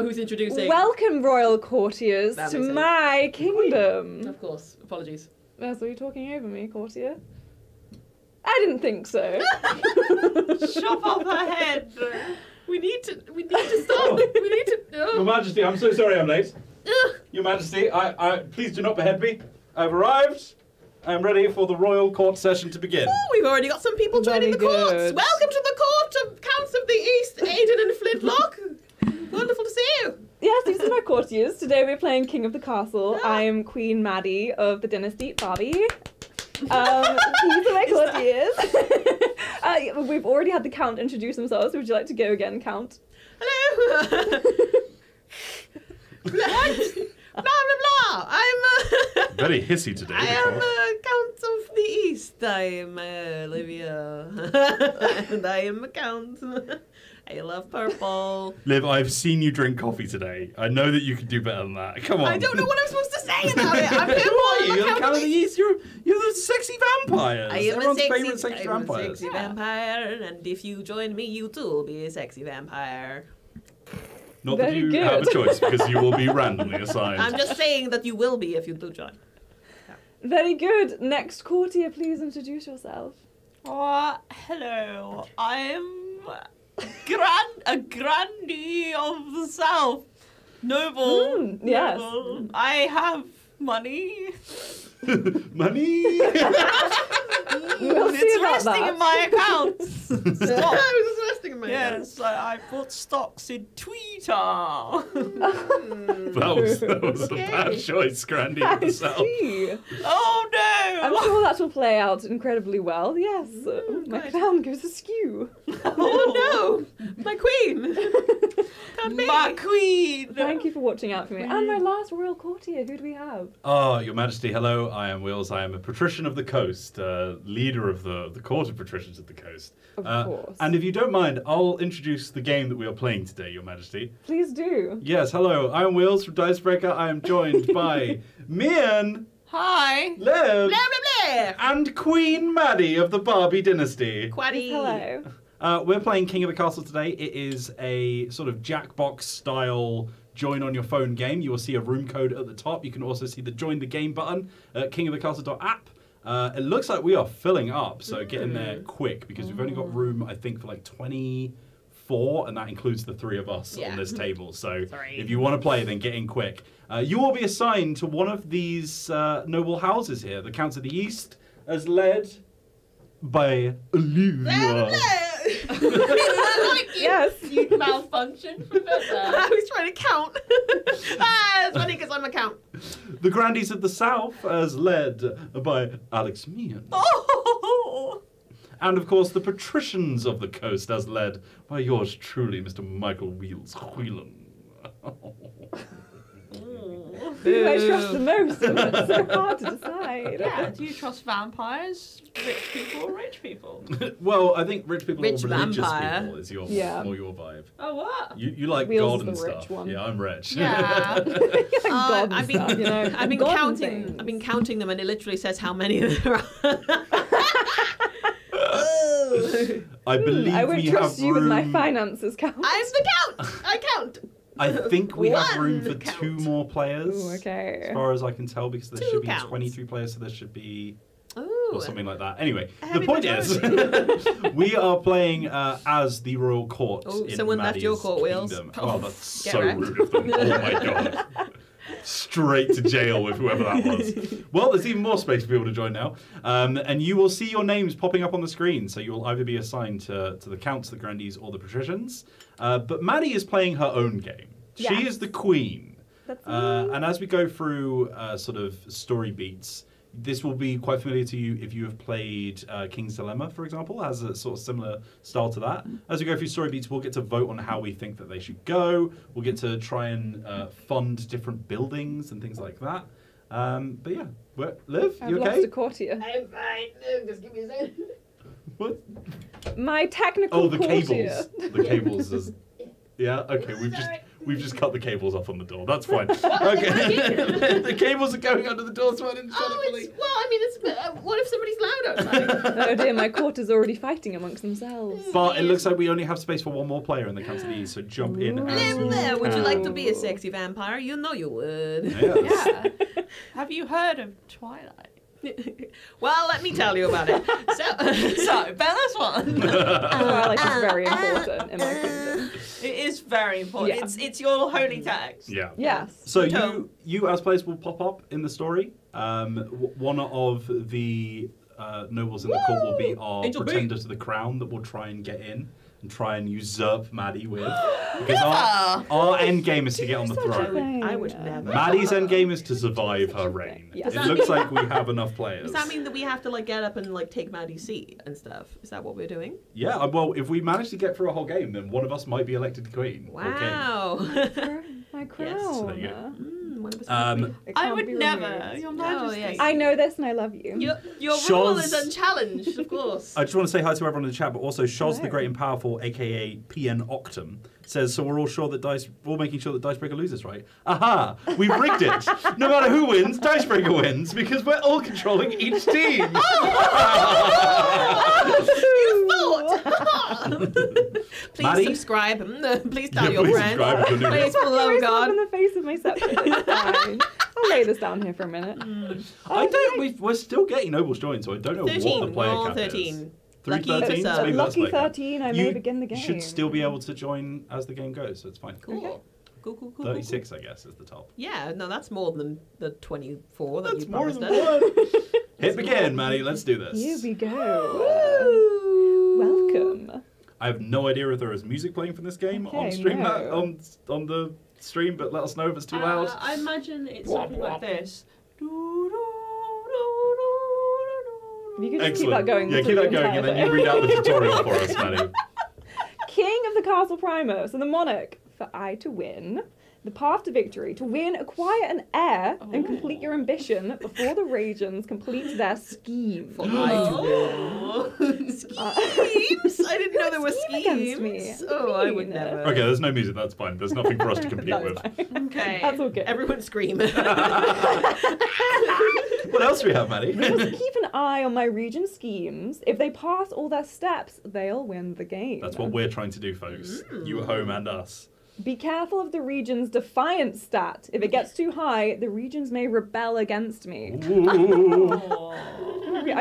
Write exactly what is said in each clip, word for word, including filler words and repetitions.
know who's introducing. Welcome, royal courtiers, that to my sense. Kingdom. Of course. Apologies. Were you talking over me, courtier? I didn't think so. Chop off her head. We need to. We need to stop. Oh. We need to. Oh. Your Majesty, I'm so sorry I'm late. Ugh. Your Majesty, I, I, please do not behead me. I've arrived. I'm ready for the royal court session to begin. Oh, we've already got some people joining the courts. Good. Welcome to the court of Counts of the East, Aidan and Flintlock. Wonderful to see you. Yes, these are my courtiers. Today we're playing King of the Castle. Ah. I am Queen Maddie of the dynasty Barbie. Um, these are my courtiers. uh, we've already had the Count introduce themselves. Would you like to go again, Count? Hello. What? Blah, blah, blah. I'm... Uh, very hissy today. I am uh, Count of the East. I am uh, Olivia. And I am a Count. I love purple. Liv, I've seen you drink coffee today. I know that you can do better than that. Come on. I don't know what I'm supposed to say about it. I'm here for you. You're the Count of the East. You're, you're the sexy vampire. I am Everyone's a sexy, sexy, I'm a sexy yeah. vampire. And if you join me, you too will be a sexy vampire. Not Very that you good. Have a choice, because you will be randomly assigned. I'm just saying that you will be if you do join. Yeah. Very good. Next courtier, please introduce yourself. Oh, hello. I'm grand, a grandee of the South. Noble. Mm, yes. Noble. I have money. Money? We'll it's resting in my accounts. It's resting in my accounts. Yes, I, I bought stocks in Twitter. mm. That was, that was okay. a bad choice, Grandy. I see. Oh no! I'm sure that will play out incredibly well. Yes, mm, my gosh. Crown goes askew. Oh no, my queen! My queen! Thank you for watching out for me. And my last royal courtier. Who do we have? Oh, Your Majesty. Hello, I am Wills. I am a patrician of the coast. Uh, leader of the, the court of patricians at the coast. Of uh, course. And if you don't mind, I'll introduce the game that we are playing today, Your Majesty. Please do. Yes, hello. I'm Wills from Dicebreaker. I am joined by Mian. Hi. Liv. Blah, blah, blah. And Queen Maddie of the Barbie dynasty. Quaddy. Hello. Uh, we're playing King of the Castle today. It is a sort of Jackbox style join on your phone game. You will see a room code at the top. You can also see the join the game button at king of the castle dot app. Uh, it looks like we are filling up, so get in there quick, because we've only got room, I think, for like twenty-four, and that includes the three of us yeah. on this table. So Sorry. if you want to play, then get in quick. Uh, you will be assigned to one of these uh, noble houses here. The Counts of the East, as led by Olivia. Yes, you malfunctioned, Professor. I was trying to count. Ah, it's funny because I'm a count. The Grandees of the South, as led by Alex Meehan. Oh! And of course, the Patricians of the Coast, as led by yours truly, Mister Michael Wheels Whelan. Who I trust the most? It's so hard to decide. Yeah, do you trust vampires, rich people, or rich people? Well, I think rich people rich or religious vampire. people is your yeah. more your vibe. Oh what? You you like Wheels God and stuff. One. Yeah, I'm rich. Yeah. Like uh, I've been stuff, you know. I've been God counting. Things. I've been counting them, and it literally says how many there are. I believe I won't we trust have you room... with my finances, Count. I'm the Count. I count. I think we One have room for count. two more players. Ooh, okay. As far as I can tell, because there two should be counts. twenty-three players, so there should be... Ooh. Or something like that. Anyway, the point is, we are playing uh, as the royal court Ooh, in someone Maddie's left your court, Wheels. Kingdom. Oh, that's Get so wrecked. rude of them. Oh, my God. Straight to jail with whoever that was. Well, there's even more space for people to join now. Um, and you will see your names popping up on the screen. So you will either be assigned to, to the counts, the grandees, or the patricians. Uh, but Maddie is playing her own game. Yes. She is the queen. That's uh, and as we go through uh, sort of story beats, this will be quite familiar to you if you have played uh, King's Dilemma, for example. It has a sort of similar style to that. As we go through story beats, we'll get to vote on how we think that they should go. We'll get to try and uh, fund different buildings and things like that. Um, but yeah, we're, Liv, I've you okay? I've lost a courtier. I'm fine. Liv, just give me a second. What? My technical courtier. Oh, the courtier. cables. The cables. Is... Yeah, okay. We've just We've just cut the cables off on the door. That's fine. Okay. The cables are going under the door, so I didn't shut oh, it. It's, well, I mean, it's, uh, what if somebody's loud outside? Oh dear, my quarter's already fighting amongst themselves. But it looks like we only have space for one more player in the Council of the East, so jump in. And there. Would you like to be a sexy vampire? You know you would. Yeah. Yeah. Have you heard of Twilight? Well, let me tell you about it. So, so Bella Swan. Twilight is very important in my kingdom. It is very important. Yeah. It's it's your holy text. Yeah. Yes. So you you as players will pop up in the story. Um, one of the uh, nobles in the Woo! court will be our Angel pretender Boot. to the crown that will try and get in and try and usurp Maddie with. Because our, our end game is to get on the throne. I would never. Maddie's end game is to survive her reign. Yeah. It looks like we have enough players. Does that mean that we have to like get up and like take Maddie's seat and stuff? Is that what we're doing? Yeah, well, if we manage to get through a whole game, then one of us might be elected queen. Wow. My crown. Yes. So there you go. Um, I would never. Your Majesty. Oh, yeah. I know this and I love you. Your, your rule is unchallenged, of course. I just want to say hi to everyone in the chat, but also Shoz Hello. the Great and Powerful, aka P N Octum, says, so we're all sure that Dice, we're all making sure that Dicebreaker loses, right? Aha! We rigged it! No matter who wins, Dicebreaker wins, because we're all controlling each team! You thought! Please Maddie? subscribe. Please tell yeah, your please friends. Please follow God. in the face of myself. Fine. I'll lay this down here for a minute. Mm. Oh, I don't. Nice. We've, we're still getting nobles joined, so I don't know thirteen, what the player cap thirteen. Is. Lucky thirteen. So lucky thirteen. I may you begin the game. You should still be able to join as the game goes, so it's fine. Cool. Okay. Cool, cool, cool, thirty-six, cool, cool. I guess, is the top. Yeah, no, that's more than the twenty-four that that's you promised us. Hit begin, Maddie. Let's do this. Here we go. Welcome. I have no idea if there is music playing from this game okay, on stream. No. That, on on the. stream, but let us know if it's too uh, loud. I imagine it's blah, something blah. like this. If you could just keep that going. Yeah, keep that going, and then you read out the tutorial for us, Maddie. King of the Castle Primus and the Monarch, for I to win, the path to victory, to win, acquire an heir, oh. and complete your ambition before the Regions complete their scheme. For oh. I to win. Schemes? I didn't know there were schemes. Against me. Oh, I would never. Okay, there's no music, that's fine. There's nothing for us to compete with. Fine. Okay. That's all good. Everyone scream. What else do we have, Maddie? Just keep an eye on my region schemes. If they pass all their steps, they'll win the game. That's what we're trying to do, folks. Mm. You at home and us. Be careful of the region's defiance stat. If it gets too high, the regions may rebel against me. I can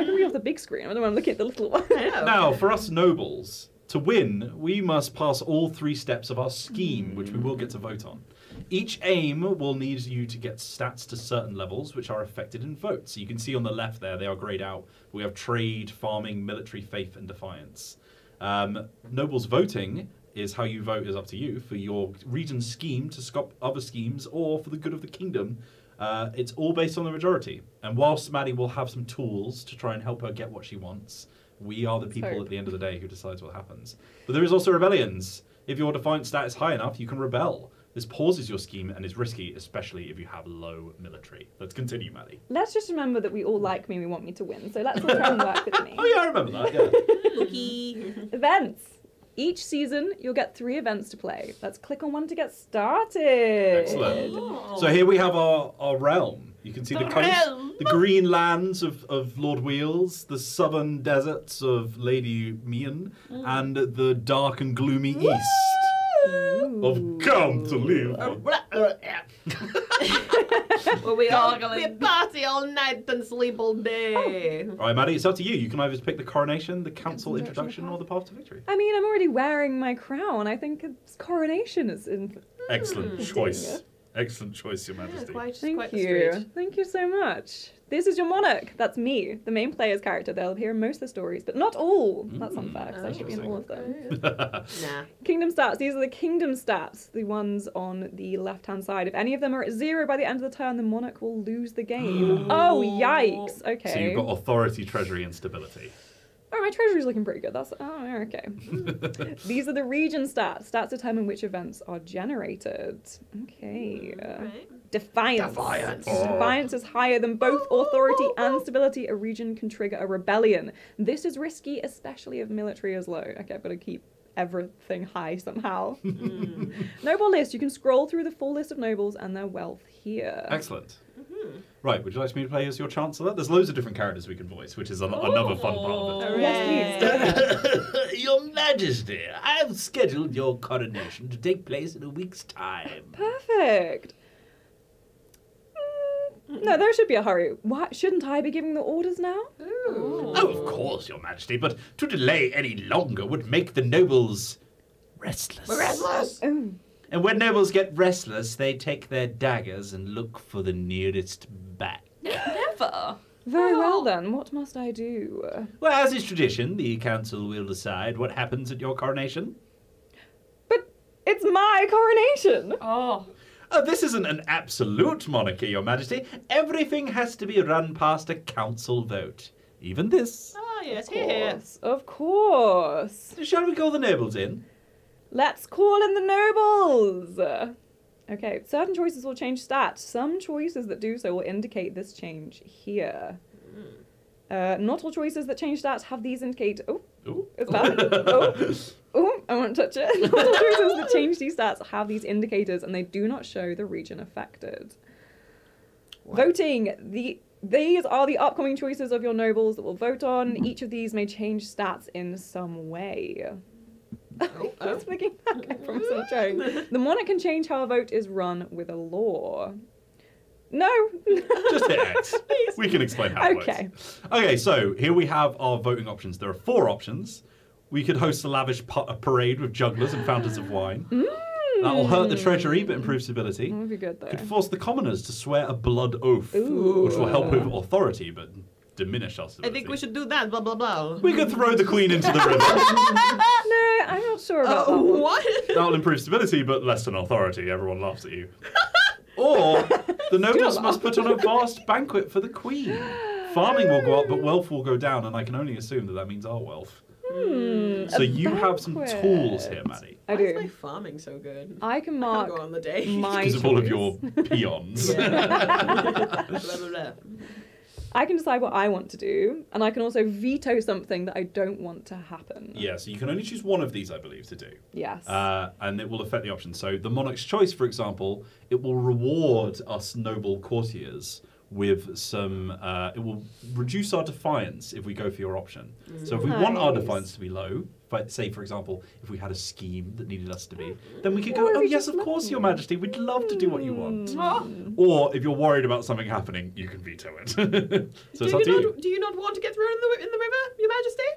read off the big screen. I don't want to look at the little one. Now, for us nobles, to win, we must pass all three steps of our scheme, which we will get to vote on. Each aim will need you to get stats to certain levels, which are affected in votes. So you can see on the left there, they are grayed out. We have trade, farming, military, faith, and defiance. Um, nobles voting is how you vote is up to you for your region scheme to stop other schemes or for the good of the kingdom. Uh, it's all based on the majority. And whilst Maddie will have some tools to try and help her get what she wants, we are the people Sorry. at the end of the day who decides what happens. But there is also rebellions. If your defiance stat is high enough, you can rebel. This pauses your scheme and is risky, especially if you have low military. Let's continue, Maddie. Let's just remember that we all like me and we want me to win, so let's all try and work with me. Oh yeah, I remember that, yeah. Okay. Events. Each season, you'll get three events to play. Let's click on one to get started. Excellent. Oh. So here we have our, our realm. You can see the, the coast, the green lands of, of Lord Wheels, the southern deserts of Lady Mian, mm. and the dark and gloomy Woo! east Ooh. of Council Hill. Well, we all we party all night and sleep all day. Oh. All right, Maddie, it's up to you. You can either pick the coronation, the council introduction, or the path to victory. I mean, I'm already wearing my crown. I think it's coronation is in. Excellent mm. choice. Excellent choice, Your Majesty. Yeah, quite, Thank quite you. Thank you so much. This is your monarch. That's me, the main player's character. They'll appear in most of the stories, but not all. Mm. That's unfair, because oh, I should be in all of them. Nah. Kingdom stats. These are the kingdom stats, the ones on the left-hand side. If any of them are at zero by the end of the turn, the monarch will lose the game. Oh, yikes. Okay. So you've got authority, treasury, and stability. Oh, my treasury's looking pretty good. That's oh, okay. These are the region stats. Stats determine which events are generated. Okay. Right. Defiance. Defiance. Oh. Defiance is higher than both authority and stability. A region can trigger a rebellion. This is risky, especially if military is low. Okay, I've got to keep everything high somehow. Mm. Noble list. You can scroll through the full list of nobles and their wealth here. Excellent. Mm-hmm. Right, would you like me to play as your chancellor? There's loads of different characters we can voice, which is an another fun part of it. Yes, please. Your Majesty, I have scheduled your coronation to take place in a week's time. Perfect. No, there should be a hurry. Why shouldn't I be giving the orders now? Ooh. Oh, of course, Your Majesty, but to delay any longer would make the nobles restless. Restless! Oh. And when nobles get restless, they take their daggers and look for the nearest bat. Never! Very well, then. What must I do? Well, as is tradition, the council will decide what happens at your coronation. But it's my coronation! Oh. Uh, this isn't an absolute monarchy, Your Majesty. Everything has to be run past a council vote. Even this. Ah, yes, of yes. Of course. Shall we call the nobles in? Let's call in the nobles! Okay, certain choices will change stats. Some choices that do so will indicate this change here. Mm. Uh, not all choices that change stats have these indicate... Oh, Ooh. It's bad. Oh. Oh, I won't touch it. Not all choices that change these stats have these indicators, and they do not show the region affected. What? Voting. The These are the upcoming choices of your nobles that will vote on. Each of these may change stats in some way. Oh, I was thinking back from some joke. The monarch can change how a vote is run with a law. No. Just hit X. We can explain how okay. it works. Okay, so here we have our voting options. There are four options. We could host a lavish parade with jugglers and fountains of wine. Mm. That will hurt the treasury but improve stability. That would be good, though. Could force the commoners to swear a blood oath, Ooh. which will help with authority but diminish our stability. I think we should do that, blah, blah, blah. We could throw the queen into the river. No, I'm not sure about uh, that one. What? That'll improve stability, but less than authority. Everyone laughs at you. Or the nobles must put on a vast banquet for the queen. Farming will go up, but wealth will go down, and I can only assume that that means our wealth. Mm, so you banquet. have some tools here, Maddie. I do. Why is my farming so good? I can mark I go on the day. Because of all of your peons. blah, blah, blah. I can decide what I want to do, and I can also veto something that I don't want to happen. Yeah, so you can only choose one of these, I believe, to do. Yes. Uh, and it will affect the options. So the monarch's choice, for example, it will reward us noble courtiers with some... Uh, it will reduce our defiance if we go for your option. Mm. So if we nice. want our defiance to be low, but say, for example, if we had a scheme that needed us to be, then we could go, oh, yes, of course, Your Majesty, we'd love to do what you want. Mm. Or if you're worried about something happening, you can veto it. so do, it's you up to not, you. do you not want to get thrown in the, in the river, Your Majesty?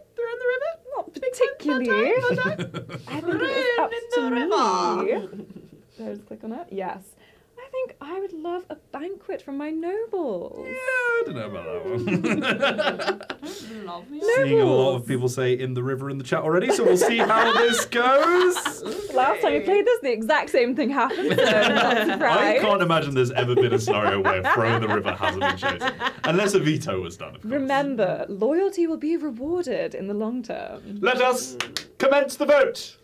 Thrown in the river? Not particularly. Time, time. I think it's up in the river. Did I just click on it? Yes. I think I would love a banquet from my nobles. Yeah, I don't know about that one. Love Seeing a lot of people say in the river in the chat already, so we'll see how this goes. Okay. Last time we played this, the exact same thing happened. So I can't imagine there's ever been a scenario where throw in the river hasn't been chosen, unless a veto was done. Of course. Remember, loyalty will be rewarded in the long term. Let us commence the vote.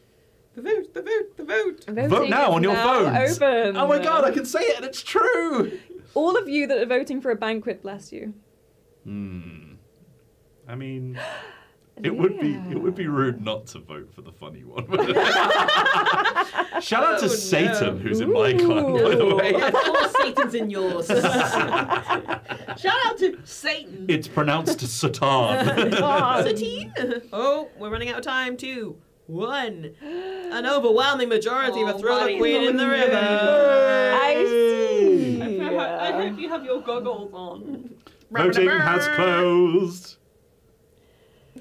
The vote, the vote, the vote. Voting vote now on your phones. Open. Oh my god, I can say it and it's true. All of you that are voting for a banquet, bless you. Hmm. I mean, it yeah. would be it would be rude not to vote for the funny one. Shout out oh, to no. Satan, who's Ooh. in my clan, by the way. Of course Satan's in yours. Shout out to Satan. It's pronounced Satan. Satan. Oh, we're running out of time too. One. An overwhelming majority oh, of a throw the queen in the river. I see. I, yeah. I, hope, I hope you have your goggles on. Voting has closed.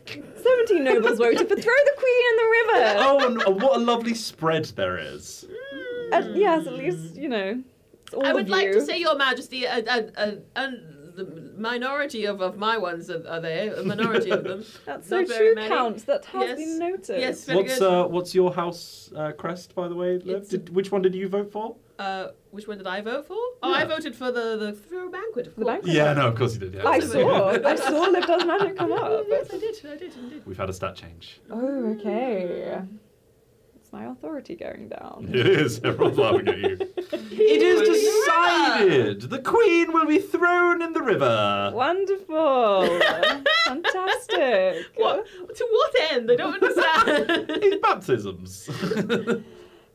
seventeen nobles voted for throw the queen in the river. Oh, and, and what a lovely spread there is. Mm. Uh, yes, at least, you know, it's all I would like you. to say, Your Majesty, a, a, a, a, the minority of, of my ones are, are there, a minority of them. That's so true, Count, that has yes. been noticed. Yes, very what's, good. Uh, what's your house uh, crest, by the way, Liv? Did, which one did you vote for? Uh, which one did I vote for? Oh, yeah. I voted for the, the throw banquet, of course. The banquet? Yeah, no, of course you did. Yeah. I saw, I saw Liv Does Magic come up. Yes, I did, I did, I did. We've had a stat change. Oh, okay. My authority going down. It is. Everyone's laughing at you. It is decided. The queen will be thrown in the river. Wonderful. fantastic. What? To what end? I don't understand. It's baptisms.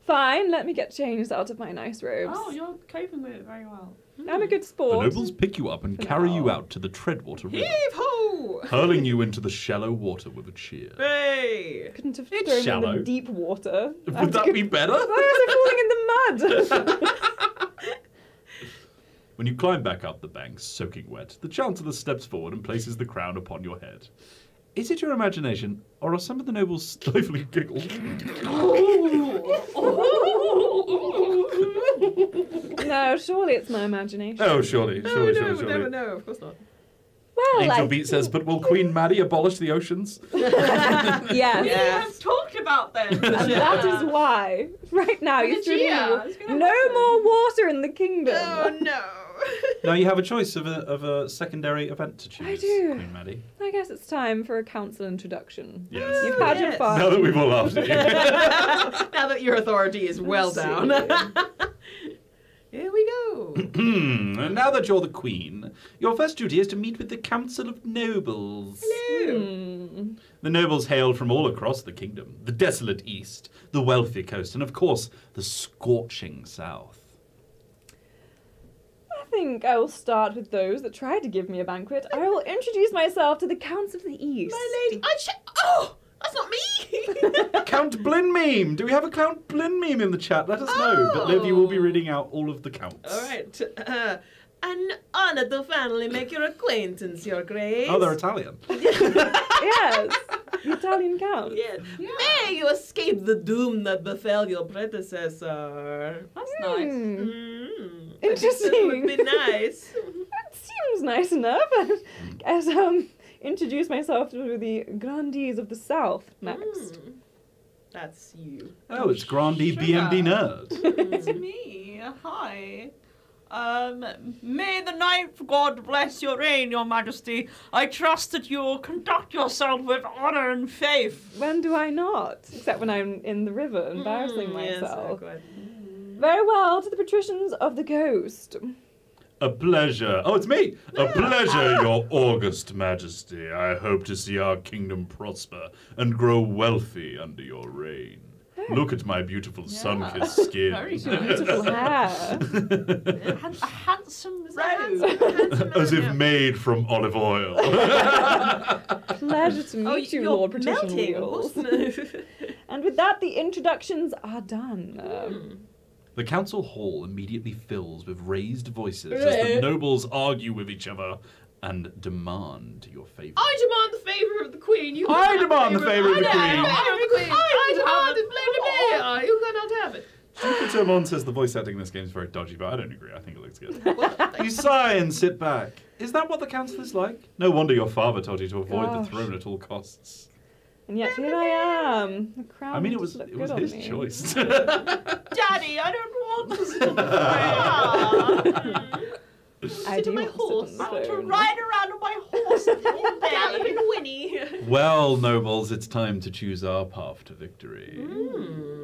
Fine, let me get changed out of my nice robes. Oh, you're coping with it very well. Mm. I'm a good sport. The nobles pick you up and For carry now. you out to the Treadwater River. Heave-ho! Hurling you into the shallow water with a cheer. Hey! Couldn't have it's thrown shallow. me in the deep water. Would I'm that good... be better? Why was I falling in the mud? When you climb back up the banks, soaking wet, the Chancellor steps forward and places the crown upon your head. Is it your imagination, or are some of the nobles stifling giggles? Oh. Oh. No, surely it's my imagination. Oh, surely, surely, no, surely, no, surely. Never, no, of course not. Well, Angel like... Beat says, but will Queen Maddie abolish the oceans? yes. yes. We have talked about them. And yeah. that is why, right now, you're streaming no happen. more water in the kingdom. Oh, no. Now you have a choice of a, of a secondary event to choose. I do. Queen Maddie. I guess it's time for a council introduction. Yes. Ooh, You've had yes. your fun. Now that we've all laughed at you. Now that your authority is well down. Here we go. And now that you're the queen, your first duty is to meet with the Council of Nobles. Hello. Mm. The nobles hail from all across the kingdom, the desolate east, the wealthy coast, and of course, the scorching south. I think I will start with those that tried to give me a banquet. I will introduce myself to the Counts of the East. My lady, I sh oh, that's not me. Count Blinmeme. Do we have a Count Blinmeme in the chat? Let us oh. know. But Liv, you will be reading out all of the counts. All right. Uh, an honour to finally make your acquaintance, Your Grace. Oh, they're Italian. Yes, the Italian count. Yes. Yeah. May you escape the doom that befell your predecessor. That's mm. nice. Mm. Interesting. It would be nice. That seems nice enough. As um, introduce myself to the Grandees of the South next. Mm. That's you. Oh, it's Grandee sure. B M D Nerd. It's me. Hi. Um, may the ninth God bless your reign, Your Majesty. I trust that you will conduct yourself with honour and faith. When do I not? Except when I'm in the river, embarrassing mm, myself. Yes, Very well to the patricians of the coast. A pleasure. Oh, it's me. A pleasure, Your August Majesty. I hope to see our kingdom prosper and grow wealthy under your reign. Oh. Look at my beautiful yeah. sun-kissed skin. Very beautiful hair. A handsome rose. As if made from olive oil. Pleasure to meet oh, you, Lord Patrician Wheels. And with that, the introductions are done. Mm. The council hall immediately fills with raised voices as the nobles argue with each other and demand your favour. I demand the favour of the queen. You I demand the favour of the queen. I demand the favour of the queen. You cannot have it. Jupiter says the voice acting in this game is very dodgy, but I don't agree. I think it looks good. You sigh and sit back. Is that what the council is like? No wonder your father told you to avoid Gosh. the throne at all costs. And yet here I am. The crown I mean, it was it was his me. choice. Daddy, I don't want to. I sit on my horse. I want to ride around on my horse all day. Galloping Winnie. Well, nobles, it's time to choose our path to victory. Mm.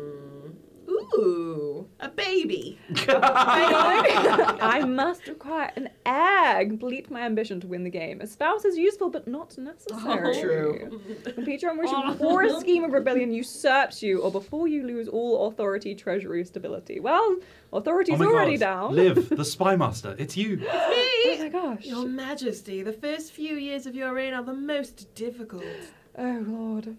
Ooh, a baby. a baby. I must require an egg. Bleep my ambition to win the game. A spouse is useful, but not necessary. Oh, true. When Peter and Richard, before a scheme of rebellion usurps you, or before you lose all authority, treasury, stability. Well, authority's oh already God. down. Liv, the spy master, it's you. It's me. Oh my gosh. Your Majesty, the first few years of your reign are the most difficult. Oh, Lord.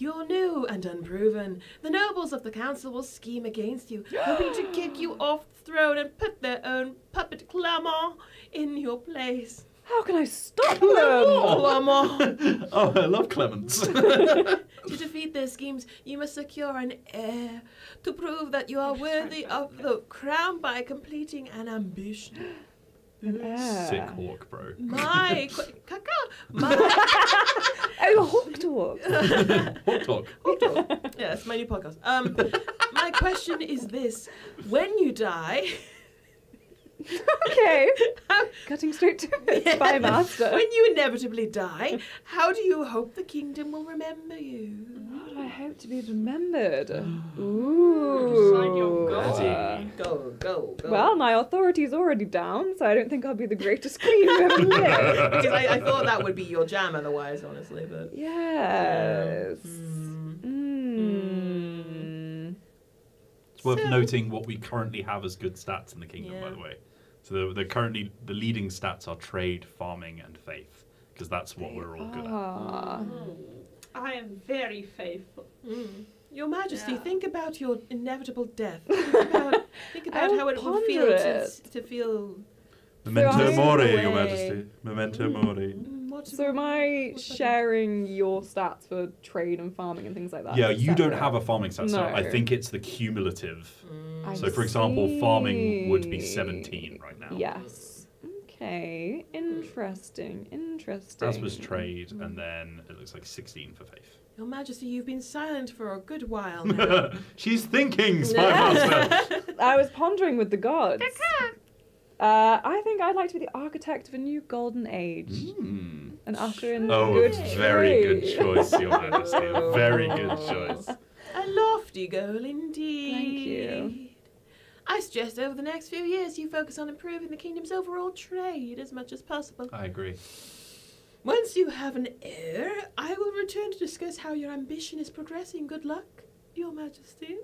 You're new and unproven. The nobles of the council will scheme against you, hoping to kick you off the throne and put their own puppet Clamor in your place. How can I stop them? Clamor! Oh, I love Clements. To defeat their schemes, you must secure an heir to prove that you are worthy of the crown by completing an ambition. Yeah. Sick hawk, bro. My caca. My oh, hawk talk. Hawk talk. Hawk talk. Yeah, it's my new podcast. Um, my question is this: when you die, okay, Cutting straight to the yes. spy master. When you inevitably die, how do you hope the kingdom will remember you? How do I hope to be remembered? Ooh. Decide your goal. Go, go, go. Well, my authority's already down, so I don't think I'll be the greatest queen who ever lived. Because I, I thought that would be your jam otherwise, honestly, but... Yes. Yeah. Mm. Mm. Mm. It's worth so... noting what we currently have as good stats in the kingdom, yeah. by the way. So they're currently, the leading stats are trade, farming, and faith, because that's what they we're all are. good at. Mm. I am very faithful. Mm. Your Majesty, yeah. think about your inevitable death. Think about, think about how it will feel it. To, to feel... Memento mori, Your Majesty. Memento mori. So am I sharing your stats for trade and farming and things like that? Yeah, you don't have a farming stat, so I think it's the cumulative. Mm. So for example, farming would be seventeen right now. Yes. Okay, interesting, interesting. As was trade, and then it looks like sixteen for faith. Your Majesty, you've been silent for a good while now. She's thinking, Spy Master. I was pondering with the gods. Uh, I think I'd like to be the architect of a new golden age. Mm. And usher in oh, good a very good choice, Your Majesty. A very good choice. A lofty goal indeed. Thank you. I suggest over the next few years you focus on improving the kingdom's overall trade as much as possible. I agree. Once you have an heir, I will return to discuss how your ambition is progressing. Good luck, Your Majesty.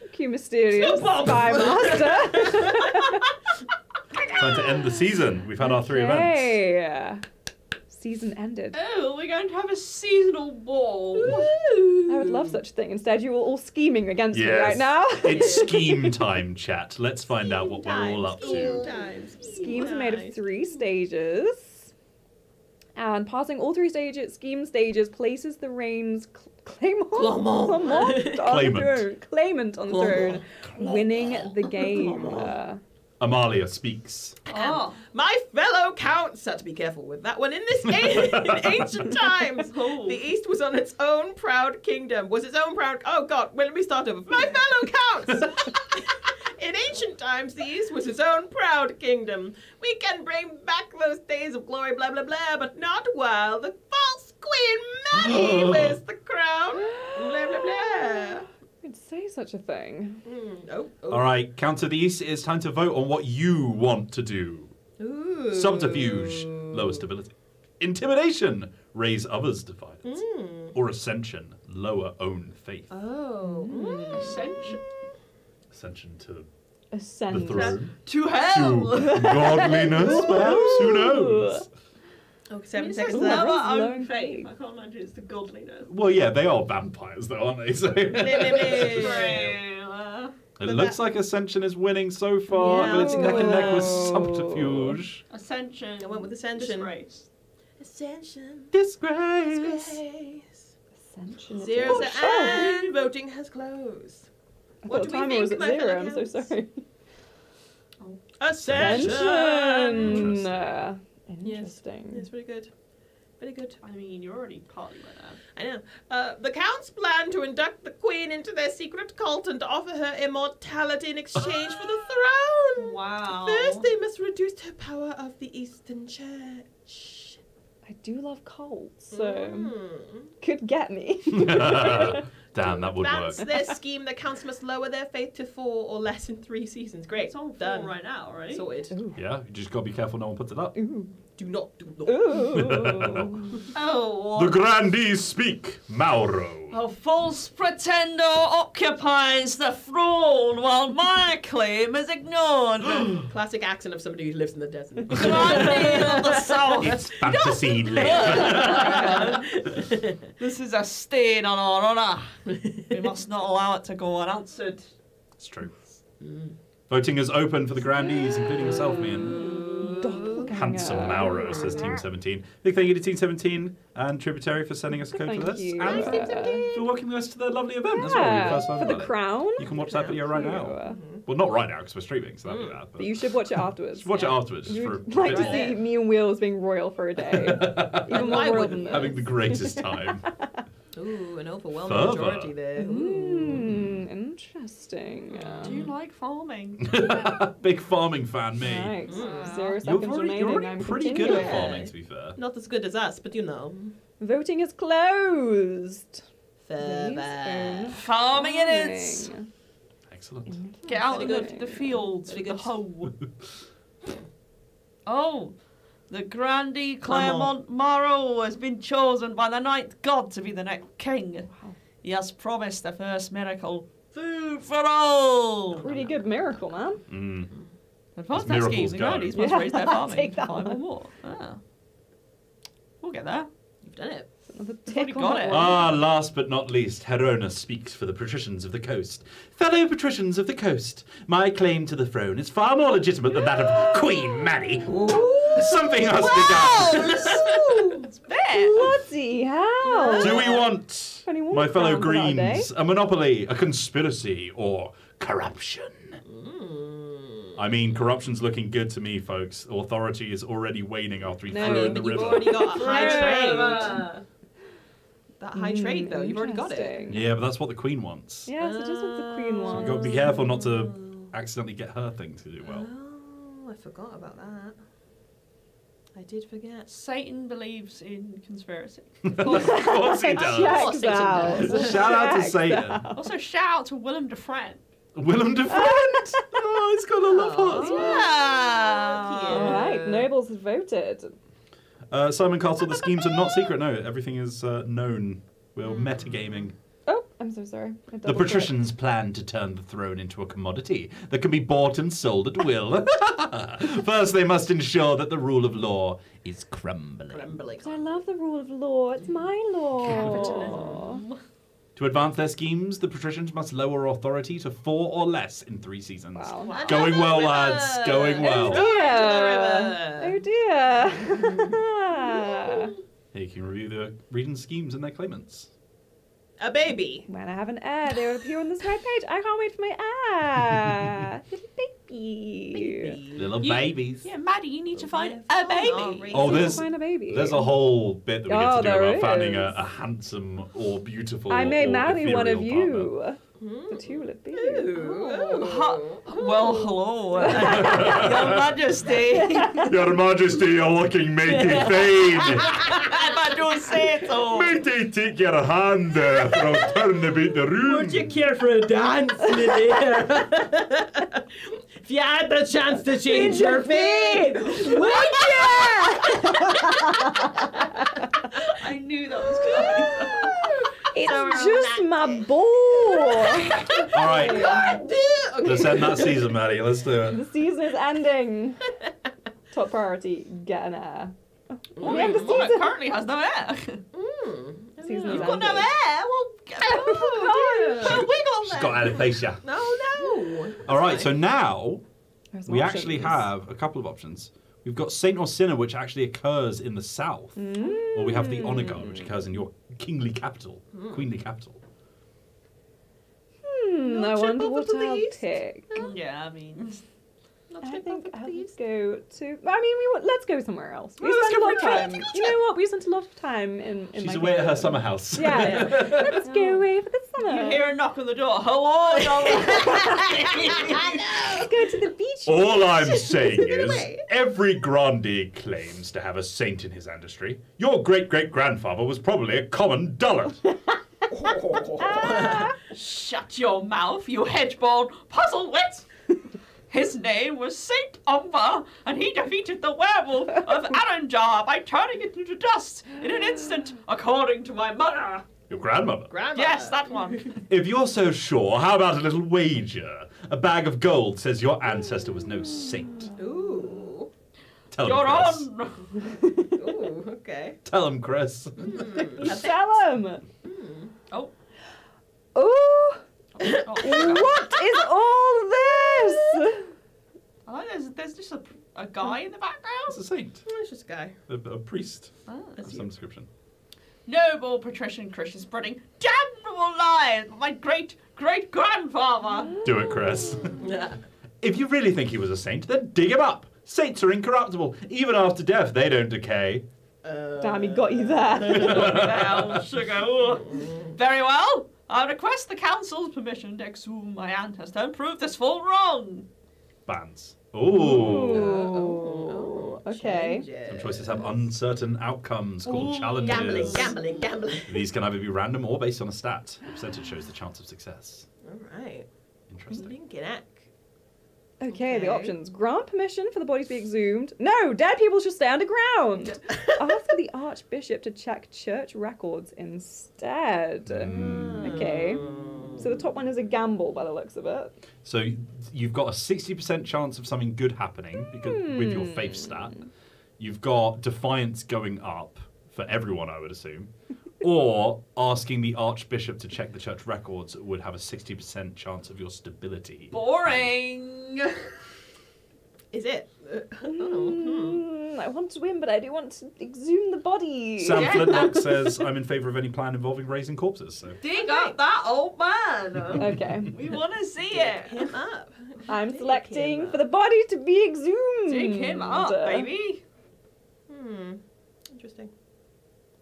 Thank you, mysterious Spy Master. Time to end the season. We've had okay. our three events. Season ended. Oh, we're going to have a seasonal ball. Ooh. I would love such a thing. Instead, you're all scheming against yes. me right now. It's scheme time, chat. Let's find scheme out what time. we're all up scheme to. Time. Scheme Schemes time. are made of three stages. And passing all three stages, scheme stages places the reigns cl claimant, claimant. claimant. claimant on the throne, claimant. winning the game. Uh, Amalia speaks. Oh. Um, my fellow counts had to be careful with that one. In this game, in ancient times, oh. the East was on its own proud kingdom. Was its own proud... Oh, God. Well, let me start over. My fellow counts! In ancient times, the East was its own proud kingdom. We can bring back those days of glory, blah, blah, blah, but not while the false Queen Maddie wears the crown. Blah, blah, blah. I'd say such a thing. Mm. Oh, oh. All right, Count of the East, it's time to vote on what you want to do. Ooh. Subterfuge, lower stability. Intimidation, raise others' defiance. Mm. Or ascension, lower own faith. Oh, mm. ascension. Ascension to Ascend. the throne. To hell! To godliness, perhaps? Who knows? Oh, seven six lower own faith. I can't imagine it's the godliness. Well, yeah, they are vampires, though, aren't they? So it looks like Ascension is winning so far, yeah. but it's neck and neck with Subterfuge. Ascension. I went with Ascension. Disgrace. Ascension. Disgrace. Disgrace. Ascension. Zero's at end. Voting has closed. What do we think, my fellow counts? I'm so sorry. Oh. Ascension! Ascension. Uh, interesting. Yes, very good. Very good. I mean, you're already partly with that. I know. Uh, the Count's plan to induct the Queen into their secret cult and to offer her immortality in exchange for the throne! Wow. First, they must reduce her power of the Eastern Church. I do love cults, so mm. could get me. Damn, that would That's work. That's their scheme. The counts must lower their faith to four or less in three seasons. Great. It's on done right now, right? Sorted. Ooh. Yeah, you just got to be careful no one puts it up. Ooh. Do not, do not. Ooh. Oh. The grandees speak, Mauro. A false pretender occupies the throne while my claim is ignored. Classic accent of somebody who lives in the desert. Grandees of the south. It's fantasy lit. This is a stain on our honour. We must not allow it to go unanswered. It's true. Mm. Voting is open for the grandees, including yourself, Mian. Doppel. Handsome Mauro, says Team seventeen. Big thank you to Team seventeen and Tributary for sending us a code thank for this. You. And uh, for welcoming us to the lovely event yeah. as well. First time for the it. crown. You can watch that video right now. Mm-hmm. Well, not right now because we're streaming, so that'll mm. be that. But you should watch it afterwards. Watch yeah. it afterwards. Just for a like to more. see me and Wheels being royal for a day. Even more royal than this. Having the greatest time. Ooh, an overwhelming Further. majority there. Ooh. Mm. Interesting. Um, Do you like farming? Big farming fan, me. Right. Mm. Zero seconds you're already, remaining. You're already I'm pretty good at farming, to be fair. Not as good as us, but you know. Voting is closed. Farming. Farming it is. Excellent. Get out of the, the fields with the hoe. Oh, the Grandee Claremont Marot has been chosen by the Ninth God to be the next king. Wow. He has promised the first miracle. Food for all! Pretty good miracle, man. Mm. And Fontaskies and Grandees must yeah, raise their farming. Take that one. More. Ah. We'll get there. You've done it. Got it. Ah, last but not least, Herona speaks for the patricians of the coast. Fellow patricians of the coast, my claim to the throne is far more legitimate than that of Queen Maddie. Ooh. Something has to be done. It's fair. Bloody hell. Do we want, my fellow Greens, a monopoly, a conspiracy, or corruption? I mean, corruption's looking good to me, folks. Authority is already waning after he no, threw in the river. No, but you've already got high trade. That high mm, trade, though. You've already got it. Yeah, but that's what the queen wants. Yes, uh, it is what the queen wants. So you've got to be careful not to accidentally get her thing to do well. Oh, I forgot about that. I did forget. Satan believes in conspiracy. Of course, of course he does. Of course Satan does. Shout out to Satan. Out. Also, shout out to Willem de Friend. Willem de Friend! Oh, he's got a love heart as well. Yeah. All right, nobles have voted. Uh, Simon Castle, the schemes are not secret. No, everything is uh, known. We're metagaming. Oh, I'm so sorry. The patricians plan to turn the throne into a commodity that can be bought and sold at will. First, they must ensure that the rule of law is crumbling. Crumbling. I love the rule of law. It's my law. Capitalism. To advance their schemes, the patricians must lower authority to four or less in three seasons. Wow. Wow. Going well, lads. Going well. Oh dear. Oh dear. Here you can review the region's schemes and their claimants. A baby. When I have an heir, they will appear on this right page. I can't wait for my heir. Little baby. baby. Little you, babies. Yeah, Maddie, you need to find a baby. Oh, there's, find a baby. There's a whole bit that we oh, get to do about is. finding a, a handsome or beautiful. I may marry one of you. Mm. The tulip baby. Oh. Oh. Well, hello. Your Majesty. Your Majesty, you're looking mighty fine. If I don't say it all. Mighty, take your hand uh, from turning about the room. Would you care for a dance, me dear? If you had the chance to change your fate, would you? I knew that was coming. It's so just my ball. All right. Okay. Let's end that season, Maddie. Let's do it. The season is ending. Top priority, get an heir. Oh, well, we end the season. It currently has no heir. Mm. Season You've got no heir. Well, oh, no. Put a wig on there. She's got alopecia. No, no. All right, so now There's we options. actually have a couple of options. We've got Saint or Sinner, which actually occurs in the south. Mm. Or we have the Honor Guard, which occurs in your kingly capital, mm. queenly capital. Hmm, I wonder what I'll pick. Yeah, I mean... Not I think I'll go to... I mean, we, let's go somewhere else. We well, spent a lot of time. time. You know what? We spent a lot of time in, in She's my away garden. at her summer house. Yeah, yeah. Let's oh. go away for the summer. You hear a knock on the door. Hello, darling. Let's go to the beach. All I'm saying is every grandee claims to have a saint in his ancestry. Your great-great-grandfather was probably a common dullard. uh, Shut your mouth, you hedge-born puzzle wit. His name was Saint Umber, and he defeated the werewolf of Aranjar by turning it into dust in an instant, according to my mother. Your grandmother? Grandmother. Yes, that one. If you're so sure, how about a little wager? A bag of gold says your ancestor was no saint. Ooh. Tell you're him, on. Ooh, okay. Tell him, Chris. Mm, Tell him. Mm. Oh. Ooh. Oh, what is all this? I like there's, there's just a, a guy in the background. It's a saint. Oh, it's just a guy. A, a priest oh, of some you. description. Noble patrician Christian spreading damnable lies my great great grandfather. Do it, Chris. If you really think he was a saint, then dig him up. Saints are incorruptible. Even after death, they don't decay. Uh, Damn, he got you there. Got me down, sugar. Very well. I request the council's permission to exhume my ancestor and prove this fool wrong. Bans. Ooh. Ooh. Uh, okay. Changes. Some choices have uncertain outcomes called Ooh. challenges. Gambling, gambling, gambling. These can either be random or based on a stat. The percentage shows the chance of success. All right. Interesting. Linkin Ack. Okay, okay, the options. Grant permission for the bodies to be exhumed. No, dead people should stay underground. Ask the Archbishop to check church records instead. Mm. Okay. So the top one is a gamble by the looks of it. So you've got a sixty percent chance of something good happening because mm. with your faith stat. You've got defiance going up for everyone, I would assume. Or asking the Archbishop to check the church records would have a sixty percent chance of your stability. Boring! Um, Is it? Mm, I want to win, but I do want to exhume the body. Sam yeah. Flintlock says, I'm in favour of any plan involving raising corpses. So. Dig okay. up that old man! Okay. We want to see Dig it. him up. I'm Dig selecting up. for the body to be exhumed. Dig him up, baby. Hmm. Interesting.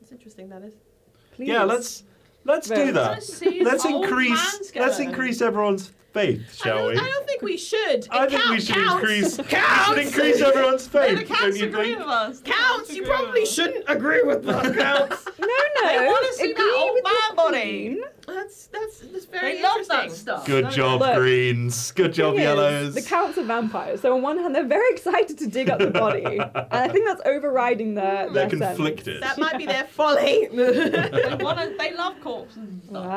It's interesting, that is. Please. Yeah, let's let's Very do that. Let's increase let's increase everyone's faith, shall I we? I don't think we should. It I counts, think we should counts. increase counts. increase everyone's faith. The counts don't agree you think? With us. The counts. You probably shouldn't agree with us. Counts. No, no. They want to see that old man body. That's that's that's very they love that stuff. Good job, Look, greens. Good job, yellows. Is, the counts are vampires, so on one hand they're very excited to dig up the body, and I think that's overriding their. They're their conflicted. Sense. That might be their folly. they, wanna, they love corpses. And stuff. Wow. Yeah, I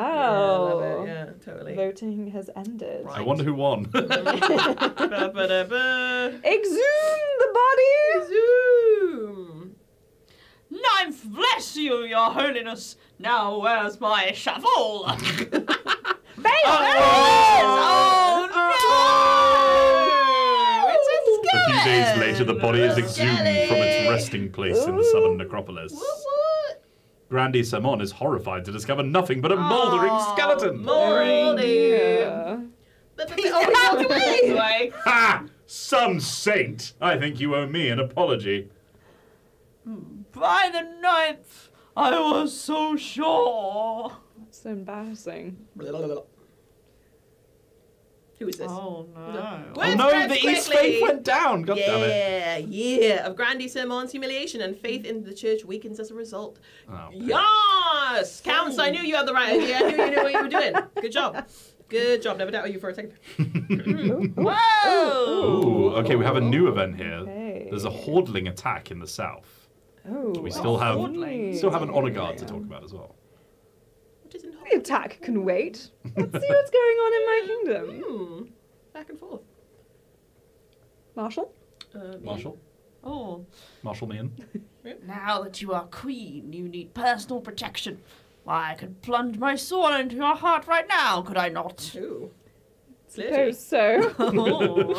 love it. Yeah, totally. Voting has ended. Right. I wonder who won. Exhume the body. Exhume. Ninth, bless you, your holiness. Now where's my shovel? There it is! Oh, oh no! It's a skeleton! A few days later, the body is exhumed from its resting place Ooh. in the southern necropolis. What, what? Grandi Sermon is horrified to discover nothing but a mouldering oh, skeleton. Mouldering! But the old way! Ha! Some saint! I think you owe me an apology. By the ninth... I was so sure. That's so embarrassing. Who is this? Oh no! Words oh no! The quickly. East faith went down. God yeah, damn it! Yeah, yeah. Of Grandi Sermon's humiliation and faith in the church weakens as a result. Oh, yes, counts. I knew you had the right idea. I knew you knew what you were doing. Good job. Good job. Never doubted you for a second. Ooh, whoa! Ooh. Ooh. Okay, we have a new event here. Okay. There's a hoardling attack in the south. Oh, we still have ordinary. still have an honor guard yeah. to talk about as well. What is an honor? The attack can wait. Let's see what's going on in my kingdom. Hmm. Back and forth. Marshal? Uh, Marshal? Oh. Marshal Meehan. Now that you are queen, you need personal protection. Why, I could plunge my sword into your heart right now, could I not? Ooh. Suppose so. Oh.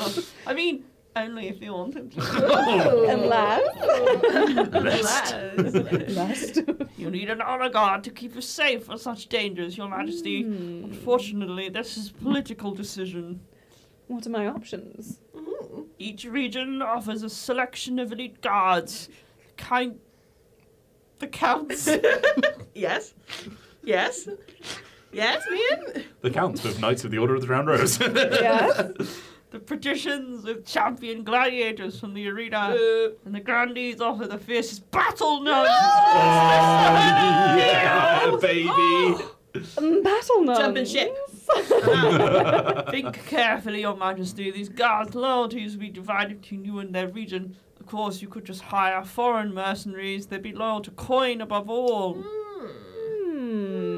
I mean... Only if you want him to. Oh. Unless. Unless. You need an honor guard to keep you safe from such dangers, Your Majesty. Mm. Unfortunately, this is a political decision. What are my options? Mm. Each region offers a selection of elite guards. Kind. The counts. Yes. Yes. Yes, Ian? The counts with Knights of the Order of the Round Rose. Yes. The patricians with champion gladiators from the arena, uh, and the grandees offer the fiercest battle nuns. Oh, yeah, baby. Oh. Um, battle nuns. Jumping ship. Think carefully, Your Majesty. These guards' loyalties will be divided between you and their region. Of course, you could just hire foreign mercenaries. They'd be loyal to coin above all. Mm.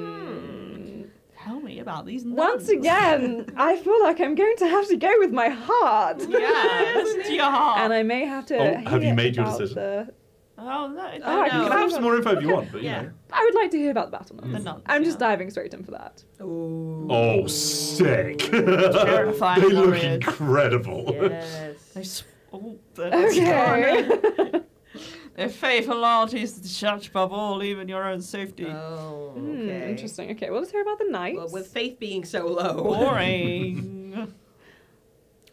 Tell me about these nuns. Once again, I feel like I'm going to have to go with my heart. Yes, to your heart. And I may have to. Oh, have you made your decision? The... Oh, no. Oh, no. You can have some more info if you want, but yeah. You know. I would like to hear about the battle nuns. Mm. The nuns I'm yeah. just diving straight in for that. Ooh. Oh, sick. Terrifying. They look warriors. Incredible. Yes. They oh, okay. Their faith and loyalty is the church above all, even your own safety. Oh, okay. Mm, interesting. Okay, well, let's hear about the knights. Well, with faith being so low. Boring.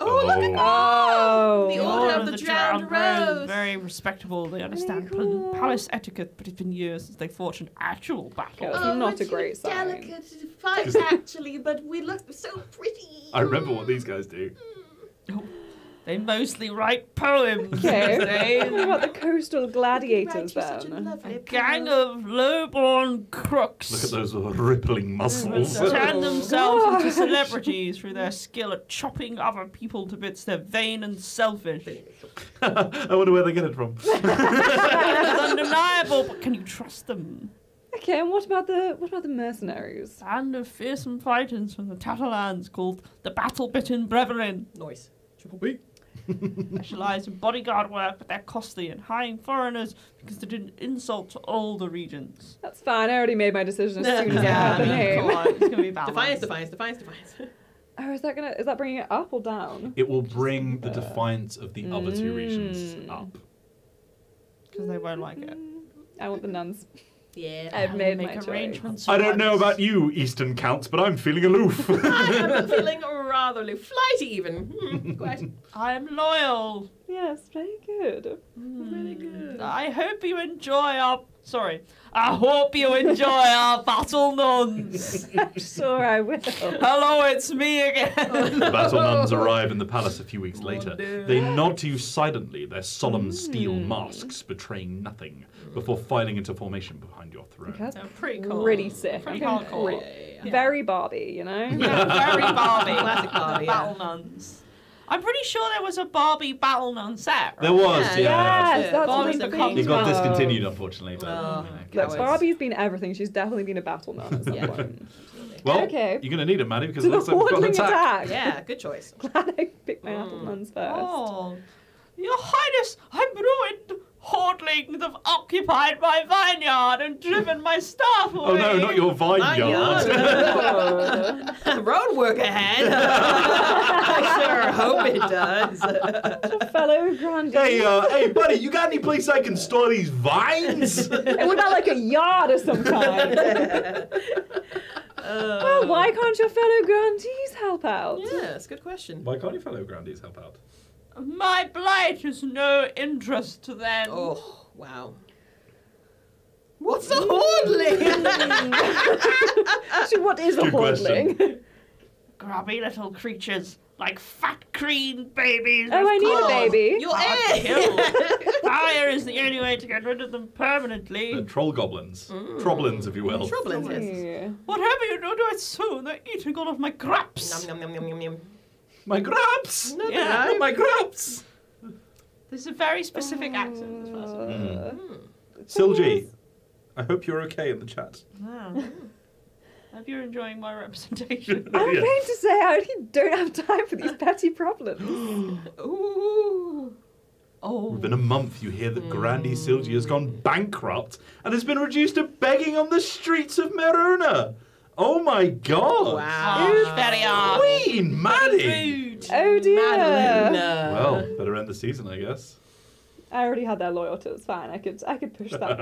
Oh, oh, look at that! Oh, the Order, Order of the, the Drowned, sound very, very respectable. They understand cool. palace etiquette, but it's been years since they fought an actual battle. Oh, not a great sign. Delicate fight, actually, but we look so pretty. I remember what these guys do. Oh. They mostly write poems. Okay. What about the coastal gladiators then? A gang of low-born crooks. Look at those rippling muscles. Turn themselves Gosh. into celebrities through their skill at chopping other people to bits. They're vain and selfish. I wonder where they get it from. That's undeniable, but can you trust them? Okay, and what about the what about the mercenaries? And of fearsome fighters from the Tatarlands called the battle-bitten brethren. Nice. Triple B. Specialise in bodyguard work, but they're costly and hiring foreigners because they did an insult to all the regions. That's fine. I already made my decision as soon as I had the name. Come on, it's gonna be balanced. Defiance, defiance, defiance, defiance. Oh, is that gonna is that bringing it up or down? It will bring the defiance of the mm. other two regions up because they won't like it. I want the nuns. Yeah, I've made my arrangements. I don't know about you, Eastern counts, but I'm feeling aloof. I'm feeling rather aloof, flighty even. Mm, quite. I am loyal. Yes, very good. Mm. Very good. I hope you enjoy our. Sorry, I hope you enjoy our battle nuns. I'm sure I will. Hello, it's me again. The battle nuns arrive in the palace a few weeks later. Oh, they nod to you silently, their solemn steel mm. masks betraying nothing, before filing into formation behind your throne. That's okay. pretty cool. Pretty sick. Pretty hardcore. Yeah, yeah. Very Barbie, you know? Yeah, very Barbie. Classic Barbie. Yeah. Battle nuns. I'm pretty sure there was a Barbie battle nun set. Right? There was, yeah. yeah. Yes, that's Barbie's the It got discontinued, unfortunately. But, oh, you know, look, Barbie's been everything. She's definitely been a battle nun at some yeah. point. Well, okay. You're going to need it, Maddie, because it looks like we've got an attack. attack. Yeah, good choice. Glad I picked my mm. battle nuns first. Oh, Your Highness, I'm ruined. Hoardlings have occupied my vineyard and driven my staff away. Oh no, not your vineyard. vineyard. Road work ahead. I sure hope it does. Fellow grandee. Hey, uh, hey, buddy, you got any place I can store these vines? And we're not like a yard of some kind. Uh, well, why can't your fellow grandees help out? Yeah, that's a good question. Why can't your fellow grandees help out? My blight is no interest to them. Oh, wow. What's a hoardling? So what is Good a hoardling? Question. Grubby little creatures like fat green babies. Oh, I need a baby. You're ill. Fire is the only way to get rid of them permanently. The troll goblins. Mm. Troblins, if you will. Troblins, yes. Yeah. Whatever you do, do it soon. They're eating all of my grubs. Nom, nom, nom, nom, nom, nom. My grubs! No, yeah, no, my grubs! There's a very specific uh, accent as well. Mm. Mm. Silji, I hope you're okay in the chat. Wow. I hope you're enjoying my representation. I'm yeah. going to say I really don't have time for these petty problems. Ooh. Oh. Within a month, you hear that mm. Grandee Silji has gone bankrupt and has been reduced to begging on the streets of Meruna. Oh my God! Wow, Who's very hard. Queen Maddie. Rude. Oh dear. Madeline. Well, better end the season, I guess. I already had their loyalty. It's fine. I could, I could push that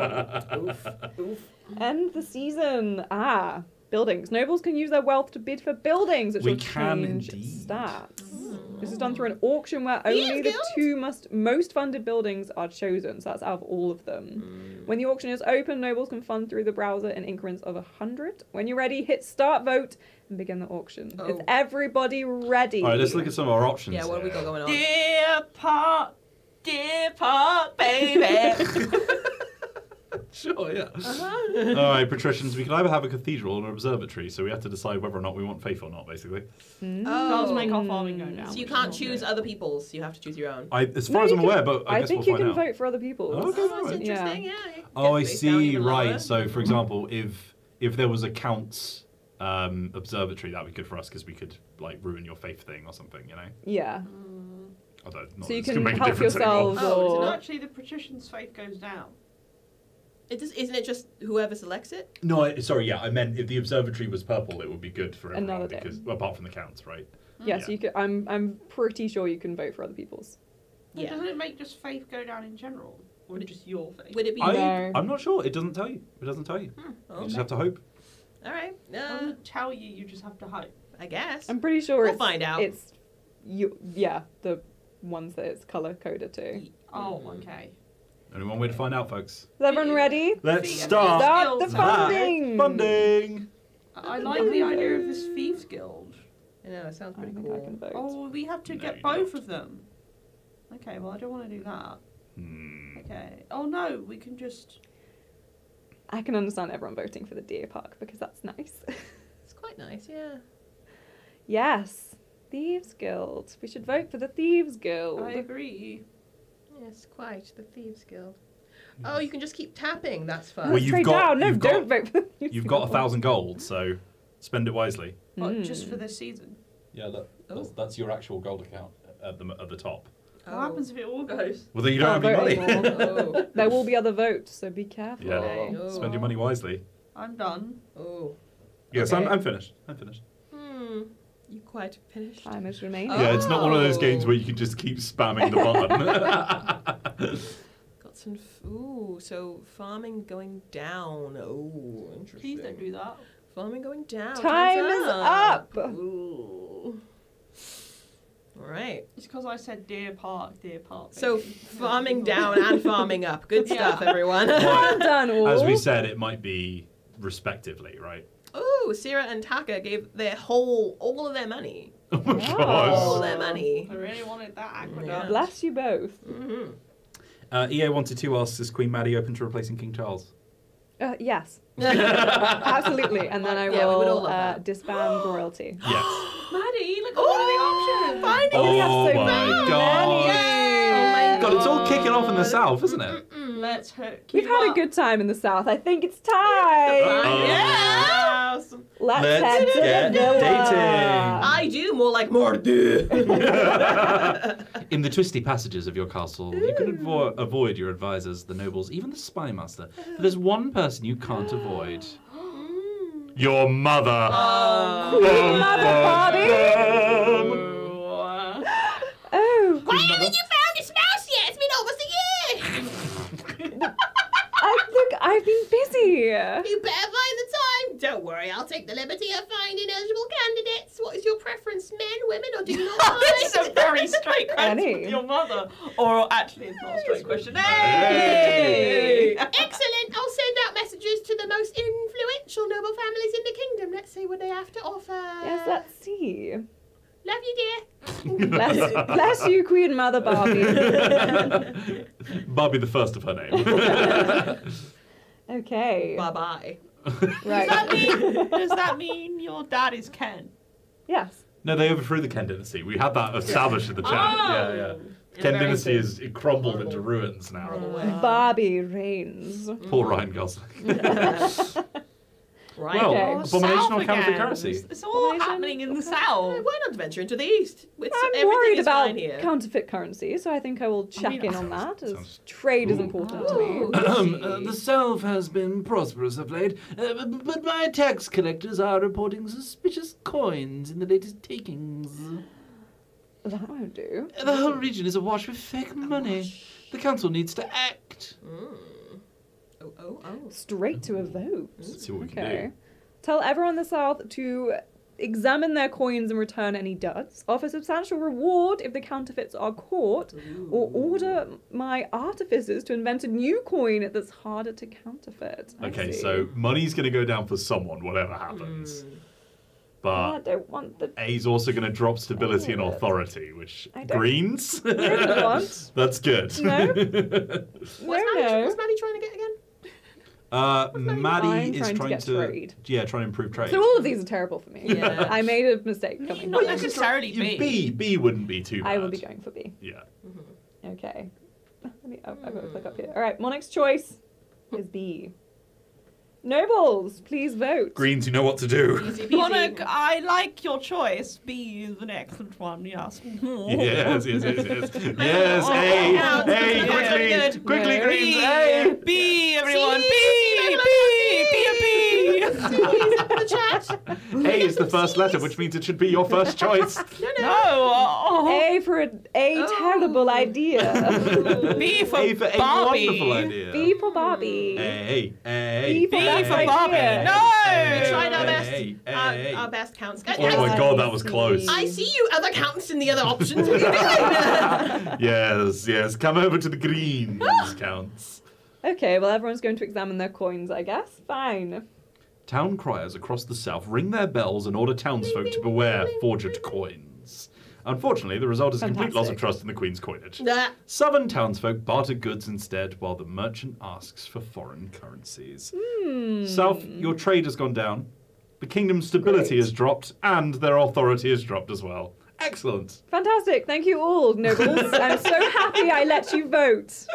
one. Oof. Oof. End the season. Ah, buildings. Nobles can use their wealth to bid for buildings, which we will can change indeed. stats. Mm. This is done through an auction where only the two must, most funded buildings are chosen. So that's out of all of them. Mm. When the auction is open, nobles can fund through the browser in increments of one hundred. When you're ready, hit start vote and begin the auction. Oh. Is everybody ready? All right, let's look at some of our options. Yeah, what have we got going on? Dear Park, dear Park, baby. Sure, yeah. Uh-huh. All right, patricians, we can either have a cathedral or an observatory, so we have to decide whether or not we want faith or not, basically. Mm. Oh. Make our farming go down. So you can't choose other people's, you have to choose your own. I, as far no, as I'm can, aware, but I, I guess think we'll you can out. vote for other people. Oh, okay, oh, that's interesting, yeah. yeah oh, I see, right. Lower. So, for example, if if there was a count's um, observatory, that would be good for us because we could, like, ruin your faith thing or something, you know? Yeah. Mm. Although, not so you can make help yourselves. Oh, or... actually the patrician's faith goes down. It just, isn't it just whoever selects it? No, I, sorry, yeah, I meant if the observatory was purple, it would be good for everyone. Another because, well, apart from the counts, right? Mm. Yeah, yeah, so you could, I'm, I'm pretty sure you can vote for other people's. Yeah. Yeah. Doesn't it make just faith go down in general? Or would it just your faith? Would it be I, no. I'm not sure. It doesn't tell you. It doesn't tell you. Hmm. Okay. You just have to hope. All right. Uh, it doesn't tell you. You just have to hope. I guess. I'm pretty sure we'll it's... We'll find out. It's... you. Yeah, the... ones that it's color coded to. Oh, okay. Only one way to find out, folks. Is everyone ready? Let's start, start the funding. Funding. I like the idea of this thieves guild. I know, that sounds pretty I cool. I can vote. Oh, we have to no, get both don't. of them. Okay, well, I don't want to do that. Mm. Okay. Oh no, we can just. I can understand everyone voting for the deer park because that's nice. It's quite nice, yeah. Yes, thieves guild. We should vote for the thieves guild. I agree. Yes, quite the thieves guild. Yes. Oh, you can just keep tapping. That's fun. Well, you've got, down. No, you've don't got, vote for the thieves You've got a thousand gold, so spend it wisely. What, mm. just for this season? Yeah, that, that's, that's your actual gold account at the at the top. What oh. happens if it all goes? Well, then you don't have any money. Oh. There will be other votes, so be careful. Yeah. Oh. Spend your money wisely. I'm done. Oh. Yes, okay. I'm, I'm finished. I'm finished. Hmm. You quite finished. Time is remaining. Oh. Yeah, it's not one of those games where you can just keep spamming the button. Got some. F ooh, so farming going down. Oh, interesting. Please don't do that. Farming going down. Time is up. Ooh. All right. It's because I said deer park, deer park. Baby. So farming down and farming up. Good stuff, yeah. everyone. Well done, all. As we said, it might be respectively, right? Oh, Sierra and Taka gave their whole, all of their money. Oh my gosh. All of their money. I really wanted that aqueduct. Yeah. Bless you both. Mm-hmm. uh, E A wanted to ask, is Queen Maddie open to replacing King Charles? Uh, yes. Absolutely. And then I yeah, will uh, disband royalty. Yes. Maddie, look at all the options. Finally. Oh, we have so my God. Yay. Oh my God. It's all kicking off in the South, isn't it? Mm-mm, let's hook you We've up. had a good time in the South. I think it's time. Uh-oh. Yeah. Awesome. Let's, let's head get to the dating. I do more like Mordu. In the twisty passages of your castle, Ooh. you can avo avoid your advisors, the nobles, even the spymaster. But there's one person you can't avoid. Your mother. Oh, Queen oh, Mother Barbie. Oh. oh. Why haven't you found a spouse yet? It's been almost a year. I think I've been busy. You better find the time. Don't worry, I'll take the liberty of finding eligible candidates. What is your preference, men, women, or do you not mind? This is a very straight question with your mother. Or actually, it's not a straight question. Hey! Hey! Excellent. I'll send out messages to the most influential noble families in the kingdom. Let's see what they have to offer. Yes, let's see. Love you, dear. Bless, bless you, Queen Mother Barbie. Barbie, the first of her name. Okay. Bye-bye. Right. Does that mean, does that mean your dad is Ken? Yes. No, they overthrew the Ken dynasty. We had that established in the chat. Oh. Yeah, yeah. The Ken dynasty is it crumbled into ruins now. Wow. Barbie reigns. Poor Ryan Gosling. Right. Well, okay. Abomination on account of the currency. It's all Abomination. happening in the South. Why not venture into the East? It's, I'm worried about here. counterfeit currency, so I think I will check I mean, in on sounds, that. Sounds, trade ooh. is important ooh. to me. uh, the South has been prosperous of late, uh, but my tax collectors are reporting suspicious coins in the latest takings. That won't do. The whole region is awash with fake awash. money. The council needs to act. Mm. Oh, oh, oh. Straight to a vote. Let's see what we okay. can do. Tell everyone in the South to examine their coins and return any duds. Offer substantial reward if the counterfeits are caught, Ooh. or order my artificers to invent a new coin that's harder to counterfeit. I okay, see. so money's going to go down for someone, whatever happens. Mm. But I don't want the... A's also going to drop stability and authority, which greens. I don't want. That's good. No. What's Maddie trying to get again? Uh, Maddie is trying, trying to, to trade. yeah, trying to improve trade. So all of these are terrible for me. Yeah, I made a mistake coming. Not necessarily B. B. B wouldn't be too bad. I will be going for B. Yeah. Mm-hmm. Okay. Let me. I've got to click up here. All right. Monarch's choice is B. Nobles, please vote. Greens, you know what to do. Easy, Monarch, I like your choice. B is an excellent one. Yes. yes, yes, yes, yes. Yes, oh, A, yeah. A, quickly, yeah. quickly, no. Greens, A, B, everyone, C, B, C, B, C, B, C, B, C, B, C, B. Please, up in the chat. A, is the first letter, which means it should be your first choice. No, no. no oh. A for a, a oh. terrible idea. B for, a for Barbie. A wonderful idea. B for Barbie. A, a, B for, B for Barbie. Idea. No! A, we tried our best. A, a, a. Our, our best counts. Oh I, my I, God, that was close. I see you other counts in the other options. What are you doing? Yes, yes. Come over to the green counts. Okay, well, everyone's going to examine their coins, I guess. Fine. Town criers across the south ring their bells and order townsfolk to beware forged coins. Unfortunately, the result is a complete loss of trust in the Queen's coinage. Nah. Southern townsfolk barter goods instead, while the merchant asks for foreign currencies. Mm. South, your trade has gone down, the kingdom's stability Great. has dropped, and their authority has dropped as well. Excellent. Fantastic. Thank you all, nobles. I'm so happy I let you vote.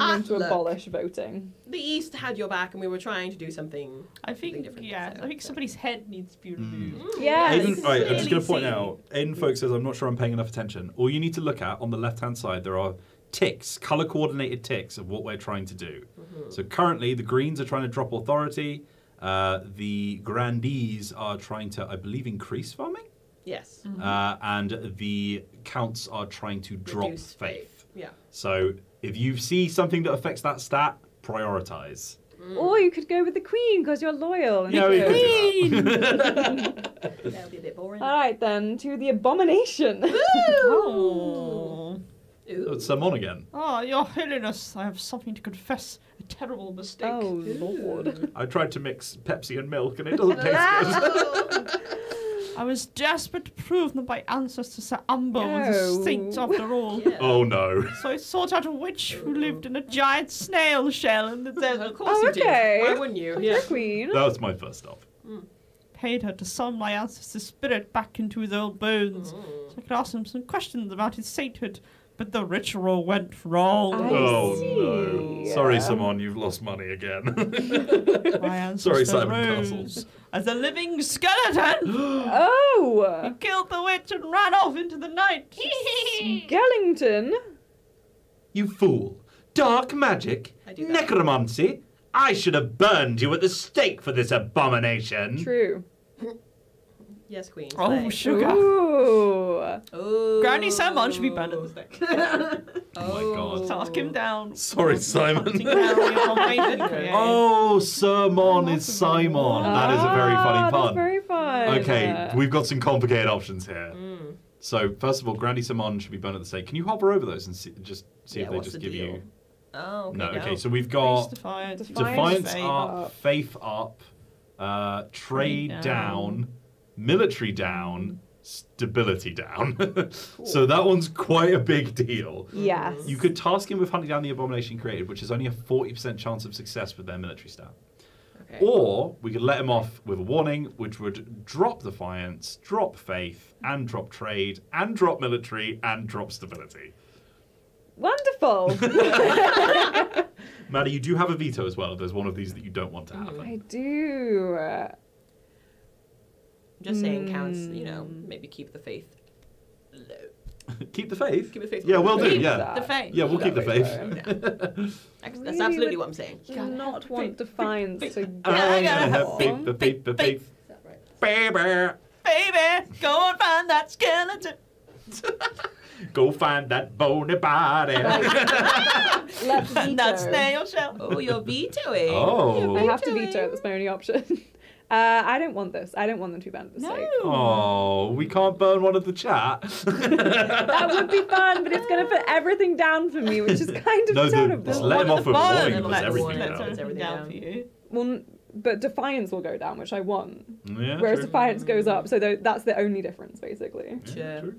I'm going to abolish voting. The East had your back and we were trying to do something I think, different. Yeah, so, I think somebody's so. head needs to be removed. Mm. Yeah. Right, really I'm just going to point out, Aiden Folk says, I'm not sure I'm paying enough attention. All you need to look at on the left-hand side, there are ticks, colour-coordinated ticks of what we're trying to do. Mm-hmm. So currently, the Greens are trying to drop authority. Uh, the Grandees are trying to, I believe, increase farming? Yes. Mm-hmm. uh, and the counts are trying to drop faith. faith. Yeah. So if you see something that affects that stat, prioritize. Mm. Or you could go with the Queen because you're loyal. And no, you Queen! That will be a bit boring. All right, then, to the abomination. Ooh. Oh. Ooh. It's Simon again. Oh, Your Holiness, I have something to confess. A terrible mistake. Oh, Lord. I tried to mix Pepsi and milk, and it doesn't taste good. I was desperate to prove that my ancestor Sir Umbo no. was a saint after all. Yeah. Oh no. So I sought out a witch who lived in a giant snail shell in the desert. Of course oh, you okay. did. Why wouldn't you? Yeah. Queen. That was my first stop. Mm. Paid her to summon my ancestor's spirit back into his old bones. Mm. So I could ask him some questions about his sainthood. But the ritual went wrong. I oh see. no. Sorry, yeah. Simon, you've lost money again. My ancestor Sorry, Simon rose Castles. As a living skeleton. Oh! He killed the witch and ran off into the night. Skellington? You fool. Dark magic? I do that. Necromancy? I should have burned you at the stake for this abomination. True. Yes, Queen. Oh, play. Sugar. Ooh. Ooh. Granny Simon should be banned at the stake. Oh, my God. Task him down. Sorry, Simon. Oh, Sermon is Simon. Oh, that is a very funny pun. That's very fun. Okay, yeah. We've got some complicated options here. Mm. So, first of all, Granny Simon should be burned at the stake. Can you hover over those and see, just see yeah, if they just the give deal? you... Oh, okay, no, no, okay, so we've got... Defiance, Defiance faith up, up, Faith up, uh, Trade down... down Military down, stability down. So that one's quite a big deal. Yes. You could task him with hunting down the abomination created, which is only a forty percent chance of success with their military stat. Okay. Or we could let him off with a warning, which would drop defiance, drop faith, and drop trade, and drop military, and drop stability. Wonderful. Maddie, you do have a veto as well. There's one of these that you don't want to happen. I do. Just saying counts, you know, maybe keep the faith low. Keep the faith? Keep the faith. Yeah, we'll do, keep yeah. the faith. Yeah, we'll keep the faith. Yeah. That's really absolutely what I'm saying. You not want defiance again. I gotta have the faith, the faith. Is that right? Baby! Baby! Go and find that skeleton! Go find that bony body. Let's veto. That snail shell. Oh, you're vetoing. Oh. You're vetoing. I have to veto, that's my only option. Uh, I don't want this. I don't want them to be banned at the no. stake. Oh, we can't burn one of the chat. That would be fun, but it's going to put everything down for me, which is kind of no, terrible. Just let them off with warning. Let's everything down. Let's everything down for you. Well, but defiance will go down, which I want. Yeah, whereas true. defiance goes up, so that's the only difference, basically. Yeah, yeah. True.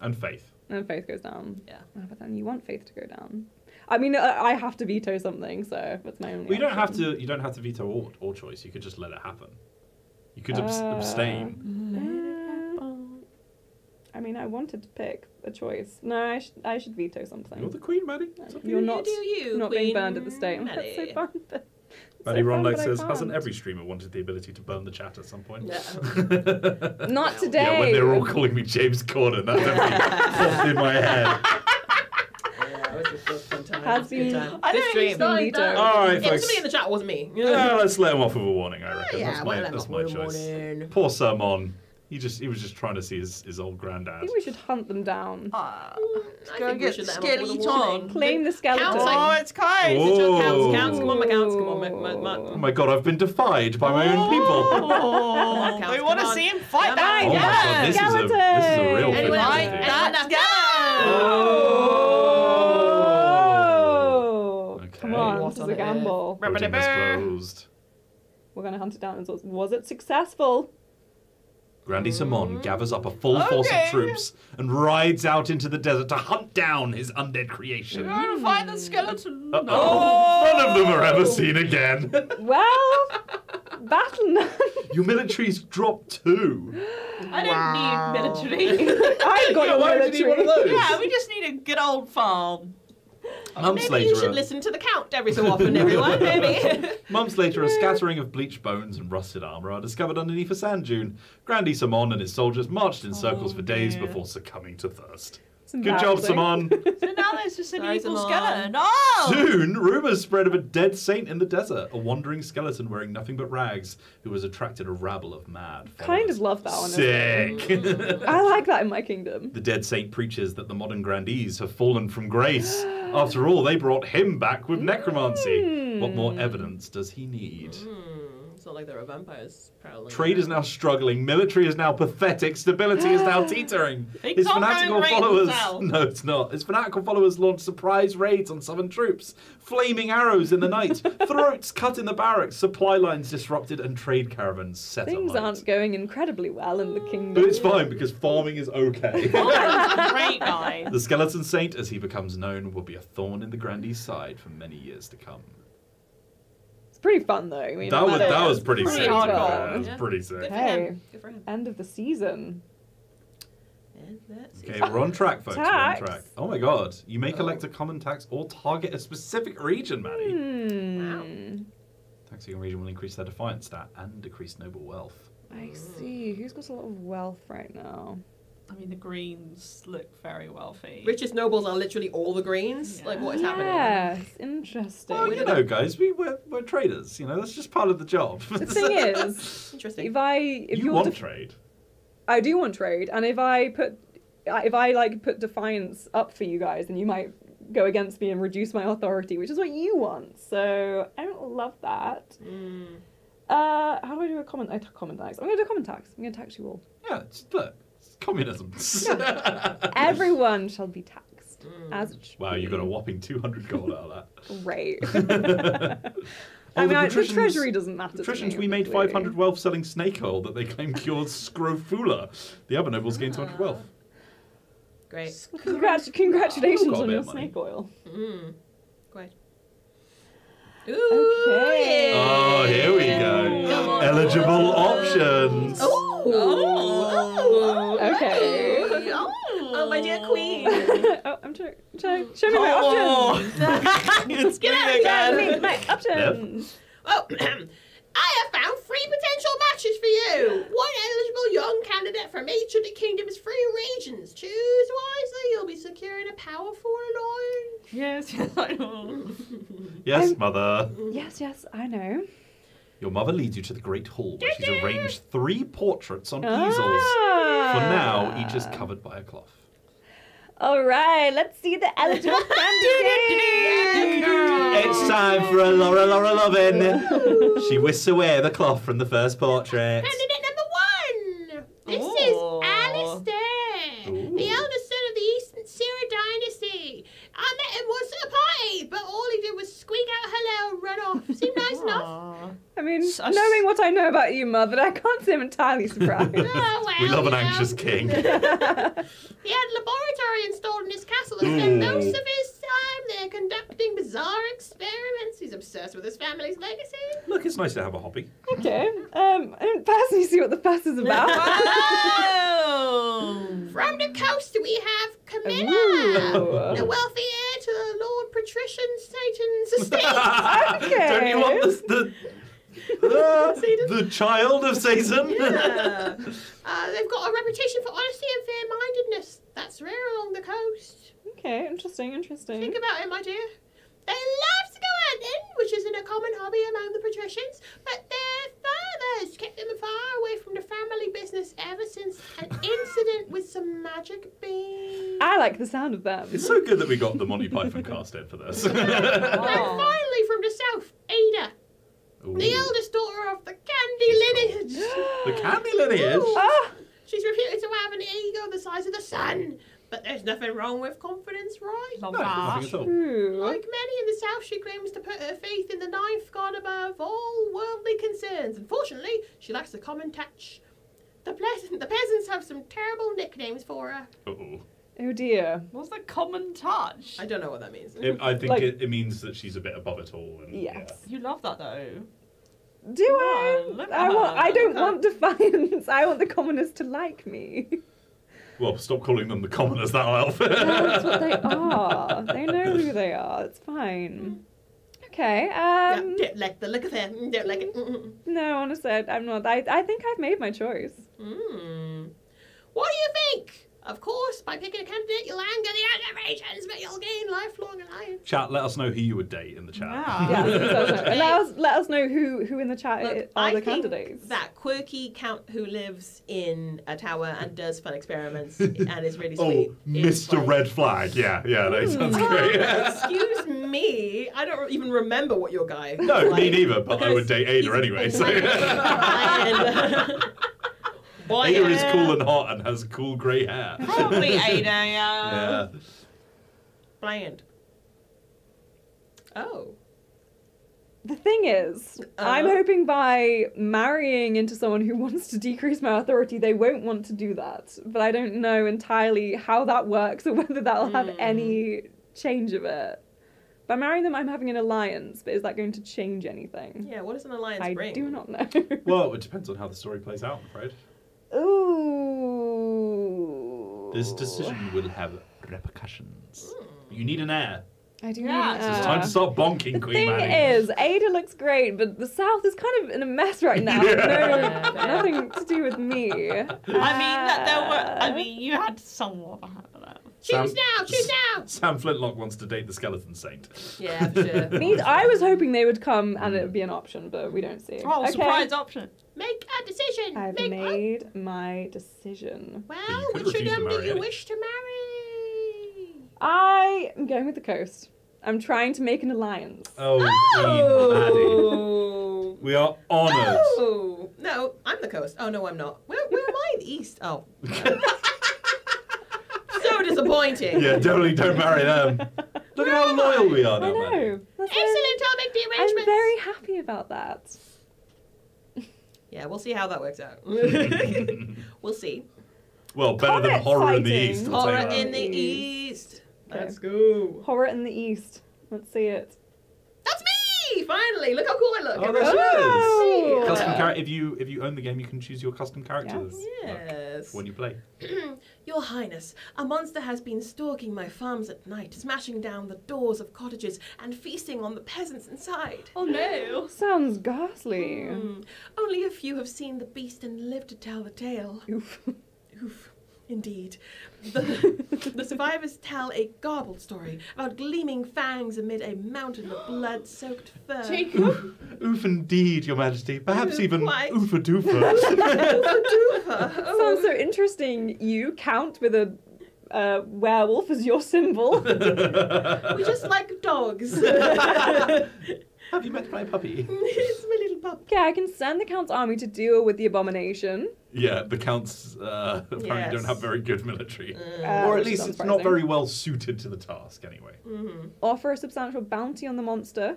And faith. And faith goes down. Yeah. Oh, but then you want faith to go down. I mean, I have to veto something, so that's my only. Well, you don't have to. You don't have to veto all, all choice. You could just let it happen. You could uh, abs abstain. Uh, I mean, I wanted to pick a choice. No, I should. I should veto something. You're the Queen, Maddie. Something you're not. You do you, not Queen being burned at the stake. That's so fun. Maddie so Ronlow says, hasn't every streamer wanted the ability to burn the chat at some point? No. Not today. Yeah, when they were all calling me James Corden, that definitely popped in my head. Has been. I don't think it's that. All right, folks. It was me in the chat, it wasn't me. Yeah. Yeah, let's let him off with a warning, I reckon. Yeah, that's my, that's my choice. Warning. Poor Sermon. He just—he was just trying to see his, his old granddad. I think we should hunt them down. Uh, I go think we should let him off. Claim the skeleton. Oh, it's kind. It's just counts, counts. Come on, my counts. Come on, my, my, my. Oh my God, I've been defied by my oh. own people. Counts, we want to see him fight that. Oh yeah. This skeleton. Is a this is a real thing. Fight that skeleton. Okay. Come on, what this is a gamble. Voting is closed. We're gonna hunt it down. Was it successful? Grandy Simon gathers up a full okay. force of troops and rides out into the desert to hunt down his undead creation. We're going to find the skeleton. Uh-oh. Oh. None of them are ever seen again. Well, battle none. Your military's dropped too. I wow. don't need military. I've got yeah, a why military. Would you need one of those? Yeah, we just need a good old farm. Oh, maybe later, you should uh, listen to the count every so often, everyone, maybe. Months later, a scattering of bleached bones and rusted armour are discovered underneath a sand dune. Grandi Simon and his soldiers marched in circles oh, for days dear. before succumbing to thirst. Good job, Simon. So now there's just an evil skeleton. Oh! Soon, rumours spread of a dead saint in the desert, a wandering skeleton wearing nothing but rags, who has attracted a rabble of mad followers. Kind of love that one. Sick. I like that in my kingdom. The dead saint preaches that the modern grandees have fallen from grace. After all, they brought him back with necromancy. Mm. What more evidence does he need? Mm. It's not like there are vampires. Trade is now struggling. Military is now pathetic. Stability is now teetering. His fanatical followers... No, it's not. His fanatical followers launched surprise raids on southern troops. Flaming arrows in the night. Throats cut in the barracks. Supply lines disrupted and trade caravans set alight. Things aren't going incredibly well in the kingdom. But it's fine because farming is okay. Great guy. The skeleton saint, as he becomes known, will be a thorn in the grandee's side for many years to come. Pretty fun though. I mean, that was that, that was pretty, pretty sick. Hard yeah, that was yeah. pretty sick. Good for him. Good for him. End of the season. End that season. Okay, we're on track, folks. Tax. We're on track. Oh my God! You may collect a common tax or target a specific region, Maddie. Mm. Wow. Taxing a region will increase their defiance stat and decrease noble wealth. I see. Who's got a lot of wealth right now? I mean, the greens look very wealthy. Richest nobles are literally all the greens. Yeah. Like, what is yes, happening? Yes, interesting. Well, you know, guys, we we're, we're traders. You know, that's just part of the job. The thing is, interesting. If I if you want trade, I do want trade, and if I put, if I like put defiance up for you guys, then you might go against me and reduce my authority, which is what you want. So I don't love that. Mm. Uh, how do I do a comment? I comment tax. I'm gonna do a comment tax. I'm gonna tax you all. Yeah, just look. Communism. No. Everyone shall be taxed. Mm. As it should wow, you got a whopping two hundred gold out of that. Right. Oh, I mean, the, I, the treasury doesn't matter. The patricians, we made five hundred wealth selling snake oil that they claim cures Scrofula. The other nobles gained two hundred wealth. Great. Congrat congratulations oh, on your snake oil. Mm. Great. Ooh, okay. Oh, here we go. Come on. Eligible oh. options. Oh. Oh, oh, okay. Oh. oh, my dear queen. oh, I'm trying. Try, show me my oh. options. It's Get out again. Show me my options. Yep. Oh, I have found three potential matches for you. One eligible young candidate from each of the kingdom's three regions. Choose wisely. You'll be securing a powerful alliance. Yes, yes, I know. yes, I'm, mother. Yes, yes, I know. Your mother leads you to the Great Hall, where she's arranged three portraits on ah. easels. For now, each is covered by a cloth. All right, let's see the eligible candidates. It's time for a Laura Laura Lovin. She whisks away the cloth from the first portrait. Candidate number one. This oh. is Alistair, Ooh. the eldest son of the Eastern Syria dynasty. I met him once at a party, but all he did was squeak out hello and run off. Seemed nice Aww. enough. I mean, so, knowing what I know about you, Mother, I can't seem entirely surprised. oh, well, we love an anxious know. king. He had a laboratory installed in his castle and spent most of his time there conducting bizarre experiments. He's obsessed with his family's legacy. Look, it's nice to have a hobby. Okay. Um, I don't personally see what the fuss is about. oh. From the coast, we have Camilla, the wealthy heir to the Lord Patrician Satan's estate. okay. Don't you want this, the... Uh, the child of Satan. Yeah. Uh, they've got a reputation for honesty and fair-mindedness. That's rare along the coast. Okay, interesting, interesting. Think about it, my dear. They love to go hunting, which isn't a common hobby among the patricians, but their fathers kept them far away from the family business ever since an incident with some magic beans. I like the sound of that. It's so good that we got the Monty Python cast in for this. And finally, from the south, Ada. Ooh. The eldest daughter of the candy lineage. The candy lineage? Oh. She's reputed to have an ego the size of the sun. But there's nothing wrong with confidence, right? Love no, that. At all. True. Like many in the south, she claims to put her faith in the ninth god above all worldly concerns. Unfortunately, she lacks the common touch. The, pleasant, the peasants have some terrible nicknames for her. Uh-oh. Oh dear. What's the common touch? I don't know what that means. It, I think like, it, it means that she's a bit above it all. And, yes. Yeah. You love that though. Do oh, I? I, want, I don't want defiance. I want the commoners to like me. Well, stop calling them the commoners, that'll help. That's what they are. They know who they are. It's fine. Okay. Um, yeah, don't like the look of them. Don't like it. Mm-mm. No, honestly, I'm not. I, I think I've made my choice. Mm. What do you think? Of course, by picking a candidate, you'll anger the generations, but you'll gain lifelong alliance. Chat, let us know who you would date in the chat. Wow. Yeah, and let us let us know who who in the chat Look, are I the think candidates. That quirky count who lives in a tower and does fun experiments and is really sweet. Oh, Mister Fun. Red Flag. Yeah, yeah, that sounds oh, great. Excuse me, I don't even remember what your guy. No, like, me neither. But I would date Ada anyway. So. Boy, Ada yeah. is cool and hot and has cool grey hair. Probably Ada, yeah. yeah. Bland. Oh. The thing is, uh, I'm hoping by marrying into someone who wants to decrease my authority, they won't want to do that. But I don't know entirely how that works or whether that'll mm. have any change of it. By marrying them, I'm having an alliance, but is that going to change anything? Yeah, what does an alliance I bring? I do not know. Well, it depends on how the story plays out, I'm afraid. Ooh. This decision will have repercussions. Mm. You need an heir. I do yeah. need an heir. So it's time to start bonking, the Queen Maddie. The thing is, Ada looks great, but the South is kind of in a mess right now. yeah. No, yeah. Nothing to do with me. I uh, mean, that there were. I mean, you had somewhat behind that. Sam, choose now! Choose now! Sam Flintlock wants to date the skeleton saint. Yeah, for sure. Me, I was hoping they would come and it would be an option, but we don't see. Oh, okay. Surprise option. Make a decision. I've Make made a... my decision. Well, which of them do you wish to marry? I am going with the coast. I'm trying to make an alliance. Oh, oh. We are honoured. Oh. No, I'm the coast. Oh, no, I'm not. Where, where am I? The east. Oh. No. So disappointing. Yeah, definitely don't marry them. Look at how loyal we are now. I know. Excellent, I'll make the arrangements. I'm very happy about that. Yeah, we'll see how that works out. We'll see. Well, better Horror than horror exciting. in the east. I'll horror in the east. Okay. Let's go. Horror in the east. Let's see it. That's me! Finally, look how cool I look. Oh, there she is. Custom character. If you if you own the game, you can choose your custom characters. Yes. Look, when you play. Your Highness, a monster has been stalking my farms at night, smashing down the doors of cottages and feasting on the peasants inside. Oh no! Sounds ghastly. Mm. Only a few have seen the beast and lived to tell the tale. Oof. Oof. Indeed. The, the survivors tell a garbled story about gleaming fangs amid a mountain of blood-soaked fur. Jacob? Oof indeed, Your Majesty. Perhaps even oofa-doofa. Oofa-doofa. Oh. Sounds so interesting. You count with a uh, werewolf as your symbol. We just like dogs. Have you met my puppy? It's my little pup. Yeah, I can send the Count's army to deal with the abomination. Yeah, the Counts uh, apparently yes. don't have very good military. Mm. Uh, or at least it's not very well suited to the task, anyway. Mm-hmm. Offer a substantial bounty on the monster,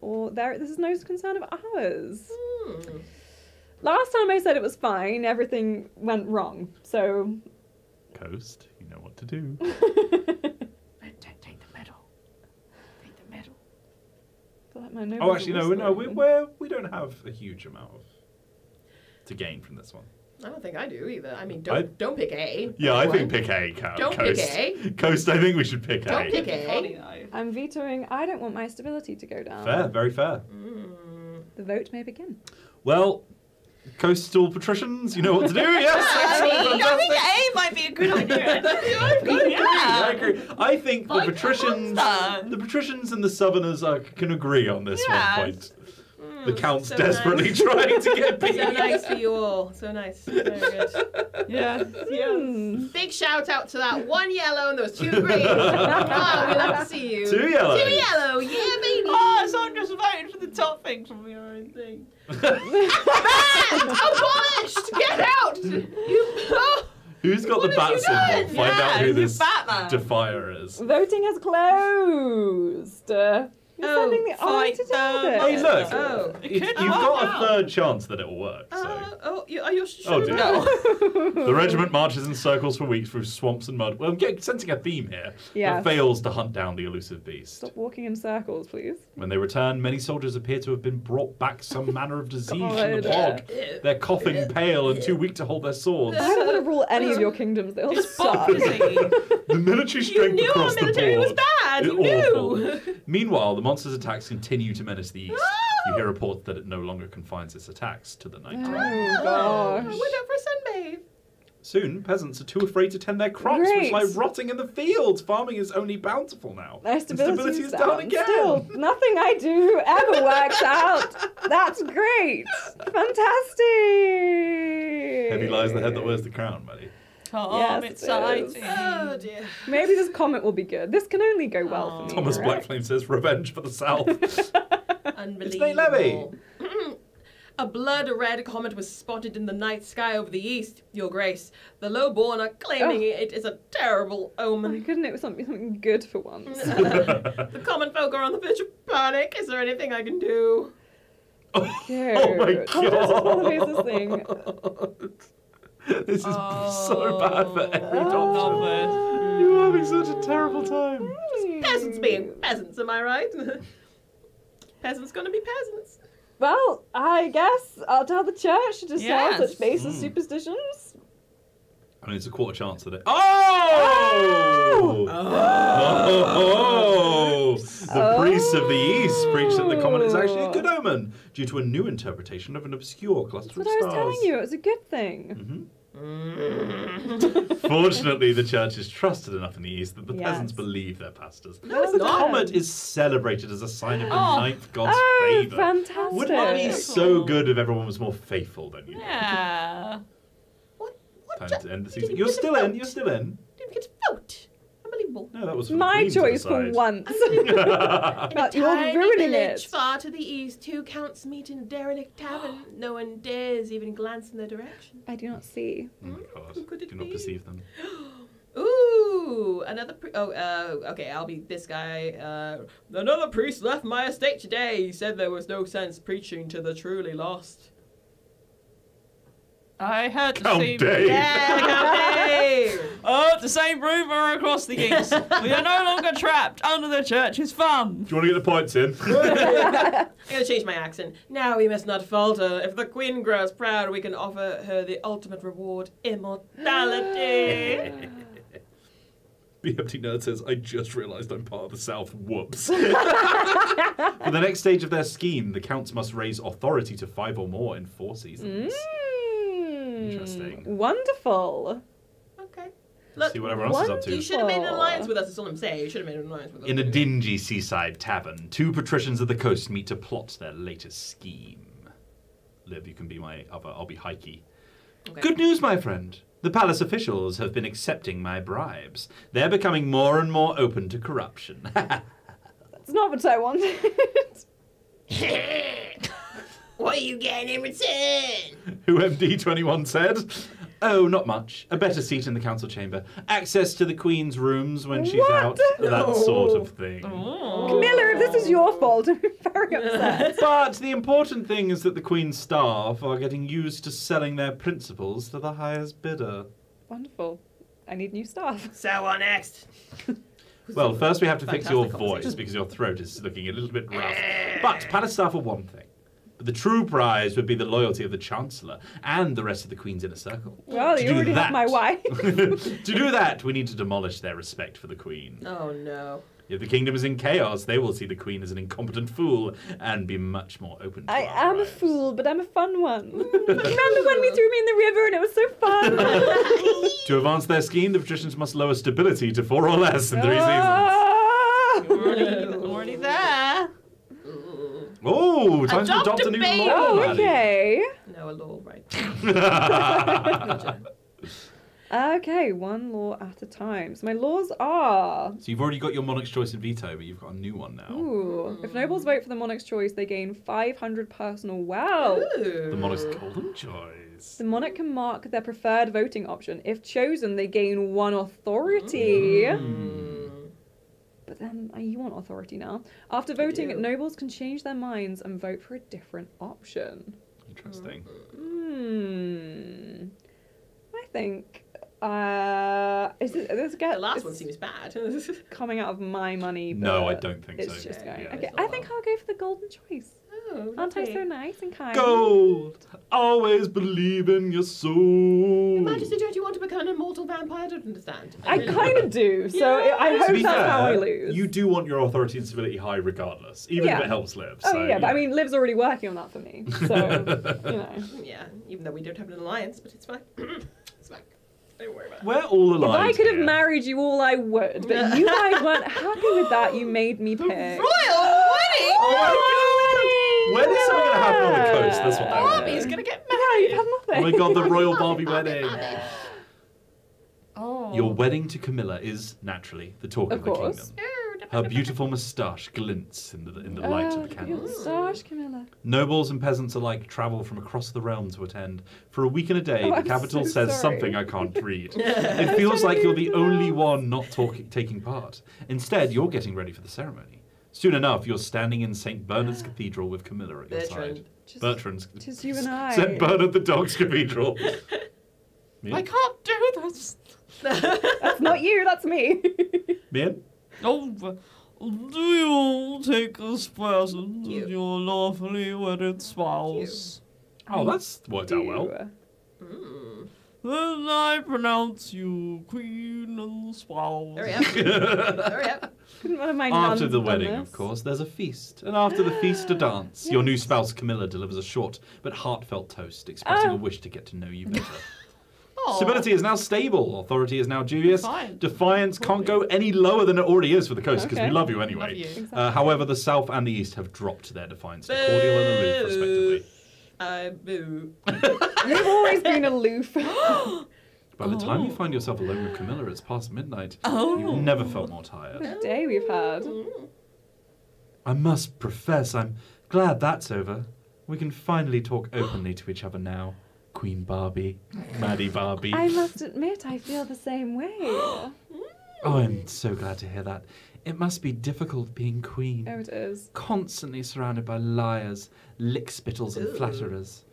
or there, this is no concern of ours. Mm. Last time I said it was fine, everything went wrong, so... Coast, you know what to do. No, oh, actually, no, no, we we're, we don't have a huge amount of to gain from this one. I don't think I do either. I mean, don't I, don't pick A. Yeah, I think pick A. Count, don't Coast. pick A. Coast, I think we should pick don't A. Don't pick A. I'm vetoing. I don't want my stability to go down. Fair, very fair. Mm. The vote may begin. Well, coastal patricians, you know what to do. Yes, yeah, I think A might be a good idea. I've got to yeah. agree. I agree. I think like the patricians, the patricians and the southerners are, can agree on this yeah. one point. Mm, the count's so desperately nice. trying to get beat. So nice for you all. So nice. Very good. Yeah. yeah. Mm. Big shout out to that one yellow and those two greens. Oh, we love to see you. Two yellow. Two yellow. Yeah, baby. Oh, so I'm just voting for the top thing from your own thing. Abolished! Get out! You, oh. Who's got what the bat symbol? Find yeah, out who this Batman. defier is. Voting has closed. Uh, you're oh, sending the eye to do this. Oh, look. Oh, it it, you've oh, got wow. a third chance that it will work. So. Uh, oh, you, are you sure? Oh, dear. No. The regiment marches in circles for weeks through swamps and mud. Well, I'm getting, sensing a theme here. Yeah. It fails to hunt down the elusive beast. Stop walking in circles, please. When they return, many soldiers appear to have been brought back some manner of disease God. from the bog. They're coughing pale and too weak to hold their swords. I don't want to rule any of your kingdoms. They all just suck. The military strength across the board. You knew our military was bad. You knew. Meanwhile, the monster's attacks continue to menace the east. Oh! You hear reports that it no longer confines its attacks to the night. Oh, gosh. I went out for a sunbathe. Soon, peasants are too afraid to tend their crops, Great. which lie rotting in the fields. Farming is only bountiful now. Their stability, stability is down again. Still, nothing I do ever works out. That's great. Fantastic. Heavy lies the head that wears the crown, Maddie. Oh, yes, it's exciting. Oh, dear. Maybe this comment will be good. This can only go well oh. for me. Thomas right? Blackflame says, revenge for the South. Unbelievable. It's Levy. A blood-red comet was spotted in the night sky over the east, Your Grace. The lowborn are claiming oh. it is a terrible omen. Oh, couldn't it was something, something good for once? The common folk are on the verge of panic. Is there anything I can do? Okay. Oh, my God. This This is oh. so bad for every Dobson. Oh. You're having such a terrible time. Just peasants being peasants, am I right? Peasants gonna be peasants. Well, I guess I'll tell the church to yes. sell such baseless mm. superstitions. I mean, it's a quarter chance that it. Oh! Oh! oh! oh! The oh! priests of the East preached that the comet is actually a good omen due to a new interpretation of an obscure cluster That's of stars. That's what I was telling you. It was a good thing. Mm-hmm. Fortunately, the church is trusted enough in the East that the yes. peasants believe their pastors. No, it's the not. comet is celebrated as a sign of the oh. ninth god's oh, favour. Fantastic! Wouldn't that be so good if everyone was more faithful than you? Yeah. What? What? Time to end the season. You're still in. You're still in. Didn't get to vote. Unbelievable. No, that was for my choice for once. in a tiny village it. far to the east, two counts meet in a derelict tavern. No one dares even glance in their direction. I do not see. Oh my God! Who could it do not be? Perceive them. Ooh, another. Pri oh, uh, okay. I'll be this guy. Uh, another priest left my estate today. He said there was no sense preaching to the truly lost. I heard the Count same Dave. Yeah, Count Dave. Oh, the same rumor across the east. We are no longer trapped under the church's thumb. Do you want to get the points in? I'm going to change my accent. Now we must not falter. If the queen grows proud, we can offer her the ultimate reward, immortality. The empty nerd says, I just realised I'm part of the South. Whoops. For the next stage of their scheme, the counts must raise authority to five or more in four seasons. Mm. Interesting. Wonderful. Okay. Let's see what everyone else wonderful. is up to. You should have made an alliance with us, that's all I'm saying. You should have made an alliance with us. In a dingy seaside tavern, two patricians of the coast meet to plot their latest scheme. Liv, you can be my other. I'll be Heike. Okay. Good news, my friend. The palace officials have been accepting my bribes. They're becoming more and more open to corruption. That's not what I wanted. What are you getting in return? Who M D twenty-one said? Oh, not much. A better seat in the council chamber. Access to the Queen's rooms when she's what? out. No. That sort of thing. Oh. Camilla, if this is your fault, I'm very upset. But the important thing is that the Queen's staff are getting used to selling their principles to the highest bidder. Wonderful. I need new staff. So what next? Well, first we have to fix your voice because your throat is looking a little bit rough. But palace staff are one thing. But the true prize would be the loyalty of the Chancellor and the rest of the Queens in a circle. Well, to you already that, have my wife. To do that, we need to demolish their respect for the Queen. Oh, no. If the kingdom is in chaos, they will see the queen as an incompetent fool and be much more open to I am riots. A fool, but I'm a fun one. Remember when we threw me in the river and it was so fun? To advance their scheme, the patricians must lower stability to four or less in three oh. seasons. You're already there. Oh, time adopt to adopt a, a new baby. Law, Maddie. Oh, okay. No, a law, right. Okay, one law at a time. So my laws are... So you've already got your monarch's choice and veto, but you've got a new one now. Ooh. Mm. If nobles vote for the monarch's choice, they gain five hundred personal wealth. Ooh. The monarch's golden choice. The monarch can mark their preferred voting option. If chosen, they gain one authority. Mm. But then uh, you want authority now. After voting, nobles can change their minds and vote for a different option. Interesting. Hmm. I think... Uh, is it, this guy, the last one seems bad. Coming out of my money. But no, I don't think it's so. It's just going. Yeah, okay, I think I'll go for the golden choice. Oh, aren't I so nice and kind? Gold! Always believe in your soul. Your Majesty, don't you want to become an immortal vampire? I don't understand. I, I really kind of do, so yeah. I hope that's fair, how I lose. You do want your authority and stability high regardless, even yeah. if it helps Liv. So, oh yeah, yeah, but I mean, Liv's already working on that for me, so, you know. Yeah, even though we don't have an alliance, but it's fine. It's fine. Don't worry about it. We're all alive. If I could have here. married you all, I would. But you guys weren't happy with that. You made me pick. Royal wedding! Oh my god! When yeah. is something going to happen on the coast? That's what I want. Barbie's going to get married. Yeah, you have nothing. Oh my god, the royal Barbie, Barbie wedding. Barbie. Oh. Your wedding to Camilla is, naturally, the talk of, of the kingdom. Her beautiful moustache glints in the, in the light oh, of the candles. Moustache, Camilla. Nobles and peasants alike travel from across the realm to attend. For a week and a day, oh, the I'm capital so says sorry. something I can't read. It feels like you're the only one not talk taking part. Instead, you're getting ready for the ceremony. Soon enough, you're standing in Saint Bernard's yeah. Cathedral with Camilla at your Bertrand. side. Just, Bertrand's. Just you and I. Saint Bernard the Dog's Cathedral. Mian? I can't do this. That's not you, that's me. Mian? Oh, do you take this person you. in your lovely wedded spouse? You. Oh, that's worked do. out well. Mm. Then I pronounce you queen and spouse. Hurry up. Hurry up. Couldn't one of my nuns after the wedding, this? of course, there's a feast. And after the feast, a dance. Yes. Your new spouse, Camilla, delivers a short but heartfelt toast, expressing oh. a wish to get to know you better. Stability is now stable. Authority is now dubious. Defiant. Defiance can't go any lower than it already is for the coast, because okay. we love you anyway. Love you. Exactly. Uh, however, the south and the east have dropped their defiance to cordial and aloof, respectively. Uh, boo. You've always been aloof. By the time oh. you find yourself alone with Camilla, it's past midnight. Oh. You've never felt more tired. What a day we've had. I must profess, I'm glad that's over. We can finally talk openly to each other now. Queen Barbie, Maddie Barbie. I must admit, I feel the same way. Oh, I'm so glad to hear that. It must be difficult being queen. Oh, it is. Constantly surrounded by liars, lickspittles and flatterers.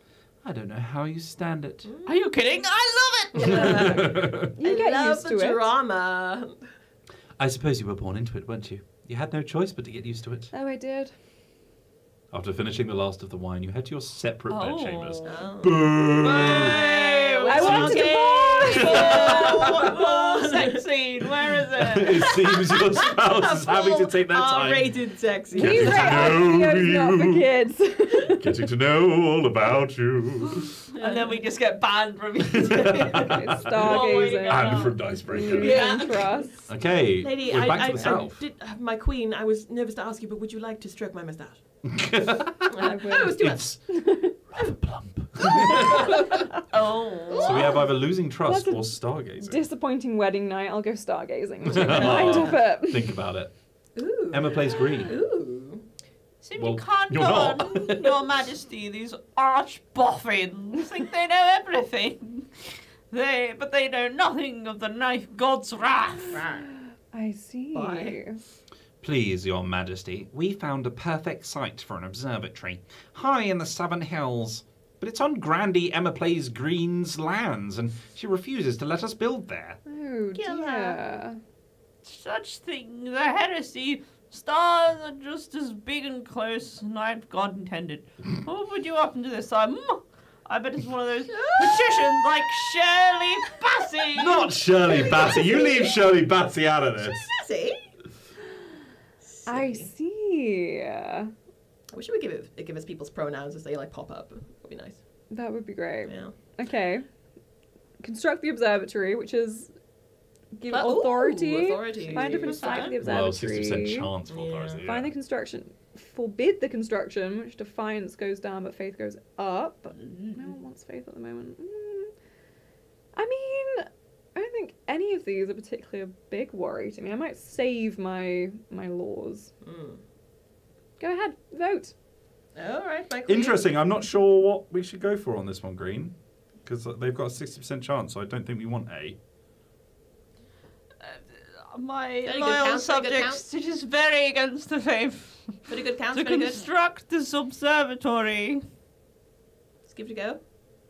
I don't know how you stand it. Are you kidding? I love it! Yeah. You I get love used to the it. drama. I suppose you were born into it, weren't you? You had no choice but to get used to it. Oh, I did. After finishing the last of the wine, you head to your separate oh. bedchambers. Oh. Boo! I wanted a full sex scene. Where is it? It seems your spouse is having to take their time. R-rated sex scene. Getting to know you. Kids. Getting to know all about you. And then we just get banned from each other. Stargazing. And from Dicebreaker. Yeah. yeah. Okay, Lady, we're I, back I, to the I, south. I did, uh, my queen, I was nervous to ask you, but would you like to stroke my moustache? I oh, it's too it's rather plump. oh. So we have either losing trust or stargazing. Disappointing wedding night. I'll go stargazing. Mind of it. Think about it. Ooh. Emma plays green. Ooh. So well, you can't go on, Your Majesty. These arch boffins think they know everything. They, but they know nothing of the knife god's wrath. I see. Bye. Please, Your Majesty, we found a perfect site for an observatory, high in the southern hills. But it's on Grandy Emma Plays Green's lands, and she refuses to let us build there. Oh, dear. Such thing, the heresy, stars are just as big and close as night God intended. What would you up into this? I'm... I bet it's one of those magicians like Shirley Bassey. Not Shirley Bassey. You leave Shirley Bassey out of this. Shirley Bassey? silly. I see. I wish you would give it give us people's pronouns as they like pop up. Would be nice. That would be great. Yeah. Okay. Construct the observatory, which is give but, authority. Ooh, authority. Find and construct the observatory. Well, sixty percent chance for authority. Yeah. Find the construction. Forbid the construction, which defiance goes down, but faith goes up. Mm. No one wants faith at the moment. Mm. I mean, I don't think any of these are particularly a big worry to me. I might save my my laws. Mm. Go ahead, vote. All right, Michael. Interesting. I'm not sure what we should go for on this one, Green, because they've got a sixty percent chance, so I don't think we want A. Uh, my loyal count, subjects, it is very against the faith. Pretty good count, to construct good. This observatory. Let's give it a go.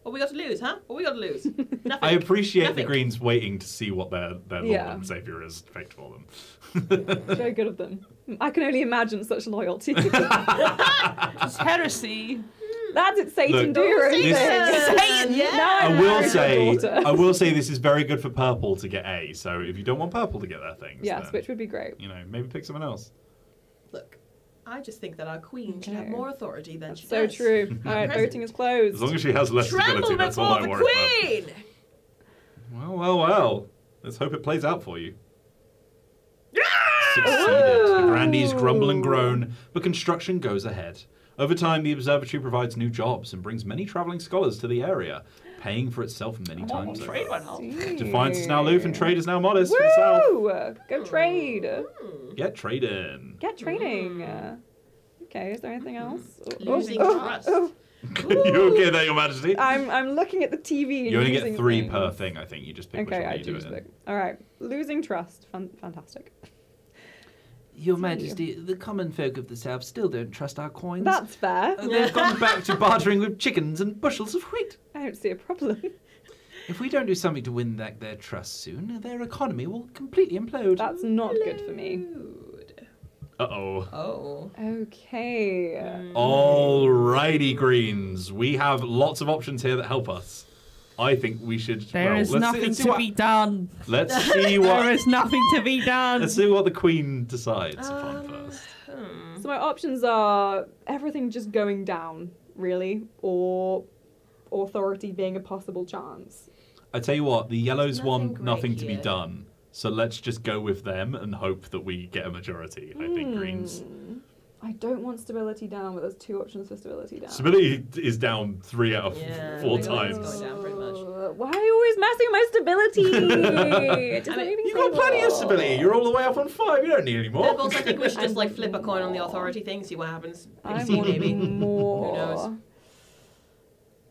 What we got to lose, huh? What we got to lose? Nothing. I appreciate Nothing. the Greens waiting to see what their, their yeah. Lord and Saviour is fate for them. Yeah, very good of them. I can only imagine such loyalty. It's heresy. That's it, Satan do your own thing. I will say, I will say this is very good for purple to get A. So if you don't want purple to get their things, yes, then, which would be great. You know, maybe pick someone else. Look, I just think that our queen okay. should have more authority than that's she so does. So true. All right, voting is closed. As long as she has less Tremble ability, that's all I worry queen. About. Well, well, well. Let's hope it plays out for you. Succeeded. Ooh. The grandees grumble and groan, but construction goes ahead. Over time, the observatory provides new jobs and brings many travelling scholars to the area, paying for itself many oh, times over. Defiance is now aloof and trade is now modest. Woo! For the South. Go trade. Mm. Get trading. Get trading. Mm. Okay, is there anything else? Losing oh, trust. Oh, oh. You okay there, Your Majesty? I'm, I'm looking at the T V. You only get three things. per thing, I think. You just pick okay, which one I you do it in. All right, losing trust. Fun fantastic. Your Majesty, the common folk of the South still don't trust our coins. That's fair. And they've gone back to bartering with chickens and bushels of wheat. I don't see a problem. If we don't do something to win back their trust soon, their economy will completely implode. That's not implode. good for me. Uh-oh. Oh. Okay. Alrighty, Greens. We have lots of options here that help us. I think we should. There well, is let's nothing see, to what, be done. Let's see what. There is nothing to be done. Let's see what the Queen decides um, upon first. Hmm. So my options are everything just going down, really, or authority being a possible chance. I tell you what, the yellows nothing want nothing to here. be done, so let's just go with them and hope that we get a majority. Mm. I think Greens. I don't want stability down, but there's two options for stability down. Stability is down three out of yeah, four times. It's going down pretty much. Why are you always messing with my stability? I mean, you've got plenty of stability. You're all the way up on five. You don't need any more. Also, I think we should just like flip a coin on the authority thing, see what happens. I want maybe. more. Who knows?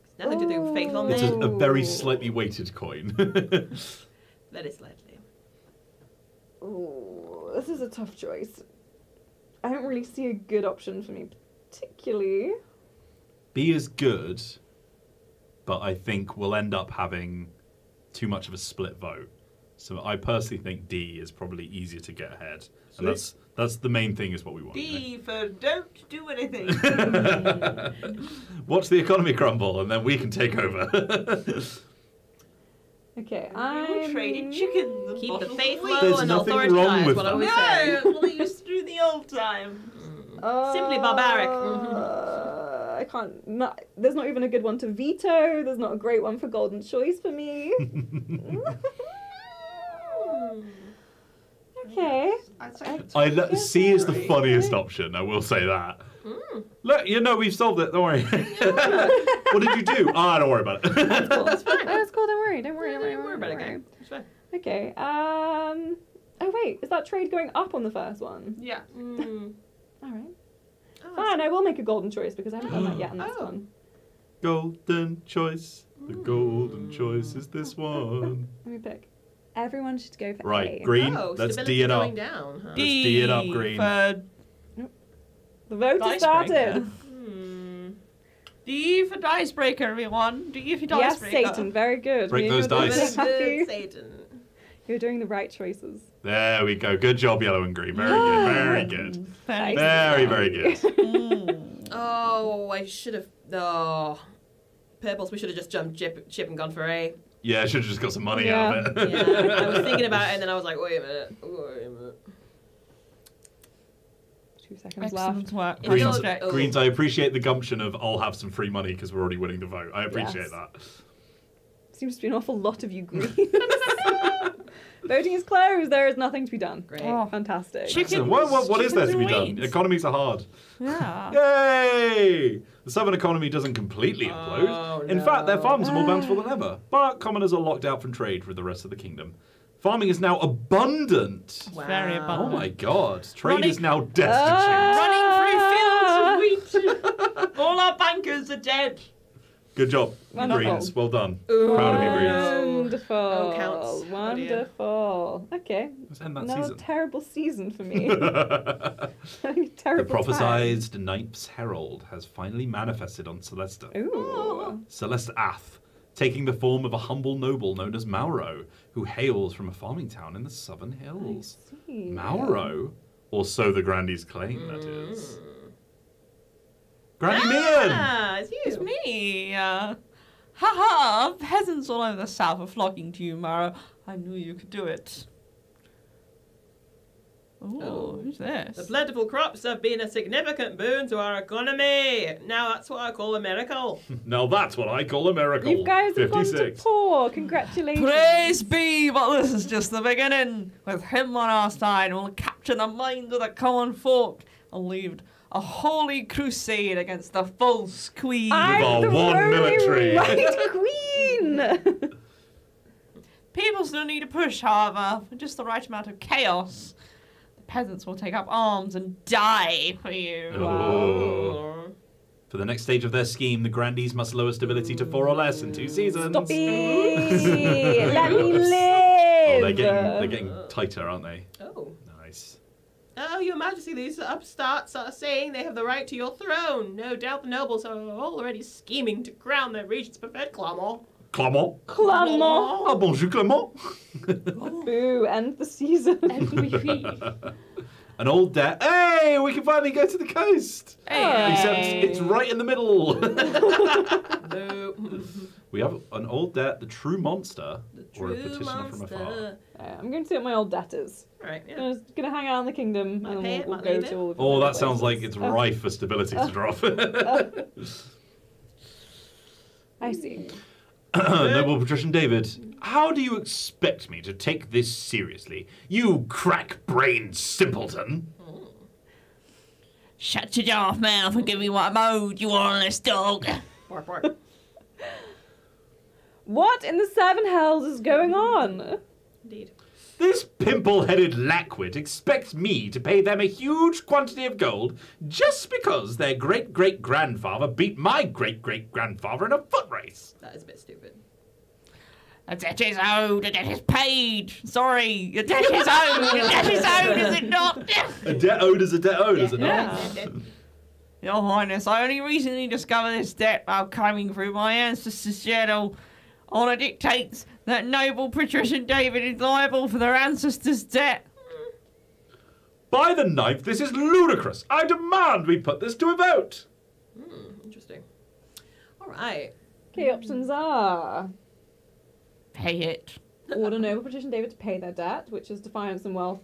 It's nothing oh. to do with faith on It's a, a very slightly weighted coin. Very slightly. Oh, this is a tough choice. I don't really see a good option for me, particularly. B is good, but I think we'll end up having too much of a split vote. So I personally think D is probably easier to get ahead. Sweet. And that's that's the main thing is what we want. D for don't do anything. Watch the economy crumble and then we can take over. Okay, I traded chickens. Keep the faith low There's and authority high. Is what I was saying. No, well, you through the old time. Uh, Simply barbaric. Uh, I can't. Not, there's not even a good one to veto. There's not a great one for golden choice for me. Okay. I, I lo C is the funniest option. I will say that. Mm. Look, you know, we've solved it, don't worry. What did you do? Ah, oh, don't worry about it. That's cool, that's fine. Oh, that's cool, don't worry, don't worry, don't worry, don't worry about it, guys. It's fine. Okay, um, oh wait, is that trade going up on the first one? Yeah. Mm. All right. Oh, fine, I will make a golden choice because I haven't done that yet on this oh. one. Golden choice, the golden mm. choice is this one. Let me pick. Everyone should go for right, A. Green, oh, let's D it up. Going down, huh? Let's D, D it up, Green. For The vote Dicebreaker. Is started. Hmm. D for Dicebreaker, everyone. D for Dicebreaker. Yes, Satan. Very good. Break those dice. Good, Satan. You're doing the right choices. There we go. Good job, yellow and green. Very yeah. good. Very good. Very, very, very good. Mm. Oh, I should have... Oh. Purples, we should have just jumped chip, chip and gone for A. Yeah, I should have just got some money yeah. out of it. Yeah. I was thinking about it, and then I was like, wait a minute. Wait a minute. two seconds Excellent left. Excellent work. Greens, not, oh. Greens, I appreciate the gumption of I'll have some free money because we're already winning the vote. I appreciate yes. that. Seems to be an awful lot of you Greens. Voting is closed. There is nothing to be done. Great. Oh. Fantastic. Chicken, what what, what is there to be done? Economies are hard. Yeah. Yay! The southern economy doesn't completely implode. Oh, In no. fact, their farms are more bountiful than ever. But commoners are locked out from trade with the rest of the kingdom. Farming is now abundant. Wow. Very abundant. Oh my god. Trade running, is now destitute. Uh, running through fields of wheat. All our bankers are dead. Good job, wonderful. Greens. Well done. Ooh, proud of you, Greens. Wonderful. Oh, counts. Wonderful. Okay. Let's end that Another season. terrible season for me. terrible the prophesied Ninth's Herald has finally manifested on Celesta. Ooh. Celesta Ath, taking the form of a humble noble known as Mauro, who hails from a farming town in the Southern Hills. I see. Mauro, or so the Grandees claim, mm. that is. Granny ah, Meehan! It's you. It's me. Uh, ha ha! Peasants all over the south are flocking to you, Mara. I knew you could do it. Ooh, oh, who's this? The plentiful crops have been a significant boon to our economy. Now that's what I call a miracle. Now that's what I call a miracle. You guys have gone to poor. Congratulations. Praise be, but this is just the beginning. With him on our side, we'll capture the minds of the common folk and leave a holy crusade against the false queen. I'm with our the one military. queen. People still need a push, however, for just the right amount of chaos. The peasants will take up arms and die for you. Oh. For the next stage of their scheme, the Grandees must lower stability to four or less in two seasons. Stop it! Let me live. Oh, they're getting they're getting tighter, aren't they? Oh, nice. Oh, Your Majesty, these upstarts are saying they have the right to your throne. No doubt the nobles are already scheming to crown their regent's preferred Clermont. Clermont? Clermont. Ah, bonjour, Clermont. Boo, end the season. An old debt. Hey, we can finally go to the coast. Hey. Except it's right in the middle. No. We have an old debt, the true monster, the true or a petitioner monster. from afar. Uh, I'm going to see what my old debt is. Right, yeah. I'm just going to hang out in the kingdom. Might and pay we'll, it, we'll go to all of Oh, that places. sounds like it's oh. rife for stability oh. to drop. oh. I see. Noble Patrician David, how do you expect me to take this seriously, you crack-brained simpleton? Mm. Shut your daft mouth and give me what I'm owed, you honest dog. Bark, bark. What in the seven hells is going on? Indeed. This pimple-headed lackwit expects me to pay them a huge quantity of gold just because their great-great-grandfather beat my great-great-grandfather in a foot race. That is a bit stupid. The debt is owed, the debt is paid. Sorry, the debt is owed, the debt is owed, is it not? A debt owed is a debt owed, yeah. is it not? Yeah. Your Highness, I only recently discovered this debt while combing through my ancestors' journal. Honor dictates that noble patrician David is liable for their ancestors' debt. By the ninth, this is ludicrous. I demand we put this to a vote. Mm, interesting. All right. Okay, options are pay it. Order noble patrician David to pay their debt, which is defiance and wealth.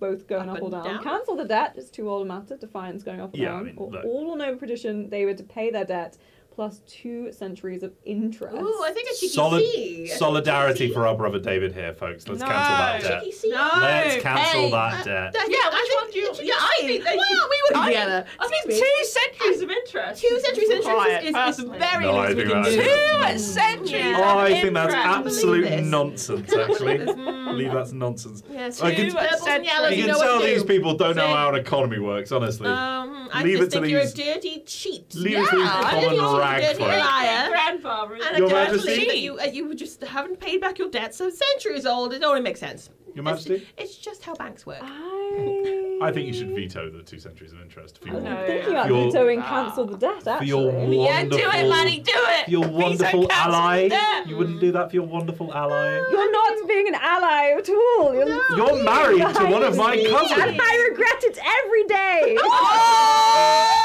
Both going up, up or down. down. Cancel the debt. It's too old a matter. Defiance going up or yeah, down. I mean, or all or no tradition. They were to pay their debt plus two centuries of interest. Ooh, I think a cheeky Solid C. Solidarity for our brother David here, folks. Let's no. cancel that debt. Cheeky C. No. Let's cancel hey. that debt. Uh, that, yeah, yeah, which one do you? Yeah, I think they well, we would together. I mean, two centuries of interest. Two centuries of interest is, is very no, least we can do. Two centuries. Oh, I think that's absolute nonsense. Actually, I believe that's nonsense. Yeah, two centuries. You can tell these people don't know how an economy works. Honestly, leave it to these. You're a dirty cheat. Leave it to these common Dirty liar, grandfather, and Your a Majesty, that you uh, you just haven't paid back your debt, so centuries old. It only makes sense. Your Majesty, it's, it's just how banks work. I... I think you should veto the two centuries of interest. For your, I think you are your... vetoing cancel the debt. Actually, for your wonderful, yeah, do it, Maddie, do it. For your wonderful ally, you wouldn't do that for your wonderful ally. No. You're not being an ally at all. You're, no. You're married you to one of my cousins, and I regret it every day. Oh!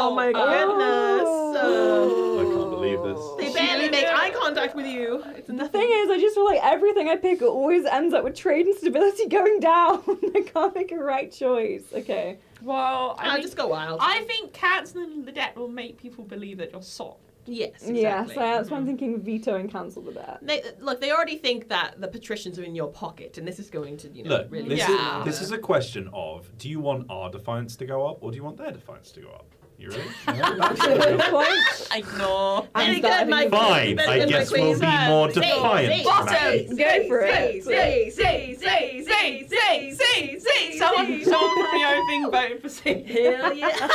Oh my goodness. Oh. Uh, I can't believe this. They barely make eye contact with you. It's the thing is, I just feel like everything I pick always ends up with trade and stability going down. I can't make a right choice. Okay. Well, I I'll think, just go wild. I think cancel and the debt will make people believe that you're soft. Yes, exactly. Yes, that's what I'm thinking, veto and cancel the debt. They, look, they already think that the patricians are in your pocket, and this is going to, you know, look, really... This, yeah. is, this is a question of, do you want our defiance to go up, or do you want their defiance to go up? You ready? Ignore. I'm good, fine, I guess we'll be more defiant. Bottom! Go for it. Say, say, say, say, say, say, say, someone from the opening voted for C. Hell yeah.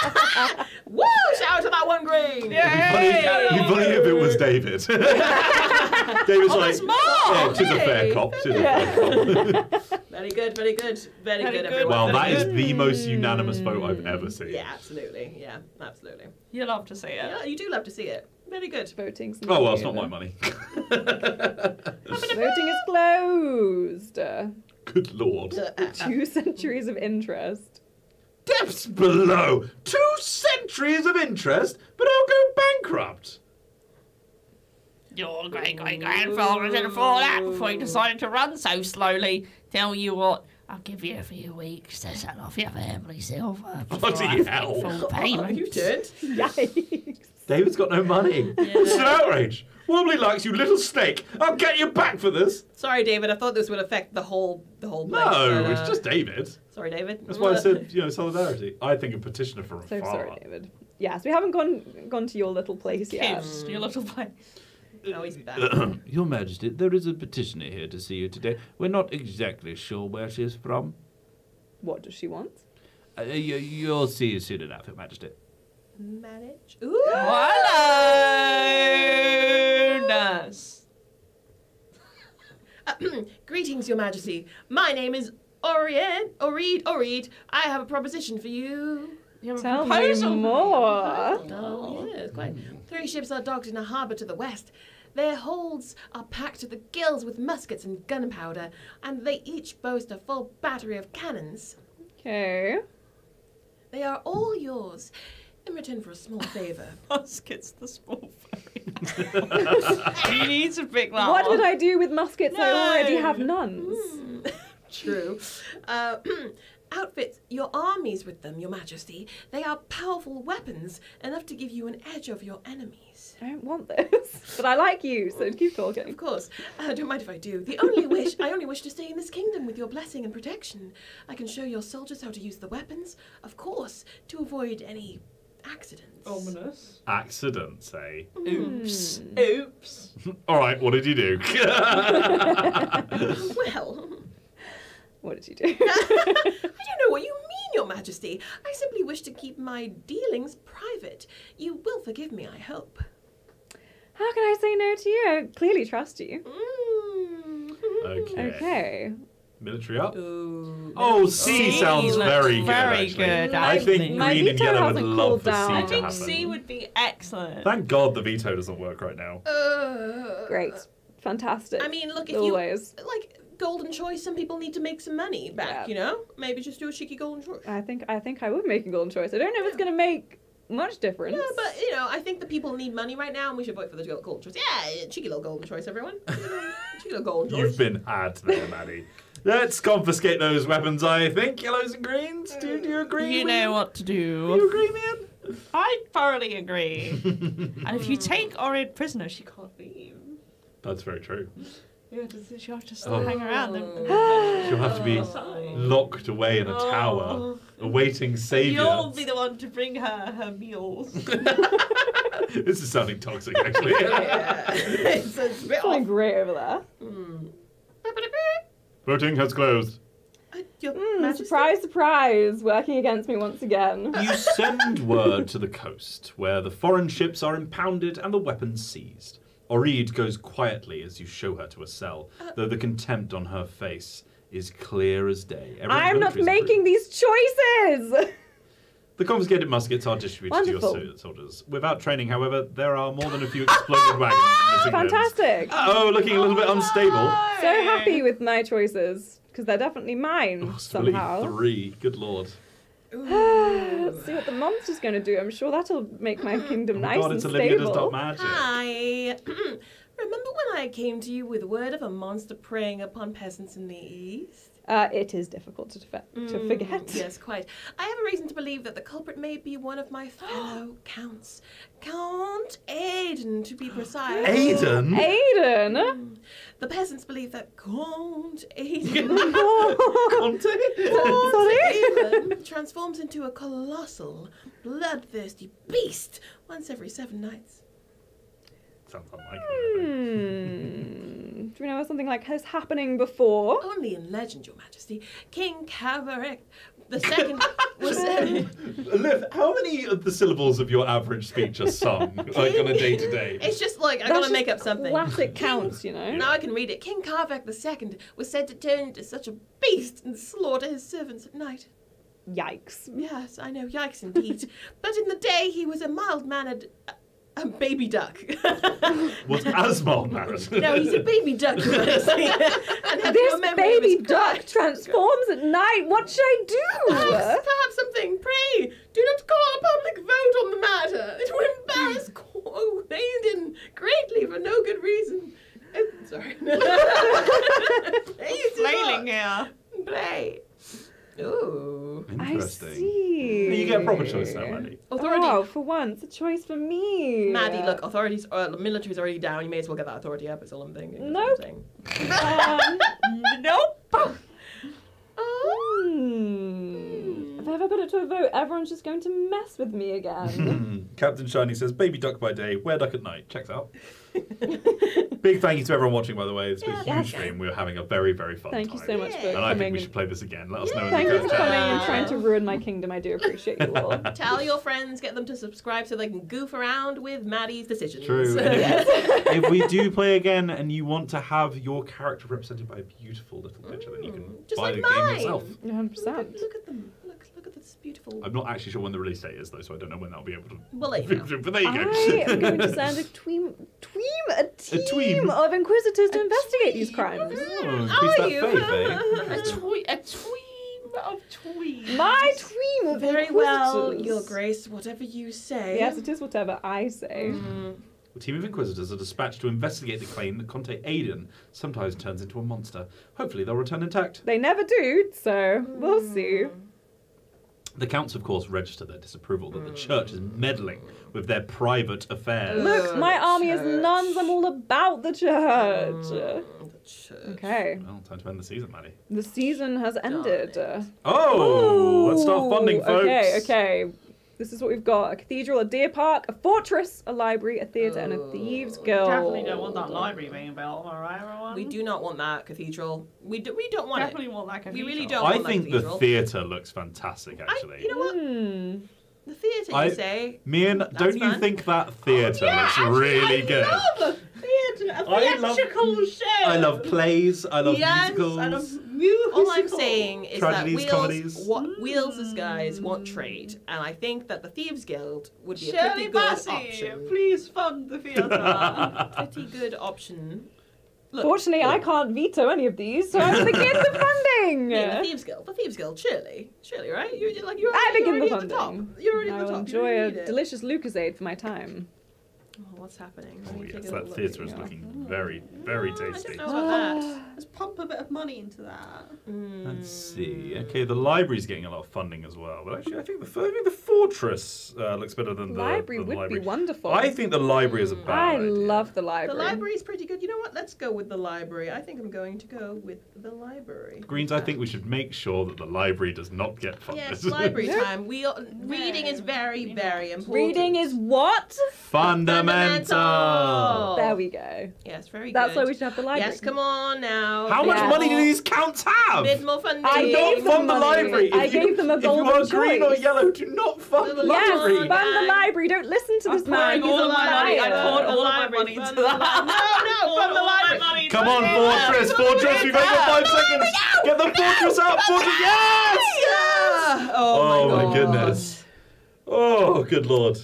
Woo! Shout out to that one green! Yeah. You'd be funny if it was David. David's like, oh, she's a fair cop. She's a fair cop. Very good, very good, very, very good, good, everyone. Well, very that good. is the most unanimous vote I've ever seen. Yeah, absolutely. Yeah, absolutely. You love to see it. Yeah, you do love to see it. Very good. Voting's not Oh, well, it's not my money. Voting is closed. Good lord. Two centuries of interest. Depths below. Two centuries of interest, but I'll go bankrupt. Your great-great-grandfather didn't fall out before he decided to run so slowly. Tell you what, I'll give you a few weeks to set off your family silver. Bloody hell. Oh, you did? Yikes. David's got no money. Yeah. It's an outrage. Wobbly likes you, little snake. I'll get you back for this. Sorry, David. I thought this would affect the whole the whole place. No, but, uh, it's just David. Sorry, David. That's why I said, you know, solidarity. I think a petitioner for a so farm. Sorry, David. Yes, we haven't gone gone to your little place yet. Kids, your little place. No, he's back. Your Majesty, there is a petitioner here to see you today. We're not exactly sure where she is from. What does she want? Uh, you, you'll see soon enough, Your Majesty. Marriage? Ooh! Hello! Nurse! uh, Greetings, Your Majesty. My name is Orien, Oreed, Oreed. I have a proposition for you. you Tell proposal. me more. Oh, yeah, it's quite... Mm. Three ships are docked in a harbour to the west. Their holds are packed to the gills with muskets and gunpowder, and they each boast a full battery of cannons. Okay. They are all yours, in return for a small favour. Muskets, the small favour. You need to pick that What one. would I do with muskets? No. I already have nuns. Mm. True. Uh, outfit your armies with them, Your Majesty. They are powerful weapons, enough to give you an edge over your enemies. I don't want this, but I like you, so keep talking. Of course. Uh, don't mind if I do. The only wish, I only wish to stay in this kingdom with your blessing and protection. I can show your soldiers how to use the weapons, of course, to avoid any accidents. Ominous. Accidents, eh? Mm. Oops. Oops. All right, what did you do? Well... What did you do? I don't know what you mean, Your Majesty. I simply wish to keep my dealings private. You will forgive me, I hope. How can I say no to you? I clearly trust you. Mm. Okay. Okay. Military up. Ooh. Oh, C, C sounds very good, very actually. Good. I think my green and yellow would love for down. C to I think happen. C would be excellent. Thank God the veto doesn't work right now. Uh, Great. Fantastic. I mean, look, if Always. you... like. golden choice, some people need to make some money back, yeah. you know? Maybe just do a cheeky golden choice. I think I think I would make a golden choice. I don't know if yeah. it's going to make much difference. No, but, you know, I think the people need money right now and we should vote for the golden choice. Yeah, cheeky little golden choice, everyone. Cheeky little golden choice. You've been hard there, Maddie. Let's confiscate those weapons, I think. Yellows and greens, do, do you agree? You know what to do. Do you agree, man? I thoroughly agree. And if you take Orid prisoner, she can't leave. That's very true. Yeah, does she'll have to still oh. hang around. Oh. She'll have to be oh. locked away in a oh. tower, awaiting saviour. You'll be the one to bring her her meals. This is sounding toxic, actually. Yeah. It's a bit feeling great over there. Mm. Voting has closed. Uh, mm, surprise, surprise, working against me once again. You send word to the coast, where the foreign ships are impounded and the weapons seized. Oreed goes quietly as you show her to a cell, uh, though the contempt on her face is clear as day. I'm not making these choices! The confiscated muskets are distributed Wonderful. to your soldiers. Without training, however, there are more than a few exploded wagons. Fantastic! Oh, looking a little bit unstable. So happy with my choices, because they're definitely mine oh, somehow. Three, good lord. Let's see what the monster's going to do. I'm sure that'll make my kingdom oh nice God, and stable. Hi. Remember when I came to you with word of a monster preying upon peasants in the east? Uh, it is difficult to, mm, to forget. Yes, quite. I have a reason to believe that the culprit may be one of my fellow counts. Count Aiden, to be precise. Aiden? Aiden? Mm. The peasants believe that Count Aiden... Count Aiden transforms into a colossal, bloodthirsty beast once every seven nights. Sounds unlikely. Do we know of something like this happening before? Only in legend, Your Majesty. King Caverick the Second was... Um... Liv, how many of the syllables of your average speech are sung, like, on a day-to-day? -day? It's just, like, I got to make up something. Classic counts, you know? Yeah. Now I can read it. King Caverick the Second was said to turn into such a beast and slaughter his servants at night. Yikes. Yes, I know, yikes indeed. But in the day, he was a mild-mannered... Uh, A baby duck. What asthma, Maris? No, he's a baby duck. And this baby duck transforms at night. What should I do? Perhaps, perhaps something. Pray, do not call a public vote on the matter. It would embarrass Count Aiden greatly for no good reason. Oh, sorry. He's flailing here. Pray. Oh, interesting. I see. You get a proper choice now, Maddie. Authority. Oh, for once, a choice for me. Maddie, look, authorities, uh, the military's already down. You may as well get that authority up. It's all I'm thinking. Nope. I'm um, nope. Oh. Mm. If I ever put it to a vote, everyone's just going to mess with me again. Captain Shiny says, "Baby duck by day, wear duck at night." Checks out. Big thank you to everyone watching, by the way. It's been a yeah. huge stream. We were having a very, very fun thank time. Thank you so much for and coming. And I think we should play this again. Let us yeah. know. Thank you for coming and trying to ruin my kingdom. I do appreciate you all. Tell your friends, get them to subscribe so they can goof around with Maddie's decisions. True. Yes. If we do play again and you want to have your character represented by a beautiful little picture, mm. then you can just buy like the mine. game yourself. one hundred percent. Look at them. Look at this beautiful... I'm not actually sure when the release date is, though, so I don't know when that'll be able to... Well, like, you know. But there you go. I am going to send a tweem... Tweem? A team a tweem. of inquisitors to a investigate tweem. these crimes. Oh, are you? Faith, eh? A tweem. A tweem of tweem. My tweem of Very well, Your Grace, whatever you say. Yes, it is whatever I say. Mm. A team of inquisitors are dispatched to investigate the claim that Count Aiden sometimes turns into a monster. Hopefully they'll return intact. They never do, so we'll mm. see. The counts, of course, register their disapproval that the church is meddling with their private affairs. Look, my army is nuns. I'm all about the church. Mm, the church. Okay. Well, time to end the season, Maddie. The season has ended. Oh, Ooh. Let's start funding, folks. Okay, okay. This is what we've got. A cathedral, a deer park, a fortress, a library, a theatre, oh. and a thieves' guild. We definitely don't want that library being built, all right, everyone? We do not want that cathedral. We, do, we don't want definitely it. Definitely want that cathedral. We really don't I want that cathedral. I think the theatre looks fantastic, actually. I, you know what? Mm. The theatre, you I, say? Mian, don't fun. you think that theatre oh, yeah, looks actually, really I good? I love theatre. A theatrical show. I love plays. I love yes, musicals. I love All I'm saying is Tragedies, that Wheels, what, Wheels' guys want trade, and I think that the Thieves Guild would be Shirley a pretty Bassey, good option. Please fund the theatre. Pretty good option. Look, Fortunately, look. I can't veto any of these, so I'm against the funding. Yeah, the Thieves Guild, the Thieves Guild, surely, surely, right? You're, you're like you're already, I begin you're already the funding. At the top. You're already at the top. I will enjoy a it. delicious Lucasade for my time. Oh, what's happening? Oh, yes, that theatre is looking oh. very, very oh, tasty. I don't know about that. Let's pump a bit of money into that. Mm. Let's see. Okay, the library's getting a lot of funding as well. But actually, I think the, I think the fortress uh, looks better than the library. The would library. be wonderful. I think the library is a bad I idea. love the library. The library's pretty good. You know what? Let's go with the library. I think I'm going to go with the library. Greens, I think we should make sure that the library does not get funded. Yes, library time. We are, reading is very, very important. Reading is what? Fundamental. Mental. There we go. Yes, very good. That's why we should have the library. Yes, come on now. How much yes. money do these counts have? Bid more funding. I don't fund the library. I if gave you, them a golden choice. If you are green or yellow, do not fund the, the library. Yes, fund the library. Don't listen to I'm this man. He's all a liar. I poured all my money into that. No, no, fund the library. Come on, fortress, fortress. We've only got five seconds. Get the fortress up. Fortress, yes! Oh my goodness. Oh, good lord.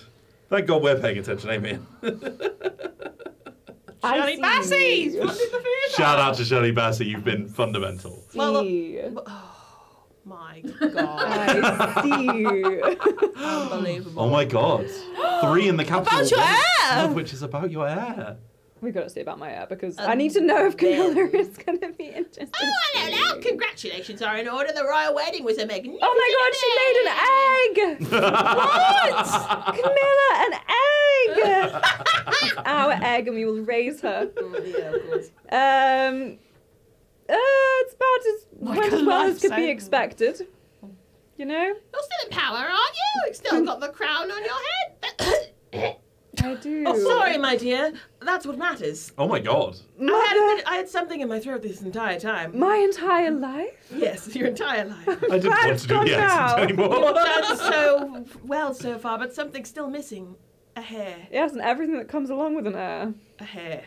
Thank God we're paying attention, amen. Shirley Bassey! Shout out to Shirley Bassey, you've been fundamental. Well, oh my God. I see. Unbelievable. Oh my God. Three in the capital. About your one, hair! One of which is about your hair. We've got to see about Maya because um, I need to know if Camilla is going to be interested. Oh, hello, hello. Congratulations are in order. The royal wedding was a magnificent Oh, my God, egg. She laid an egg. What? Camilla, an egg. Our egg, and we will raise her. Oh, yeah, of course. Um, uh, it's about as, like as well as could be expected. You know? You're still in power, aren't you? You've still got the crown on your head. I do. Oh, sorry, my dear. That's what matters. Oh, my God. Mother... I, had bit, I had something in my throat this entire time. My entire life? Yes, your entire life. I didn't want to do the accent anymore. You've done so well so far, but something's still missing. A hair. Yes, and everything that comes along with an hair. A hair.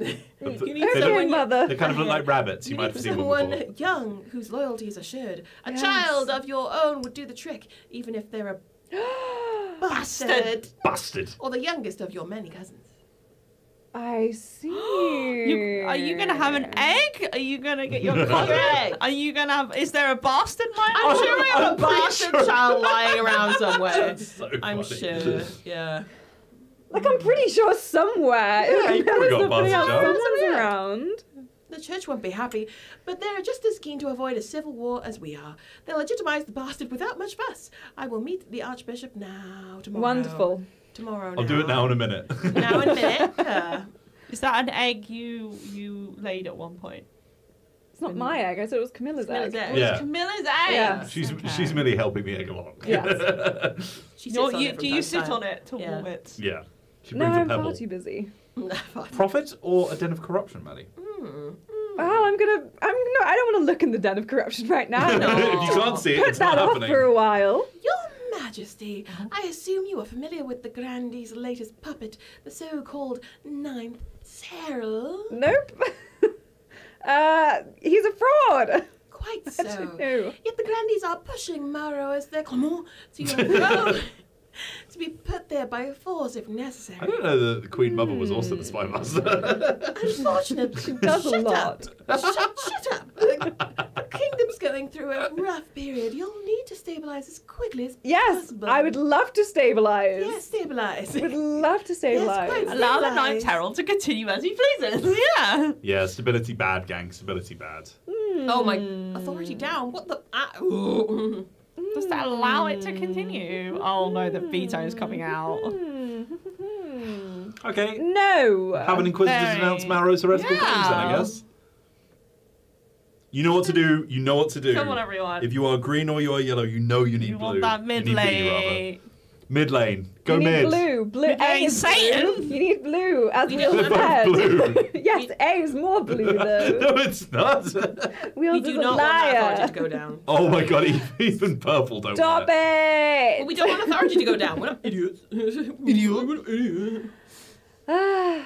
You need okay, someone, mother. They kind of look like rabbits. You, you might have seen one before. Young, whose loyalty is assured. A yes. child of your own would do the trick, even if they're a... Bastard. Bastard. Or the youngest of your many cousins. I see. You, are you going to have an egg? Are you going to get your cousin? Are you going to have... Is there a bastard, Maya? I'm sure we have a bastard sure. child lying around somewhere. So I'm sure. Yeah. Like, I'm pretty sure somewhere. Yeah, you probably got a bastard child. Yeah. around. The church won't be happy, but they're just as keen to avoid a civil war as we are. They'll legitimise the bastard without much fuss. I will meet the Archbishop now, tomorrow. Wonderful. Tomorrow now. I'll do it now in a minute. Now in a minute? Yeah. Is that an egg you you laid at one point? It's not my egg. I thought it was Camilla's, Camilla's egg. egg. Yeah. It was Camilla's egg. Yeah. She's okay. she's merely helping the egg along. Yes. She sits on you, it do you sit time. on it to yeah. warm it? Yeah. She brings no, a pebble. I'm far too busy. Profit or a den of corruption, Maddie? Mm. Well, I'm gonna. I'm no. I don't want to look in the den of corruption right now. No. If you can't see it, put it's that not off happening. for a while. Your Majesty, I assume you are familiar with the Grandee's latest puppet, the so-called Ninth Cyril. Nope. uh, he's a fraud. Quite so. I don't know. Yet the Grandees are pushing Mauro as their comment to your to be put there by force if necessary. I didn't know that the Queen Mother mm. was also the spy master. Unfortunately, she does shut a lot. Up. Shut, shut up. The, the kingdom's going through a rough period. You'll need to stabilise as quickly as yes, possible. Yes, I would love to stabilise. Yes, yeah, stabilise. I would love to stabilise. Yes, allow the Ninth Herald to continue as he pleases. Yeah. Yeah, stability bad, gang. Stability bad. Mm. Oh, my. Authority down. What the... Uh, Just to allow it to continue. Oh no, the veto is coming out. Okay. No. Have an inquisitor's no. announced Maro's heretical yeah. claims then, I guess. You know what to do. You know what to do. Come on, everyone. If you are green or you are yellow, you know you need you blue. You want that mid lane. Mid lane. Go you mid. Need blue. Blue. Mid A is Satan. Blue. You need blue, as we all said. Blue. Yes, A is more blue though. No, it's not. We do not liar. want authority to go down. Oh my God, even purple don't. Stop it. Well, we don't want authority to go down. We're not idiots. Idiot. Ah,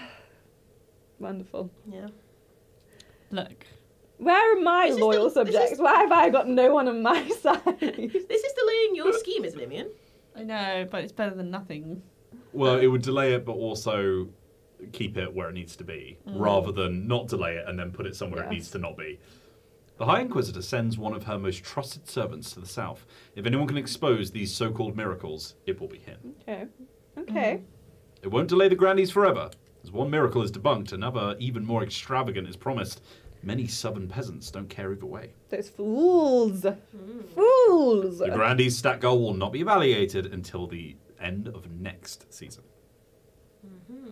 wonderful. Yeah. Look. Where are my loyal the, subjects? Is... Why have I got no one on my side? This is delaying your scheme, is Vivian? I know, but it's better than nothing. Well, it would delay it, but also keep it where it needs to be, mm. rather than not delay it and then put it somewhere yes. it needs to not be. The High Inquisitor sends one of her most trusted servants to the south. If anyone can expose these so-called miracles, it will be him. Okay. Okay. Mm. It won't delay the Grandees forever. As one miracle is debunked, another, even more extravagant, is promised. Many southern peasants don't care either way. Those fools. Mm. Fools. The Grandee's stat goal will not be evaluated until the end of next season. Mm-hmm.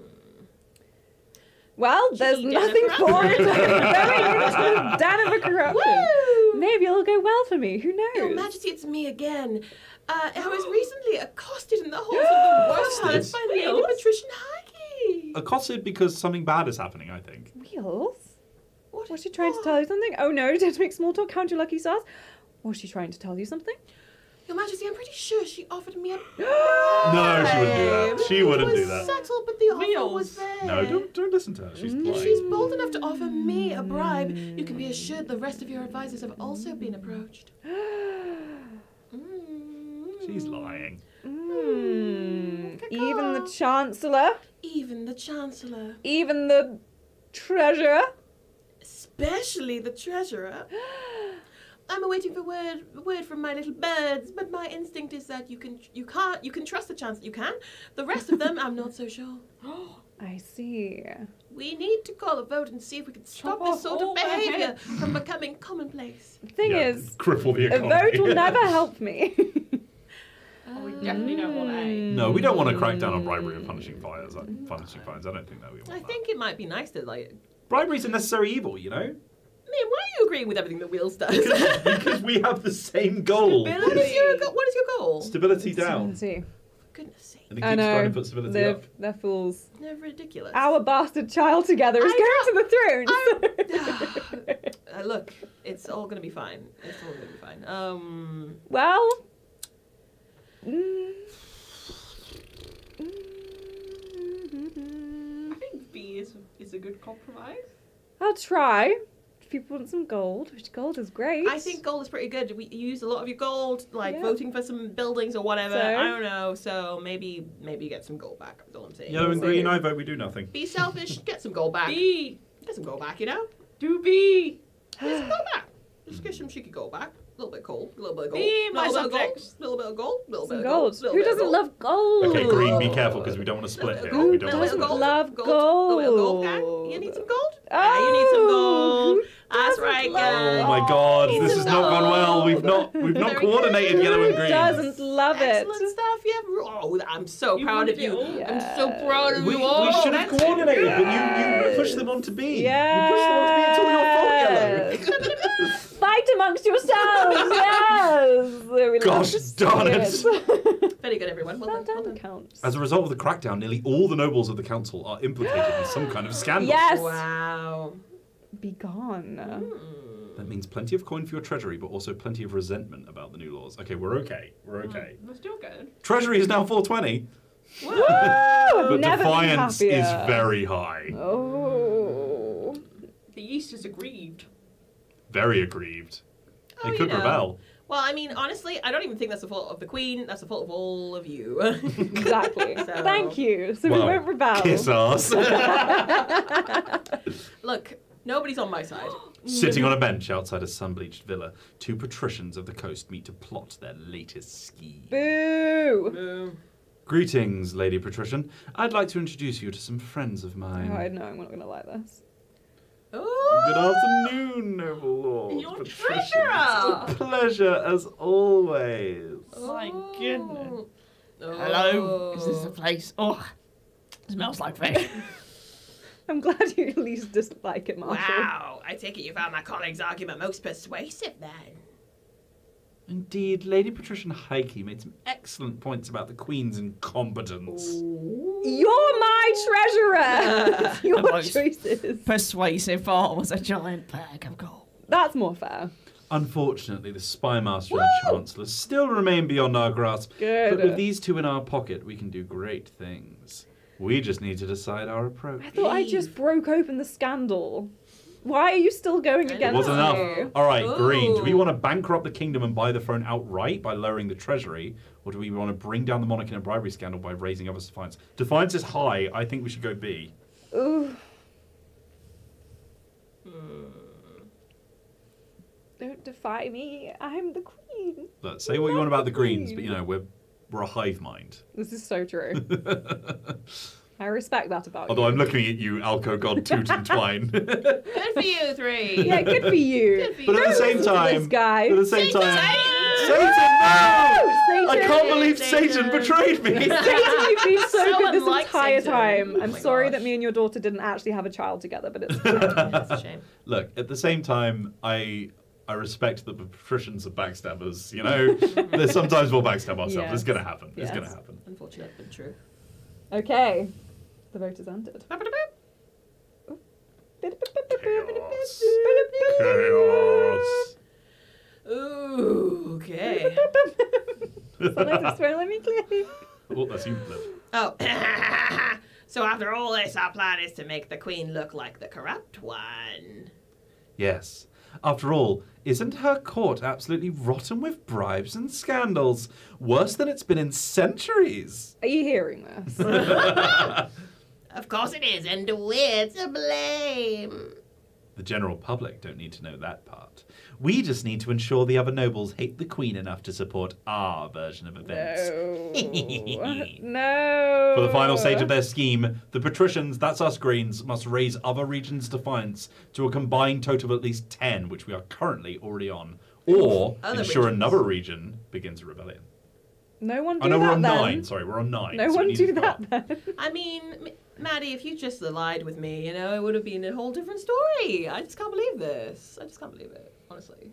Well, Gee, there's nothing for it. Going into Dan of corruption. Woo! Maybe it'll go well for me. Who knows? Your Majesty, it's me again. Uh, I was recently accosted in the halls of the worst by Lady Patrician Haggie. Accosted because something bad is happening, I think. Wheels? What, was she trying what? to tell you something? Oh no, don't make small talk, count your lucky stars. Was she trying to tell you something? Your Majesty, I'm pretty sure she offered me a... No, she wouldn't do that. She wouldn't do that. It was subtle, but the offer was there. No, don't, don't listen to her. She's mm. If she's bold enough to offer me a bribe, you can be assured the rest of your advisors have also been approached. mm. She's lying. Mm. Even the Chancellor. Even the Chancellor. Even the Treasurer. Especially the treasurer. I'm awaiting for word word from my little birds, but my instinct is that you can you can't you can trust the chance that you can. The rest of them, I'm not so sure. I see. We need to call a vote and see if we can stop Chop this sort of behavior from becoming commonplace. The thing yeah, is, cripple the economy. A vote will never help me. Oh, we definitely mm. don't want to. No, we don't want to crack down on bribery and punishing fires. Like, punishing fines. I don't think that we want I that. think it might be nice to, like... Bribery's a necessary evil, you know? I mean, why are you agreeing with everything that Wheels does? Because, because we have the same goal. Stability. What is your, what is your goal? Stability down. Stability. For goodness sake. And it keeps I know. trying to put stability they're, up. They're fools. They're ridiculous. Our bastard child together is I going to the throne. uh, look, it's all going to be fine. It's all going to be fine. Um... Well... Mm. I think B is is a good compromise. I'll try. If you want some gold, which gold is great. I think gold is pretty good. We use a lot of your gold, like yeah. voting for some buildings or whatever. So? I don't know. So maybe maybe you get some gold back. That's all I'm saying. Yellow and green, I vote we do nothing. Be selfish. Get some gold back. B, get some gold back. You know, do B. Get some gold back. Just get some cheeky gold back. A little bit of gold, a little bit of gold, a little, little, little bit of gold, a little bit of gold. Who doesn't gold. love gold? Okay, green, be careful because we don't want to split here. Who doesn't love gold? gold. gold. gold. You need some gold? Oh, yeah, you need some gold. That's right, guys. Oh my God, this has not gone well. We've not, we've not coordinated yellow and green. Who doesn't love it? Excellent stuff. Yeah. Oh, I'm so you proud of you. Yeah. I'm so proud of we, you all. We should have coordinated, but you, you pushed them on to B. Yeah. You pushed them on to B. It's all your fault, yellow. Fight amongst yourselves! Yes! Really Gosh darn it! it. Very good, everyone. Well, well done, done. Well done. As a result of the crackdown, nearly all the nobles of the council are implicated in some kind of scandal. Yes! Wow. Be gone. Mm. That means plenty of coin for your treasury, but also plenty of resentment about the new laws. Okay, we're okay. We're okay. We're still good. Treasury is now four twenty. Woo! But never defiance is very high. Oh. The East is aggrieved. Very aggrieved. Oh, it could you know. rebel. Well, I mean, honestly, I don't even think that's the fault of the Queen. That's the fault of all of you. Exactly. So. Thank you. So well, we won't rebel. Kiss us. Look, nobody's on my side. Sitting on a bench outside a sun-bleached villa, two patricians of the coast meet to plot their latest scheme. Boo! Boo. Greetings, Lady Patrician. I'd like to introduce you to some friends of mine. Oh, I know. I'm not going to like this. Ooh. Good afternoon, noble lord. Your treasurer. It's a pleasure as always. Oh my goodness. Oh. Hello. Is this the place? Oh, it smells like fish. I'm glad you at least dislike it, Marshall. Wow, I take it you found my colleague's argument most persuasive then. Indeed, Lady Patrician Heike made some excellent points about the Queen's incompetence. Ooh. You're my treasurer! Yeah. Your choices. Persuasive ball was a giant bag of gold. That's more fair. Unfortunately, the spymaster Woo! and chancellor still remain beyond our grasp. Good. But with these two in our pocket, we can do great things. We just need to decide our approach. I thought Eve. I just broke open the scandal. Why are you still going against me? It wasn't enough. All right, Ooh. Green. Do we want to bankrupt the kingdom and buy the throne outright by lowering the treasury? Or do we want to bring down the monarch in a bribery scandal by raising others' defiance? Defiance is high. I think we should go B. Ooh. Uh. Don't defy me. I'm the queen. Look, say what you want about the greens, but, you know, we're, we're a hive mind. This is so true. I respect that about Although you. Although I'm looking at you, Alco God Toot and Twine. Good for you three. Yeah, good for you. Good for but you. At the same time, this guy. At the same Satan! time, Satan! No! Satan! I can't believe Satan, Satan betrayed me. Satan, you've been so, so good this entire Satan. time. I'm oh sorry gosh. that me and your daughter didn't actually have a child together, but it's it's a shame. Look, at the same time, I. I respect that the patricians are backstabbers. You know, sometimes we'll backstab ourselves. Yes. It's gonna happen. Yes. It's gonna happen. Unfortunately, but true. Okay. The vote is ended. Chaos. Chaos. Ooh, okay. Let me clear. Oh, that's you. Oh. So after all this, our plan is to make the Queen look like the corrupt one. Yes. After all, isn't her court absolutely rotten with bribes and scandals? Worse than it's been in centuries. Are you hearing this? Of course it is, and we're to blame. The general public don't need to know that part. We just need to ensure the other nobles hate the Queen enough to support our version of events. No. No. For the final stage of their scheme, the patricians, that's us Greens, must raise other regions' defiance to a combined total of at least ten, which we are currently already on, or other ensure regions. Another region begins a rebellion. No one do oh, no, that we're on then. nine. Sorry, we're on nine. No so one do that then. I mean... Maddie, if you just lied with me, you know, it would have been a whole different story. I just can't believe this. I just can't believe it, honestly.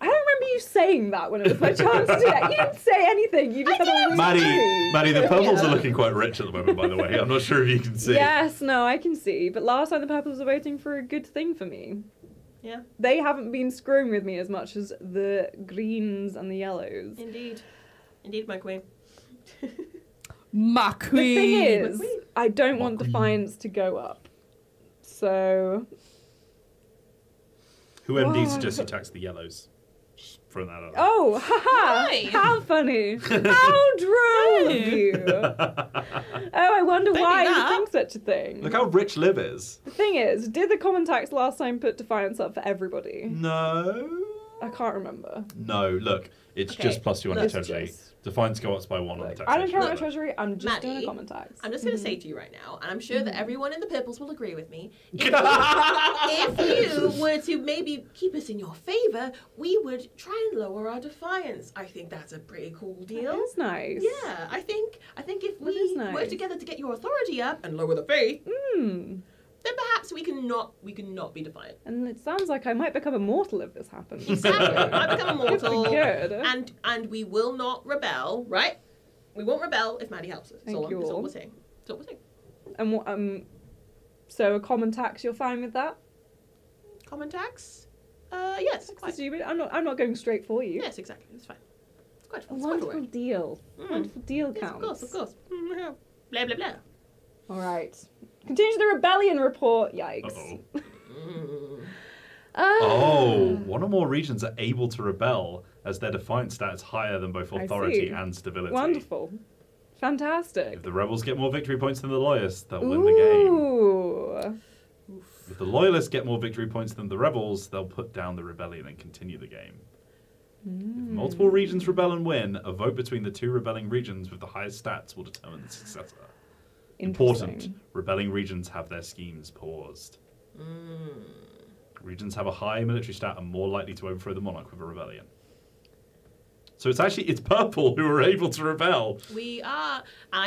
I don't remember you saying that when it was my chance to do that. You didn't say anything. You just I had a Maddie, Maddie, the purples yeah. are looking quite rich at the moment, by the way. I'm not sure if you can see. Yes, no, I can see. But last time the purples were voting for a good thing for me. Yeah. They haven't been screwing with me as much as the greens and the yellows. Indeed. Indeed, my queen. My queen. The thing is, I don't want defiance to go up. So... Who M D oh. suggests you tax the yellows? From that on. Oh, haha! Right. How funny! How droll of you! Oh, I wonder Don't why you think such a thing. Look how rich Liv is. The thing is, did the common tax last time put defiance up for everybody? No. I can't remember. No, look, it's okay. just plus two on your total. Defiance go up by one on the taxation. I don't care about treasury, I'm just doing a common tax. I'm just going to say to you right now, and I'm sure that everyone in the purples will agree with me, if you, if you were to maybe keep us in your favour, we would try and lower our defiance. I think that's a pretty cool deal. That's nice. Yeah, I think I think if we nice. work together to get your authority up and lower the fee, mm. then perhaps we can not we can not be defiant. And it sounds like I might become immortal if this happens. Exactly. I become immortal. Good. And and we will not rebel, right? We won't rebel if Maddie helps us. That's all, all we're saying. That's all we're saying. And what um so a common tax, you're fine with that? Common tax? Uh yes, quite. Stupid. I'm not I'm not going straight for you. Yes, exactly. It's fine. It's quite fun. A wonderful deal. Mm. Wonderful deal counts. Yes, of course, of course. Mm-hmm. Blah blah blah. All right. Continue the rebellion report. Yikes. Uh -oh. uh. oh, one or more regions are able to rebel as their defiance stat is higher than both authority and stability. Wonderful. Fantastic. If the rebels get more victory points than the loyalists, they'll Ooh. win the game. Oof. If the loyalists get more victory points than the rebels, they'll put down the rebellion and continue the game. Mm. If multiple regions rebel and win, a vote between the two rebelling regions with the highest stats will determine the successor. Important. Rebelling regions have their schemes paused. Mm. Regions have a high military stat and more likely to overthrow the monarch with a rebellion. So it's actually, it's purple who are able to rebel. We are.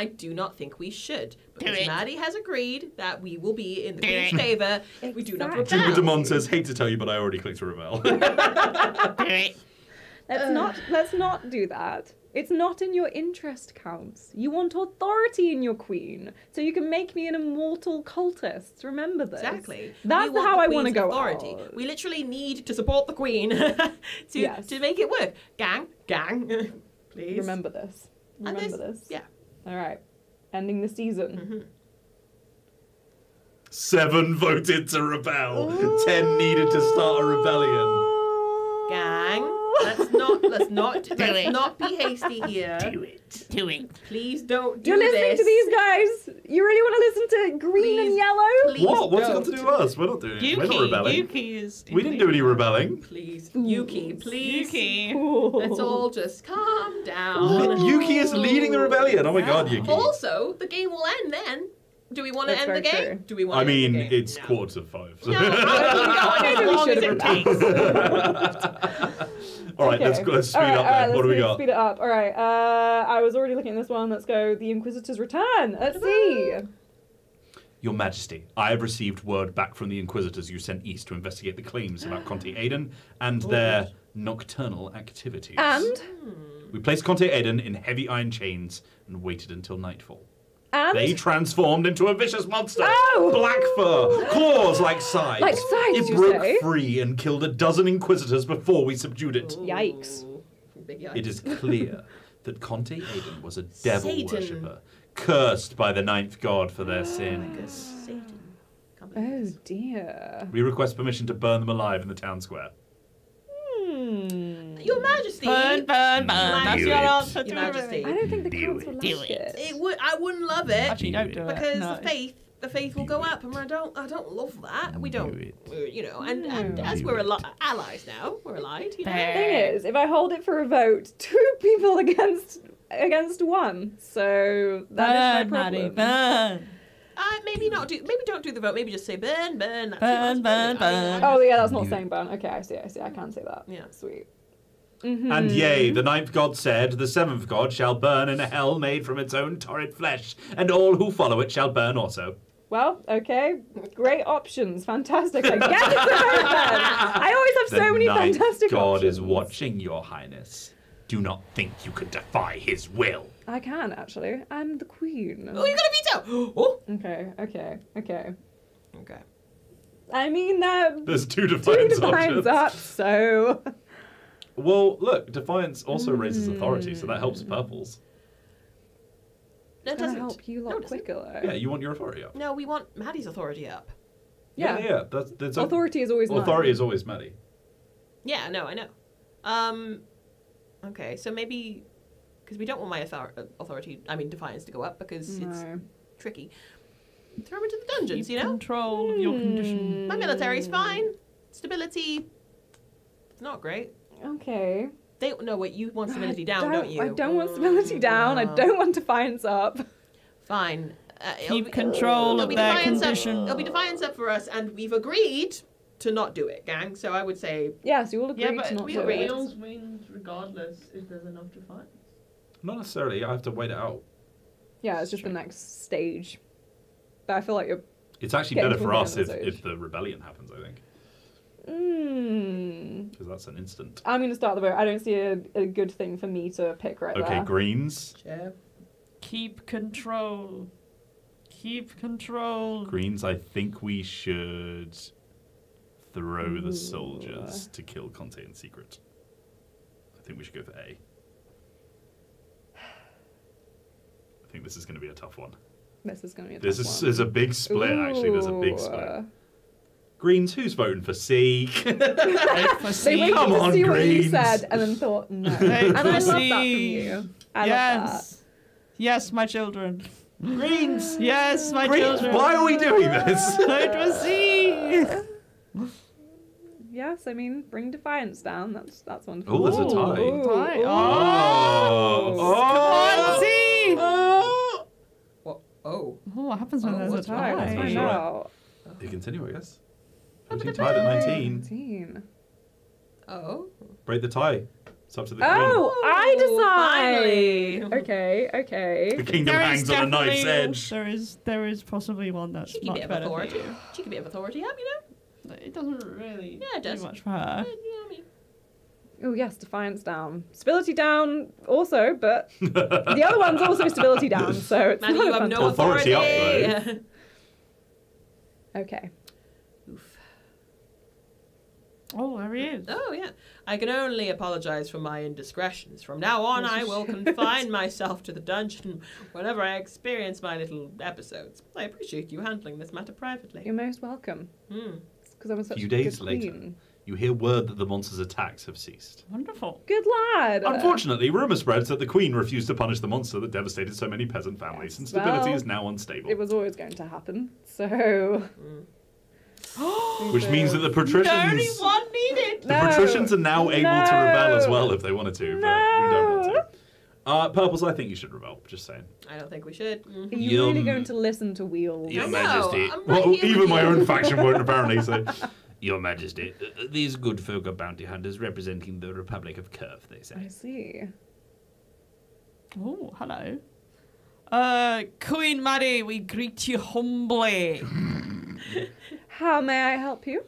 I do not think we should. Because Maddie has agreed that we will be in the Queen's favour if we do not rebel. Jupiter says, hate to tell you, but I already clicked to rebel. Let's not, let's not do that. It's not in your interest, Counts. You want authority in your queen, so you can make me an immortal cultist. Remember this. Exactly. That's how I want to go authority. Out. We literally need to support the queen to, yes. to make it work. Gang, gang, please. Remember this. Remember and this. Yeah. All right. Ending the season. Mm-hmm. Seven voted to rebel. Ooh. Ten needed to start a rebellion. Gang. Let's not, let's not, do let's it. not be hasty here. Do it. Do it. Please don't do You're this. You're listening to these guys. You really want to listen to green please, and yellow? What? What's don't. it got to do with us? We're not doing Yuki, it. We're not rebelling. Yuki is we didn't do any rebelling. Please. Yuki, please. Yuki. Let's all just calm down. Ooh. Yuki is leading the rebellion. Oh my yeah. God, Yuki. Also, the game will end then. Do we want to end the game? True. Do we want I to mean, end the game? it's no. quarter to five. So. No, no, no, no, no, no. All right, okay. let's, let's speed all right, up all right, then. What do we got? Speed it up. All right, uh, I was already looking at this one. Let's go. The Inquisitor's Return. Let's see. Your Majesty, I have received word back from the Inquisitors you sent east to investigate the claims about Conte Aden and oh, their gosh. nocturnal activities. And? We placed Conte Aden in heavy iron chains and waited until nightfall. And? They transformed into a vicious monster. Oh. Black fur, claws like sides. Like sides, It broke say? free and killed a dozen inquisitors before we subdued it. Yikes. Big yikes. It is clear that Conte Aden was a devil Satan. worshipper, cursed by the ninth god for their oh, sins. Satan. Oh dear. We request permission to burn them alive in the town square. Hmm. Your Majesty. Burn, burn, burn. That's your answer to Your Majesty. I don't think the council will like it. it. it would, I wouldn't love it. Actually, don't do it. Because no. the faith the faith will go up, and I don't, I don't love that. We don't, you know. And, and as we're allies now, we're allied. You know? The thing is, if I hold it for a vote, two people against against one, so that burn, is my problem. Maddie, burn. Uh, maybe not do. Maybe don't do the vote. Maybe just say burn, burn, that's burn, burn, burn. Oh yeah, that's not saying burn. Okay, I see, I see. I can say that. Yeah, sweet. Mm-hmm. And yea, the ninth god said, the seventh god shall burn in a hell made from its own torrid flesh, and all who follow it shall burn also. Well, okay, great options, fantastic. I guess it's a vote then. I always have the so many fantastic god options. God is watching, Your Highness. Do not think you can defy his will. I can, actually. I'm the queen. Oh, you got a veto! Oh. Okay, okay, okay. Okay. I mean, that... Um, there's two defiance, two defiance options. Up, so... Well, look, defiance also raises authority, so that helps purples. No, it doesn't help you lot no, quicker though. Yeah, you want your authority up. No, we want Maddie's authority up. Yeah, yeah, yeah. That's, that's authority a, is always authority Maddie. is always Maddie. Yeah, no, I know. Um, okay, so maybe because we don't want my author authority, I mean defiance, to go up because no. it's tricky. Throw him into the dungeons, Keep you know. Control of your condition. My military's fine. Stability. It's not great. Okay. They no wait. You want stability down, don't, don't you? I don't want stability down. No. I don't want defiance up. Fine. Uh, Keep be, control of their condition. Up. It'll be defiance up for us, and we've agreed to not do it, gang. So I would say yes. You all agree yeah, but to not we do agree. it. Wheels wins regardless if there's enough defiance. Not necessarily. I have to wait it out. Yeah, it's just the next stage. But I feel like you're. It's actually better for us if stage. if the rebellion happens, I think. Mm. Because that's an instant. I'm going to start the vote. I don't see a, a good thing for me to pick right okay, there. Okay, greens. Yeah. Keep control. Keep control. Greens, I think we should throw Ooh. the soldiers to kill Conte in secret. I think we should go for A. I think this is going to be a tough one. This is going to be a this tough is, one. There's a big split, Ooh. actually. There's a big split. Greens, who's voting for C? for C. They waited Come to on, see Greens. what you said and then thought, no. and I love that from you. I yes. Love that. Yes, my children. Greens. Yes, my Greens. children. Why are we doing this? Vote for C. Yes, I mean, bring defiance down. That's that's wonderful. Oh, that's a tie. Ooh. Tie. Oh. Oh. oh. Come on, C. Oh. Well, oh. Oh, what happens when oh, there's a tie? tie? I know. You continue, I guess. She's tied at nineteen. Oh. Break the tie. It's up to the oh, queen. I decide. Finally. Okay, okay. The kingdom there hangs on a knife's edge. There is, there is possibly one that's Cheeky much bit of better authority. Than you. Cheeky bit of authority up, you know? It doesn't really yeah, it does. do much for her. Yeah, you know what I mean? Oh, yes, defiance down. Stability down also, but the other one's also stability down, so it's Maddie, not you have no authority. authority up, though. Yeah. Okay. Oh, there he is. Oh, yeah. I can only apologise for my indiscretions. From now on, I will confine myself to the dungeon whenever I experience my little episodes. I appreciate you handling this matter privately. You're most welcome. Mm. It's 'cause I'm such a few days a good later, queen. You hear word that the monster's attacks have ceased. Wonderful. Good lad. Unfortunately, rumour spreads that the queen refused to punish the monster that devastated so many peasant families, yes, and stability well, is now unstable. It was always going to happen, so... Mm. Which means that the patricians only one needed. The no. patricians are now able no. to rebel as well if they wanted to, but no. we don't want to. Uh, Purples, I think you should rebel, just saying. I don't think we should. Mm-hmm. Are you Your, really going to listen to Wheels? Your I Majesty. Know, right well, even my own faction won't, apparently, so... Your Majesty, uh, these good folk are bounty hunters representing the Republic of Curve, they say. I see. Oh, hello. Uh, Queen Maddie, we greet you humbly. How may I help you?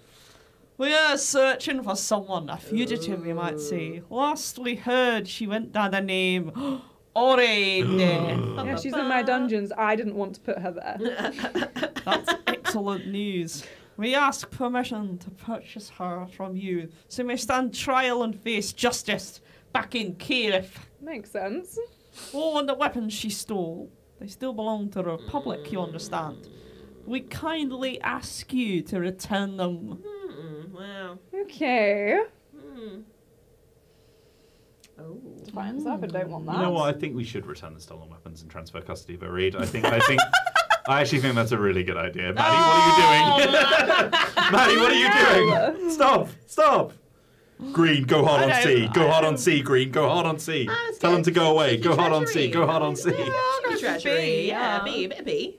We are searching for someone, a fugitive, you might say. Last we heard, she went by the name Orene. Yeah, she's in my dungeons. I didn't want to put her there. That's excellent news. We ask permission to purchase her from you, so you may stand trial and face justice back in Caliph. Makes sense. Oh, and the weapons she stole, they still belong to the Republic, you understand. We kindly ask you to return them. Mm-mm, wow. Okay. Mm. Oh. Time's up. I don't want that. You know what? I think we should return the stolen weapons and transfer custody of Arid. I think. I think. I actually think that's a really good idea. Maddie, oh, what are you doing? Maddie, what are you doing? Stop! Stop! Green, go hard on C. Go hard on C, Green. Go hard on C. Tell them to go away. Go hard on C. Go hard on C. Treasury. Yeah, B. Bit of B.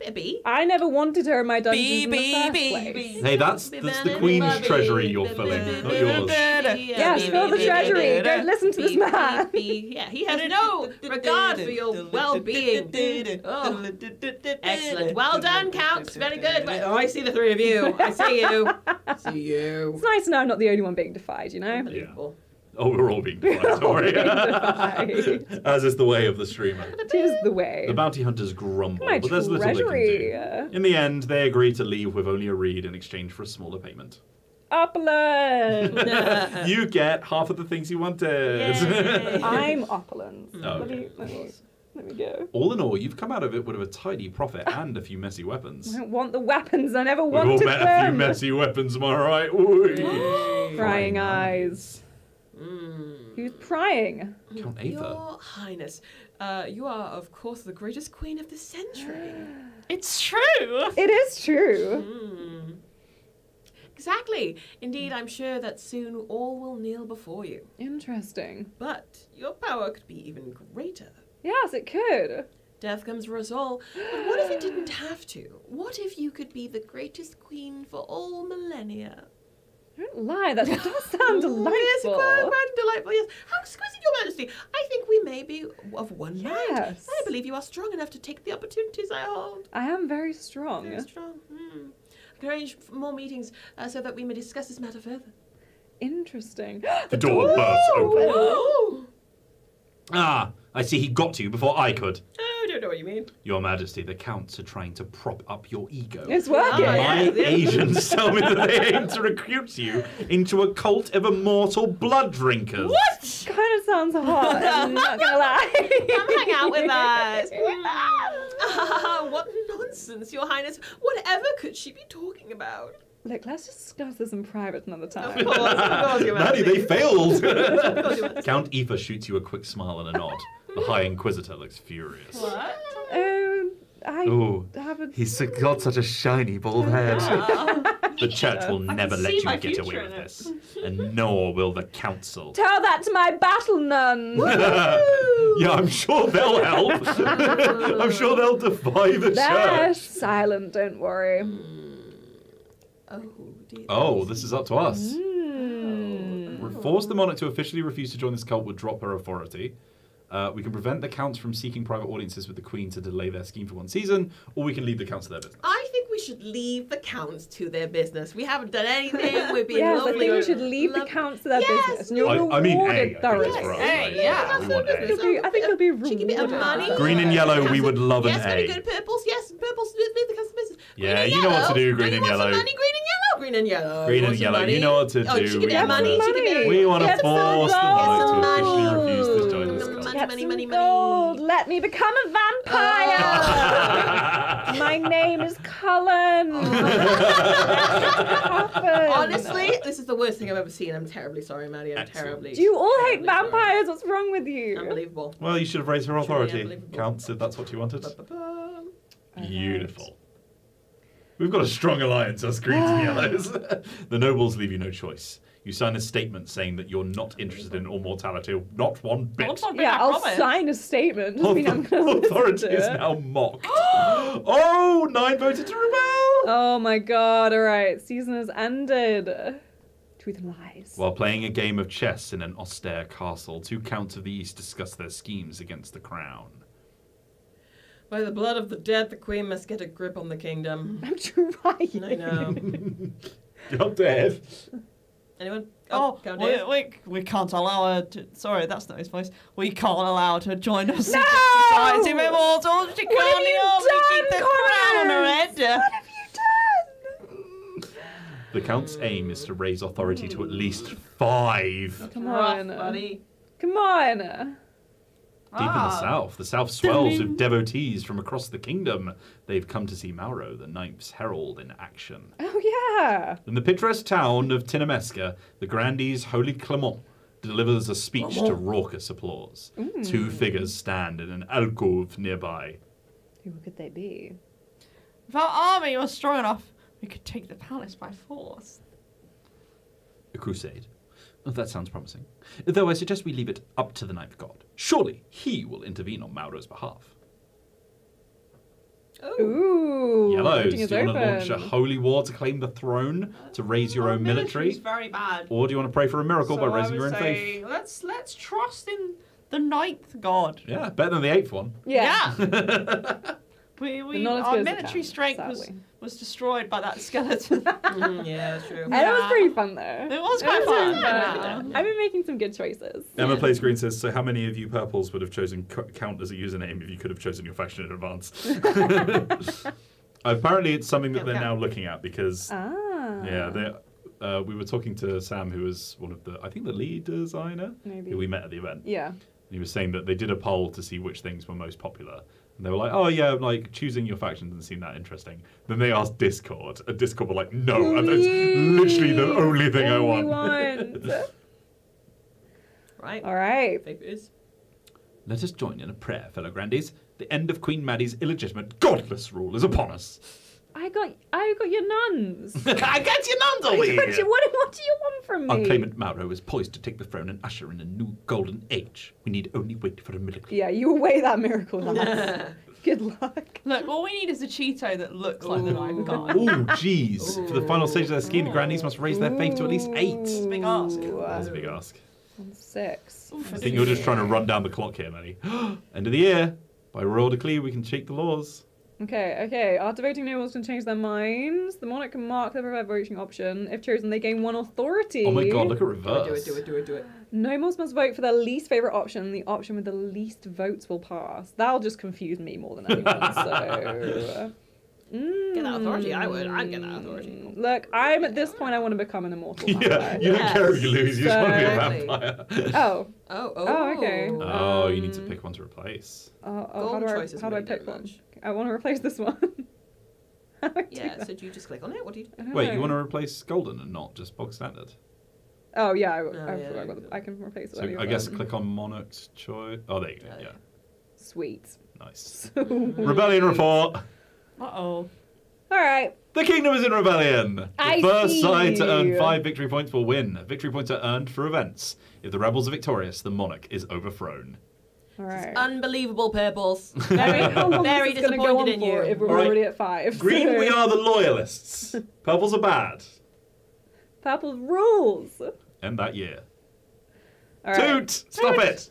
Bit of B. I never wanted her in my dungeons in the first place. Hey, that's that's the Queen's treasury you're filling, not yours. Yes, fill the treasury. Don't listen to this man. Yeah, he has no regard for your well-being. Excellent. Well done, Count. Very good. Oh, I see the three of you. I see you. See you. It's nice to know I'm not the only one being defied, you know? Yeah. Oh, we're all being defied, sorry. As is the way of the streamer. It is the way. The bounty hunters grumble, but there's little they can do. In the end, they agree to leave with only a reed in exchange for a smaller payment. Opulence! You get half of the things you wanted. Yay. I'm opulence. Oh, okay. Let me, let me, let me go. All in all, you've come out of it with a tidy profit and a few messy weapons. I don't want the weapons. I never wanted them. We've all met them. A few messy weapons, am I right? Prying eyes. Mm. Who's prying? Count Aether. Your Highness, uh, you are, of course, the greatest queen of the century. It's true! It is true. Mm. Exactly. Indeed, I'm sure that soon all will kneel before you. Interesting. But your power could be even greater. Yes, it could. Death comes for us all. But what if it didn't have to? What if you could be the greatest queen for all millennia? Don't lie, that does sound delightful. Yes, quite, quite delightful, yes. How exquisite, Your Majesty. I think we may be of one yes. mind. I believe you are strong enough to take the opportunities I hold. I am very strong. Very strong. Mm. I can arrange for more meetings uh, so that we may discuss this matter further. Interesting. The door bursts open. Oh. Ah, I see he got to you before I could. I don't know what you mean. Your Majesty, the Counts are trying to prop up your ego. It's working. My agents tell me that they aim to recruit you into a cult of immortal blood drinkers. What? Kind of sounds hot. I'm not going to lie. Come hang out with us. Ah, what nonsense, Your Highness. Whatever could she be talking about? Look, let's discuss this in private another time. Maddie, they failed. Count Aether shoots you a quick smile and a nod. The High Inquisitor looks furious. What? Um, I Ooh, haven't... He's got such a shiny bald head. The church will never let you get away with this. And nor will the council. Tell that to my battle nuns. Yeah, I'm sure they'll help. I'm sure they'll defy the They're church. Silent, don't worry. Oh, dear. Oh, this is up to us. Mm. Oh. Force the monarch to officially refuse to join this cult would drop her authority. Uh, we can prevent the counts from seeking private audiences with the queen to delay their scheme for one season, or we can leave the counts to their business. I think we should leave the counts to their business. We haven't done anything. We're being yes, lovely. I think we should leave Lo the counts to their yes, business. And you're I, rewarded I mean, A, thoroughly. I think it'll be rewarded. Green and yellow, we would love an yes, A. Yes, very good. Purples, yes. Purples, leave the counts to business. Yeah, you know what to do, green and yellow. Green and yellow. Green and yellow. You know what to do. Oh, she can get money. We want to force the monarch to officially refuse to join this cult. Get money, money, gold. Money. Let me become a vampire. Oh. My name is Cullen. Oh. Honestly, this is the worst thing I've ever seen. I'm terribly sorry, Maddie. I'm Excellent. terribly. Do you all hate vampires? Sorry. What's wrong with you? Unbelievable. Well, you should have raised her authority. Count said that's what you wanted. Ba, ba, ba. Beautiful. Right. We've got a strong alliance, us greens and yellows. The nobles leave you no choice. You sign a statement saying that you're not interested in immortality, not one bit. Not one bit yeah, I I'll promise. sign a statement. Author mean, I'm authority is it. now mocked. Oh, nine voted to rebel. Oh my god, all right, season has ended. Truth and lies. While playing a game of chess in an austere castle, two counts of the East discuss their schemes against the crown. By the blood of the dead, the queen must get a grip on the kingdom. I'm trying. I know. You're dead. Anyone? Oh, oh we, we, we can't allow her to... Sorry, that's not his voice. We can't allow her to join us. No! Society of Immortals. She can't only keep the crown on her head. What have you done? The Count's aim is to raise authority to at least five. Come on, buddy. Come on. Deep ah. in the south, the south swells with devotees from across the kingdom. They've come to see Mauro, the ninth's herald, in action. Oh, yeah. In the picturesque town of Tinamesca, the grandee's Holy Clement delivers a speech oh. to raucous applause. Mm. Two figures stand in an alcove nearby. What could they be? If our army was strong enough, we could take the palace by force. A crusade. That sounds promising. Though I suggest we leave it up to the Ninth God. Surely he will intervene on Mauro's behalf. Oh. Ooh. Yellows, do you open. want to launch a holy war to claim the throne, to raise your Our own military? Very bad. Or do you want to pray for a miracle so by raising your own faith? Let's let's trust in the Ninth God. Yeah, better than the Eighth one. Yeah. yeah. We, we, our military strength sadly. was was destroyed by that skeleton. mm, yeah, that's true. Yeah. It was pretty fun though. It was quite it was fun. fun. Yeah. I've been making some good choices. Emma yeah. Plays Green says, so how many of you purples would have chosen count as a username if you could have chosen your faction in advance? Apparently it's something that they're now looking at because ah. yeah, uh, we were talking to Sam, who was one of the, I think the lead designer Maybe. who we met at the event. Yeah. And he was saying that they did a poll to see which things were most popular. And they were like, oh yeah, like choosing your faction doesn't seem that interesting. Then they asked Discord, and Discord were like, no, and that's literally the only thing only I want. want. Right. All right. Let us join in a prayer, fellow Grandees. The end of Queen Maddie's illegitimate, godless rule is upon us. I got, I got your nuns. I got your nuns over here. You, what, what do you want from me? Our claimant Mauro is poised to take the throne and usher in a new golden age. We need only wait for a miracle. Yeah, you await that miracle, lads. Good luck. Look, all we need is a Cheeto that looks Ooh. like the Ninth God. Oh, jeez. For the final stage of their scheme, the Grandees must raise their faith to at least eight. That's a big ask. That's a big ask. And six. I think you're just trying to run down the clock here, Maddie. End of the year. By royal decree, we can shake the laws. Okay, okay. After voting, no ones can change their minds. The monarch can mark their preferred voting option. If chosen, they gain one authority. Oh my god, look at reverse. Do it, do it, do it, do it. Nobles must vote for their least favourite option. The option with the least votes will pass. That'll just confuse me more than anyone, so... Mm. Get that authority, I would. I'd get that authority. Look, I'm at this point, I want to become an immortal vampire. Yeah, you don't yes. care if you lose, you so... just want to be a vampire. Oh. Oh, oh. Oh, okay. Oh, um, you need to pick one to replace. Uh, oh, how do I, how do I pick one? Much. I want to replace this one. yeah, that? so do you just click on it? What do you do? Wait, know. you want to replace golden and not just bog standard? Oh, yeah, I, oh, I, yeah, forgot about the, I can replace it. So I guess one. click on monarch's choice. Oh, there you go, yeah. yeah. Sweet. Nice. Sweet. Rebellion report. Uh-oh. All right. The kingdom is in rebellion. The I first see. side to earn five victory points will win. Victory points are earned for events. If the rebels are victorious, the monarch is overthrown. All right. It's unbelievable, purples. Very, very disappointed go on in you. If we're right. already at five. Green, so. we are the loyalists. Purples are bad. Purple rules. End that year. All right. Toot! Stop Toot. it!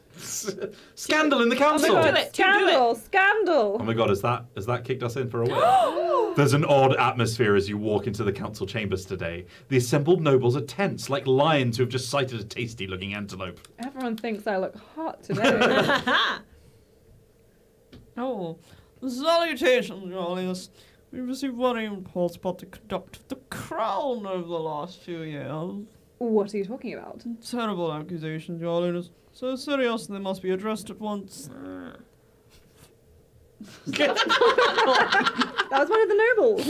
Scandal in the council. Oh my god. Scandal! Scandal! Oh my god, has that has that kicked us in for a while? There's an odd atmosphere as you walk into the council chambers today. The assembled nobles are tense, like lions who have just sighted a tasty-looking antelope. Everyone thinks I look hot today. oh, salutations, Julius. We've received one impulse about the conduct of the crown over the last few years. What are you talking about? Terrible accusations, Your Holiness. So serious, they must be addressed at once. that was one of the nobles.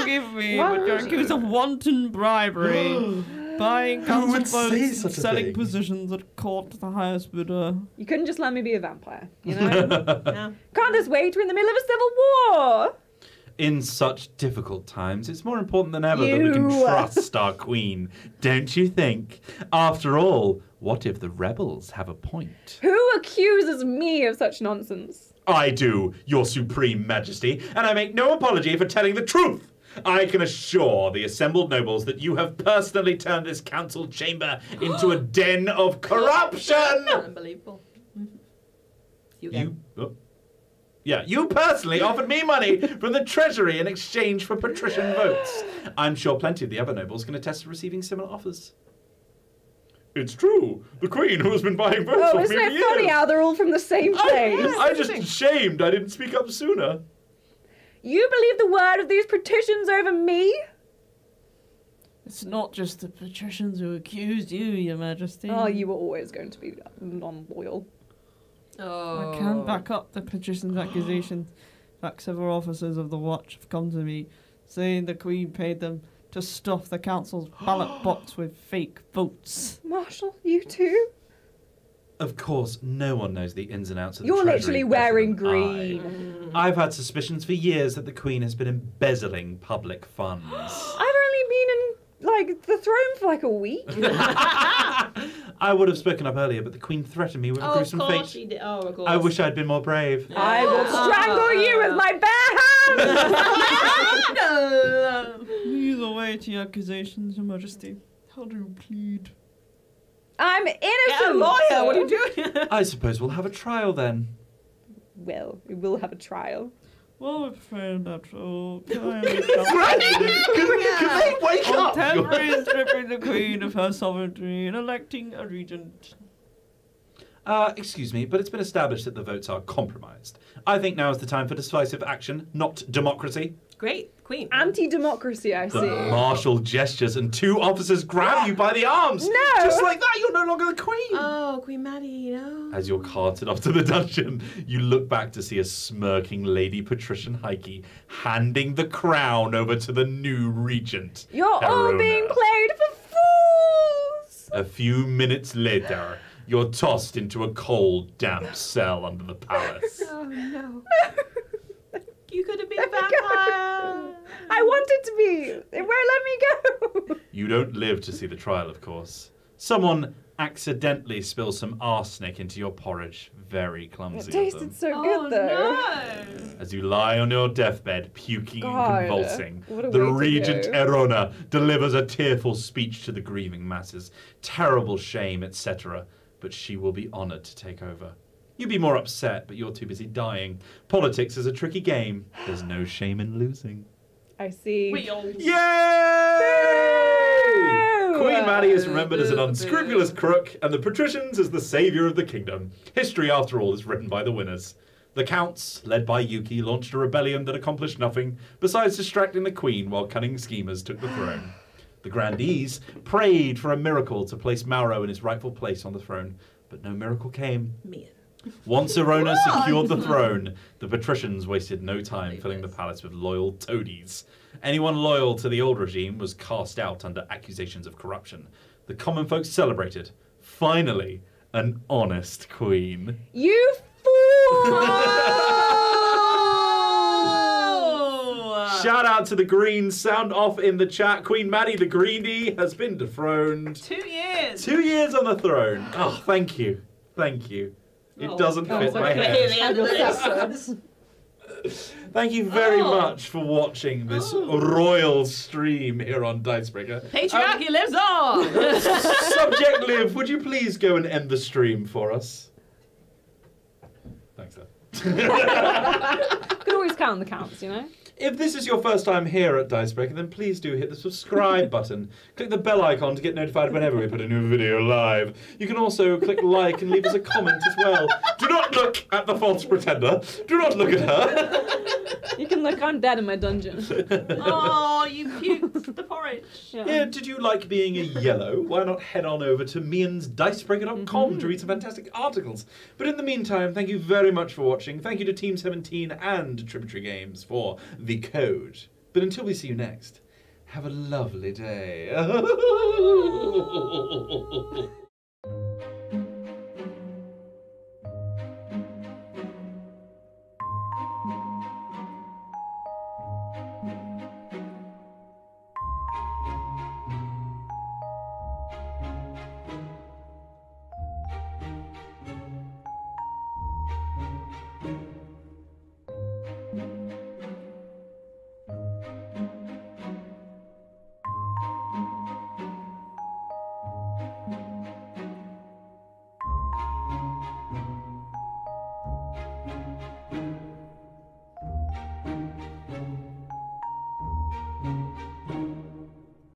Forgive me, what? but you're accused of wanton bribery. Buying council votes and selling thing? positions at court to the highest bidder. You couldn't just let me be a vampire, you know? yeah. Can't this wait? We're in the middle of a civil war! In such difficult times, it's more important than ever you. that we can trust our queen, don't you think? After all, what if the rebels have a point? Who accuses me of such nonsense? I do, Your Supreme Majesty, and I make no apology for telling the truth. I can assure the assembled nobles that you have personally turned this council chamber into a den of corruption. Unbelievable. Mm-hmm. You again. You, oh. Yeah, you personally offered me money from the treasury in exchange for patrician votes. I'm sure plenty of the other nobles can attest to receiving similar offers. It's true. The queen, who has been buying votes oh, for me years. Oh, isn't it funny how they're all from the same place? I, I just ashamed I didn't speak up sooner. You believe the word of these patricians over me? It's not just the patricians who accused you, Your Majesty. Oh, you were always going to be non-loyal. Oh. I can't back up the patrician's accusations. In fact, several officers of the watch have come to me saying the Queen paid them to stuff the council's ballot box with fake votes. Marshal, you too? Of course, no one knows the ins and outs of the You're literally wearing green. I. I've had suspicions for years that the Queen has been embezzling public funds. I've only been in, like, the throne for like a week. I would have spoken up earlier, but the Queen threatened me with oh, a gruesome fate. She did. Oh, of course. I wish I'd been more brave. Yeah. I will strangle oh. you with my bare hands! Lead the way to your accusations, Your Majesty. How do you plead? I'm innocent! Lawyer, what are you doing? I suppose we'll have a trial then. Well, we will have a trial. Well, we're afraid that all time is Can we wake up? Temporary stripping the Queen of her sovereignty and electing a regent. Uh, excuse me, but it's been established that the votes are compromised. I think now is the time for decisive action, not democracy. Great, Queen. Anti-democracy, I the see. The marshal gestures and two officers grab you by the arms. No! Just like that, you're no longer the Queen. Oh, Queen Maddie, you know. As you're carted off to the dungeon, you look back to see a smirking Lady Patrician Heike handing the crown over to the new regent. You're Carona. All being played for fools! A few minutes later, you're tossed into a cold, damp cell under the palace. Oh, no. You could have been a vampire. I wanted to be. It won't let me go. You don't live to see the trial, of course. Someone accidentally spills some arsenic into your porridge. Very clumsy. It tasted them. so good, oh, though. No. As you lie on your deathbed, puking God. and convulsing, the Regent Erona delivers a tearful speech to the grieving masses. Terrible shame, et cetera. But she will be honoured to take over. You'd be more upset, but you're too busy dying. Politics is a tricky game. There's no shame in losing. I see. Wheels. Yay! Yay! Queen Maddie is remembered as an unscrupulous crook, and the patricians as the saviour of the kingdom. History, after all, is written by the winners. The counts, led by Yuki, launched a rebellion that accomplished nothing, besides distracting the Queen while cunning schemers took the throne. The grandees prayed for a miracle to place Mauro in his rightful place on the throne, but no miracle came. Man. Once Erona secured the throne, the patricians wasted no time filling the palace with loyal toadies. Anyone loyal to the old regime was cast out under accusations of corruption. The common folk celebrated. Finally, an honest queen. You fool! Shout out to the Greens. Sound off in the chat. Queen Maddie the Greenie has been dethroned. Two years. Two years on the throne. Oh, thank you. Thank you. It oh, doesn't God, fit my head. Thank you very oh. much for watching this oh. royal stream here on Dicebreaker. Patriarchy um, lives on! Subject Liv, would you please go and end the stream for us? Thanks, Liv. Could always count the counts, you know? If this is your first time here at Dicebreaker, then please do hit the subscribe button. Click the bell icon to get notified whenever we put a new video live. You can also click like and leave us a comment as well. Do not look at the false pretender. Do not look at her. You can look, I'm dead in my dungeon. Oh, you puked the porridge. Yeah. Yeah, did you like being a yellow? Why not head on over to means dicebreaker dot com mm-hmm. to read some fantastic articles. But in the meantime, thank you very much for watching. Thank you to Team seventeen and Tributary Games for the code. But until we see you next, have a lovely day.